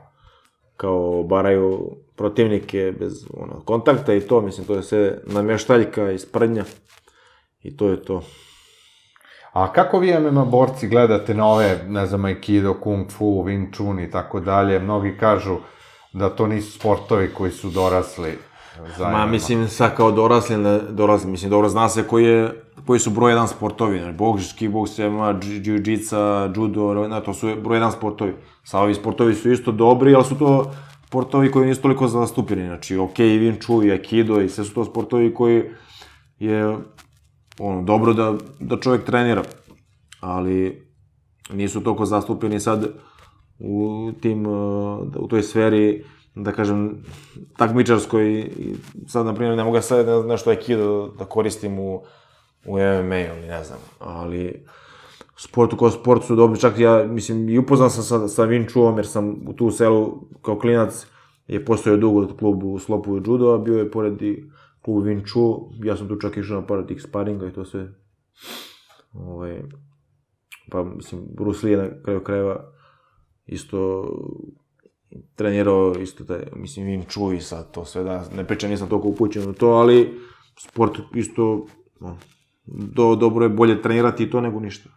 kao obaraju protivnike bez kontakta i to, mislim, to je sve namještaljka i sprdnja i to je to. A kako vi M M A borci gledate na ove, ne znam, aikido, kung fu, wing chun i tako dalje? Mnogi kažu da to nisu sportovi koji su dorasli za M M A. Ma, mislim, sad kao dorasli, mislim, dobro zna se koji su broj jedan sportovi. Boks, kickboks, M M A, jiu-jitsu, judo, to su broj jedan sportovi. Sad ovi sportovi su isto dobri, ali su to sportovi koji nisu toliko zastupljeni. Znači, okej, i wing chun, i aikido, i sve su to sportovi koji je... Dobro da čovjek trenira, ali nisu toliko zastupljeni sad u toj sferi, da kažem, takmičarskoj. Sad, na primjer, ne mogu sad nešto aikido da koristim u M M A-u ili ne znam, ali sportu kao sport su dobri. Čak ja, mislim, i upoznan sam sa Wing Chuom jer sam tu u selu kao klinac je postojao dugo klub u slopu judoa, bio je pored i klub Wing Chun, ja sam tu čak išao na par tih sparinga i to sve. Pa mislim, Bruce Lee je na kraju krajeva isto trenirao isto taj, mislim, Wing Chun i sad to sve, da ne pričam, nisam toliko upućen u to, ali sport isto, dobro je bolje trenirati i to nego ništa.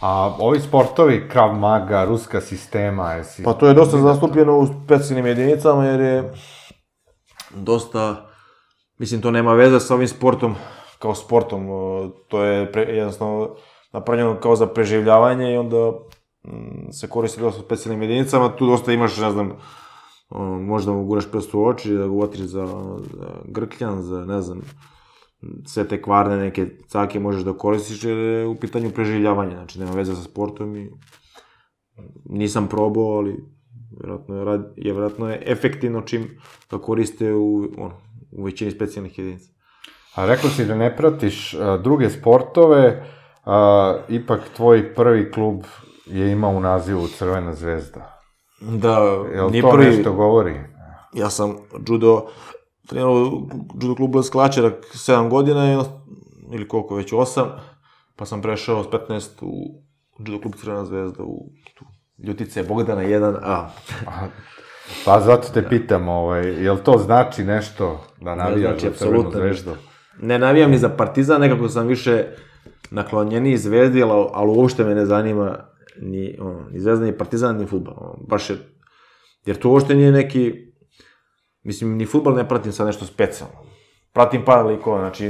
A ovi sportovi, krav maga, ruska sistema... Pa to je dosta zastupljeno u specijalnim jedinicama jer je dosta, mislim, to nema veze sa ovim sportom kao sportom, to je jednostavno napravljeno kao za preživljavanje i onda se koristi dosta u specijalnim jedinicama, tu dosta imaš, ne znam, možda mu guraš prst u oči, da ga uvatriš za grkljan, za ne znam... sve te kvarne neke cake možeš da koristiš jer je u pitanju preživljavanja, znači nema veze sa sportom i nisam probao, ali vjerojatno je efektivno čim ga koriste u većini specijalnih jedinica. A rekao si da ne pratiš druge sportove, ipak tvoj prvi klub je imao u nazivu Crvena zvezda. Da, nije prvi. Jel to nešto govori? Ja sam judo... trenirao judo klubu Sklačerak sedam godina, ili koliko već, osam, pa sam prešao s petnaest u judo klub Crvena zvezda u Ljutice Bogdana jedan a. Pa zato te pitam, je li to znači nešto da navijaš za Crvenu zvezdu? Ne navijam ni za Partizan, nekako sam više naklonjeniji Zvezdi, ali uopšte me ne zanima ni Zvezda, ni Partizan, ni fudbal. Baš je, jer to uopšte nije neki... Mislim, ni futbol ne pratim sad nešto specijalno. Pratim par likova, znači,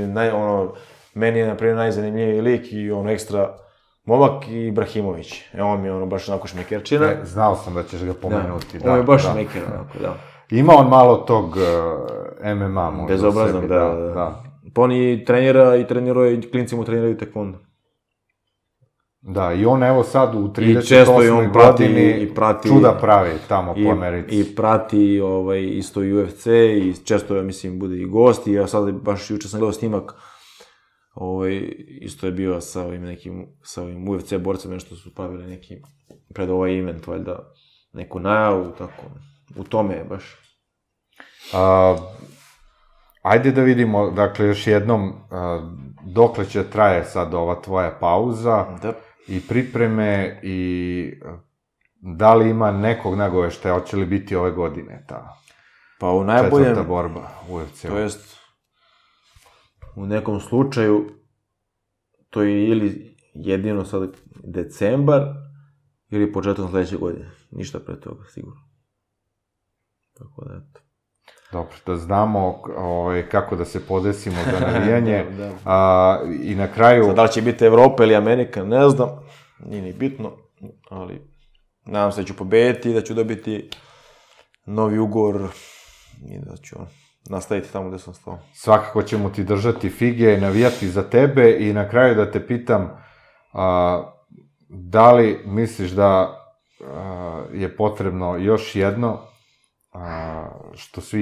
meni je, na primjer, najzanimljiviji lik i ono ekstra momak i Ibrahimović. Evo mi je ono baš onako šmekerčina. Znao sam da ćeš ga pomenuti. Ovo je baš šmeker, onako, da. Ima on malo tog M M A, možda. Bezobrazno, da. Pa on i trenira i treniruje, i klinci mu treniraju tekvondo. Da, i on evo sad u trideset osmoj godini čuda pravi tamo po Americi. I prati isto U F C i često ja mislim bude i gost i ja sad baš juče sam gledao snimak, isto je bio sa ovim U F C borcem, nešto su pravili neki pred ovaj event, valjda neku najavu, tako, u tome je baš. Ajde da vidimo, dakle, još jednom dokle će traje sad ova tvoja pauza i pripreme i da li ima nekog nagoveštaja, hoće li biti ove godine ta četvrta borba u U F C-u? To jest, u nekom slučaju, to je ili jedino sad decembar ili početkom sledeće godine, ništa pre toga sigurno. Tako da, eto. Dobro, da znamo kako da se podesimo za navijanje i na kraju... Da li će biti Evropa ili Amerika, ne znam, nije ni bitno, ali nadam se da ću pobediti, da ću dobiti novi ugovor i da ću nastaviti tamo gde sam stao. Svakako ćemo ti držati fige i navijati za tebe i na kraju da te pitam da li misliš da je potrebno još jedno što svi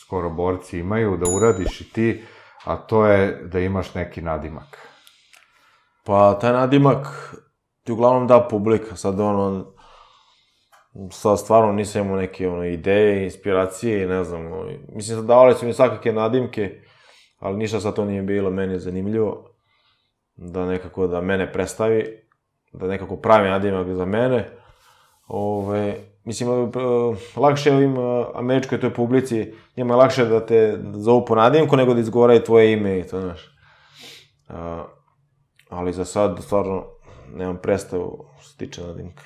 skoro borci imaju, da uradiš i ti, a to je da imaš neki nadimak. Pa, taj nadimak ti uglavnom da publika. Sad, ono, sad stvarno nisam imao neke ideje, inspiracije i ne znam. Mislim, davali su mi svakake nadimke, ali ništa sad to nije bilo meni zanimljivo. Da nekako da mene predstavi, da nekako pravi nadimak za mene. Ove... Mislim, lakše ovim američkoj toj publici, njima je lakše da te zovu po nadimku nego da izgovaraju tvoje ime i to, znaš. Ali za sad, stvarno, nemam predstavu što se tiče nadimka.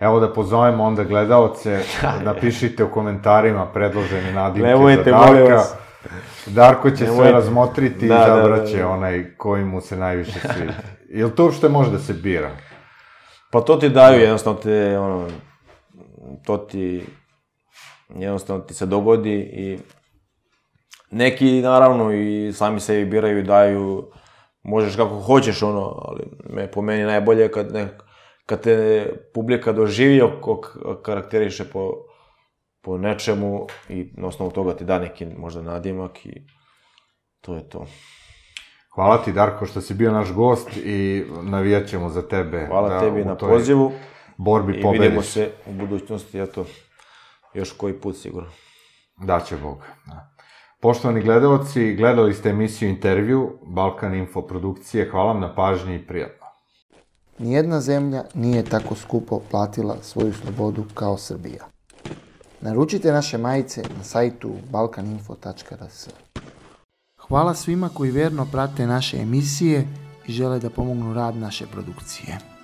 Evo da pozovemo onda gledalce, napišite u komentarima predložene nadimke za Darka. Darko će sve razmotriti i zabraće onaj koji mu se najviše sviđa. Jel to uopšte može da se bira? Pa to ti daju, jednostavno te, ono... to ti, jednostavno, ti se dogodi i neki, naravno, i sami se biraju i daju, možeš kako hoćeš, ono, ali po meni najbolje je kad te publika doživi, karakteriše po nečemu i na osnovu toga ti da neki, možda, nadimak i to je to. Hvala ti, Darko, što si bio naš gost i navijat ćemo za tebe. Hvala tebi na pozivu. I vidimo se u budućnosti, eto, još koji put sigurno. Daće Bog. Poštovani gledalci, gledali ste emisiju Intervju Balkaninfo produkcije. Hvala vam na pažnji i prijatno. Nijedna zemlja nije tako skupo platila svoju slobodu kao Srbija. Naručite naše majice na sajtu balkaninfo tačka rs. Hvala svima koji verno prate naše emisije i žele da pomognu rad naše produkcije.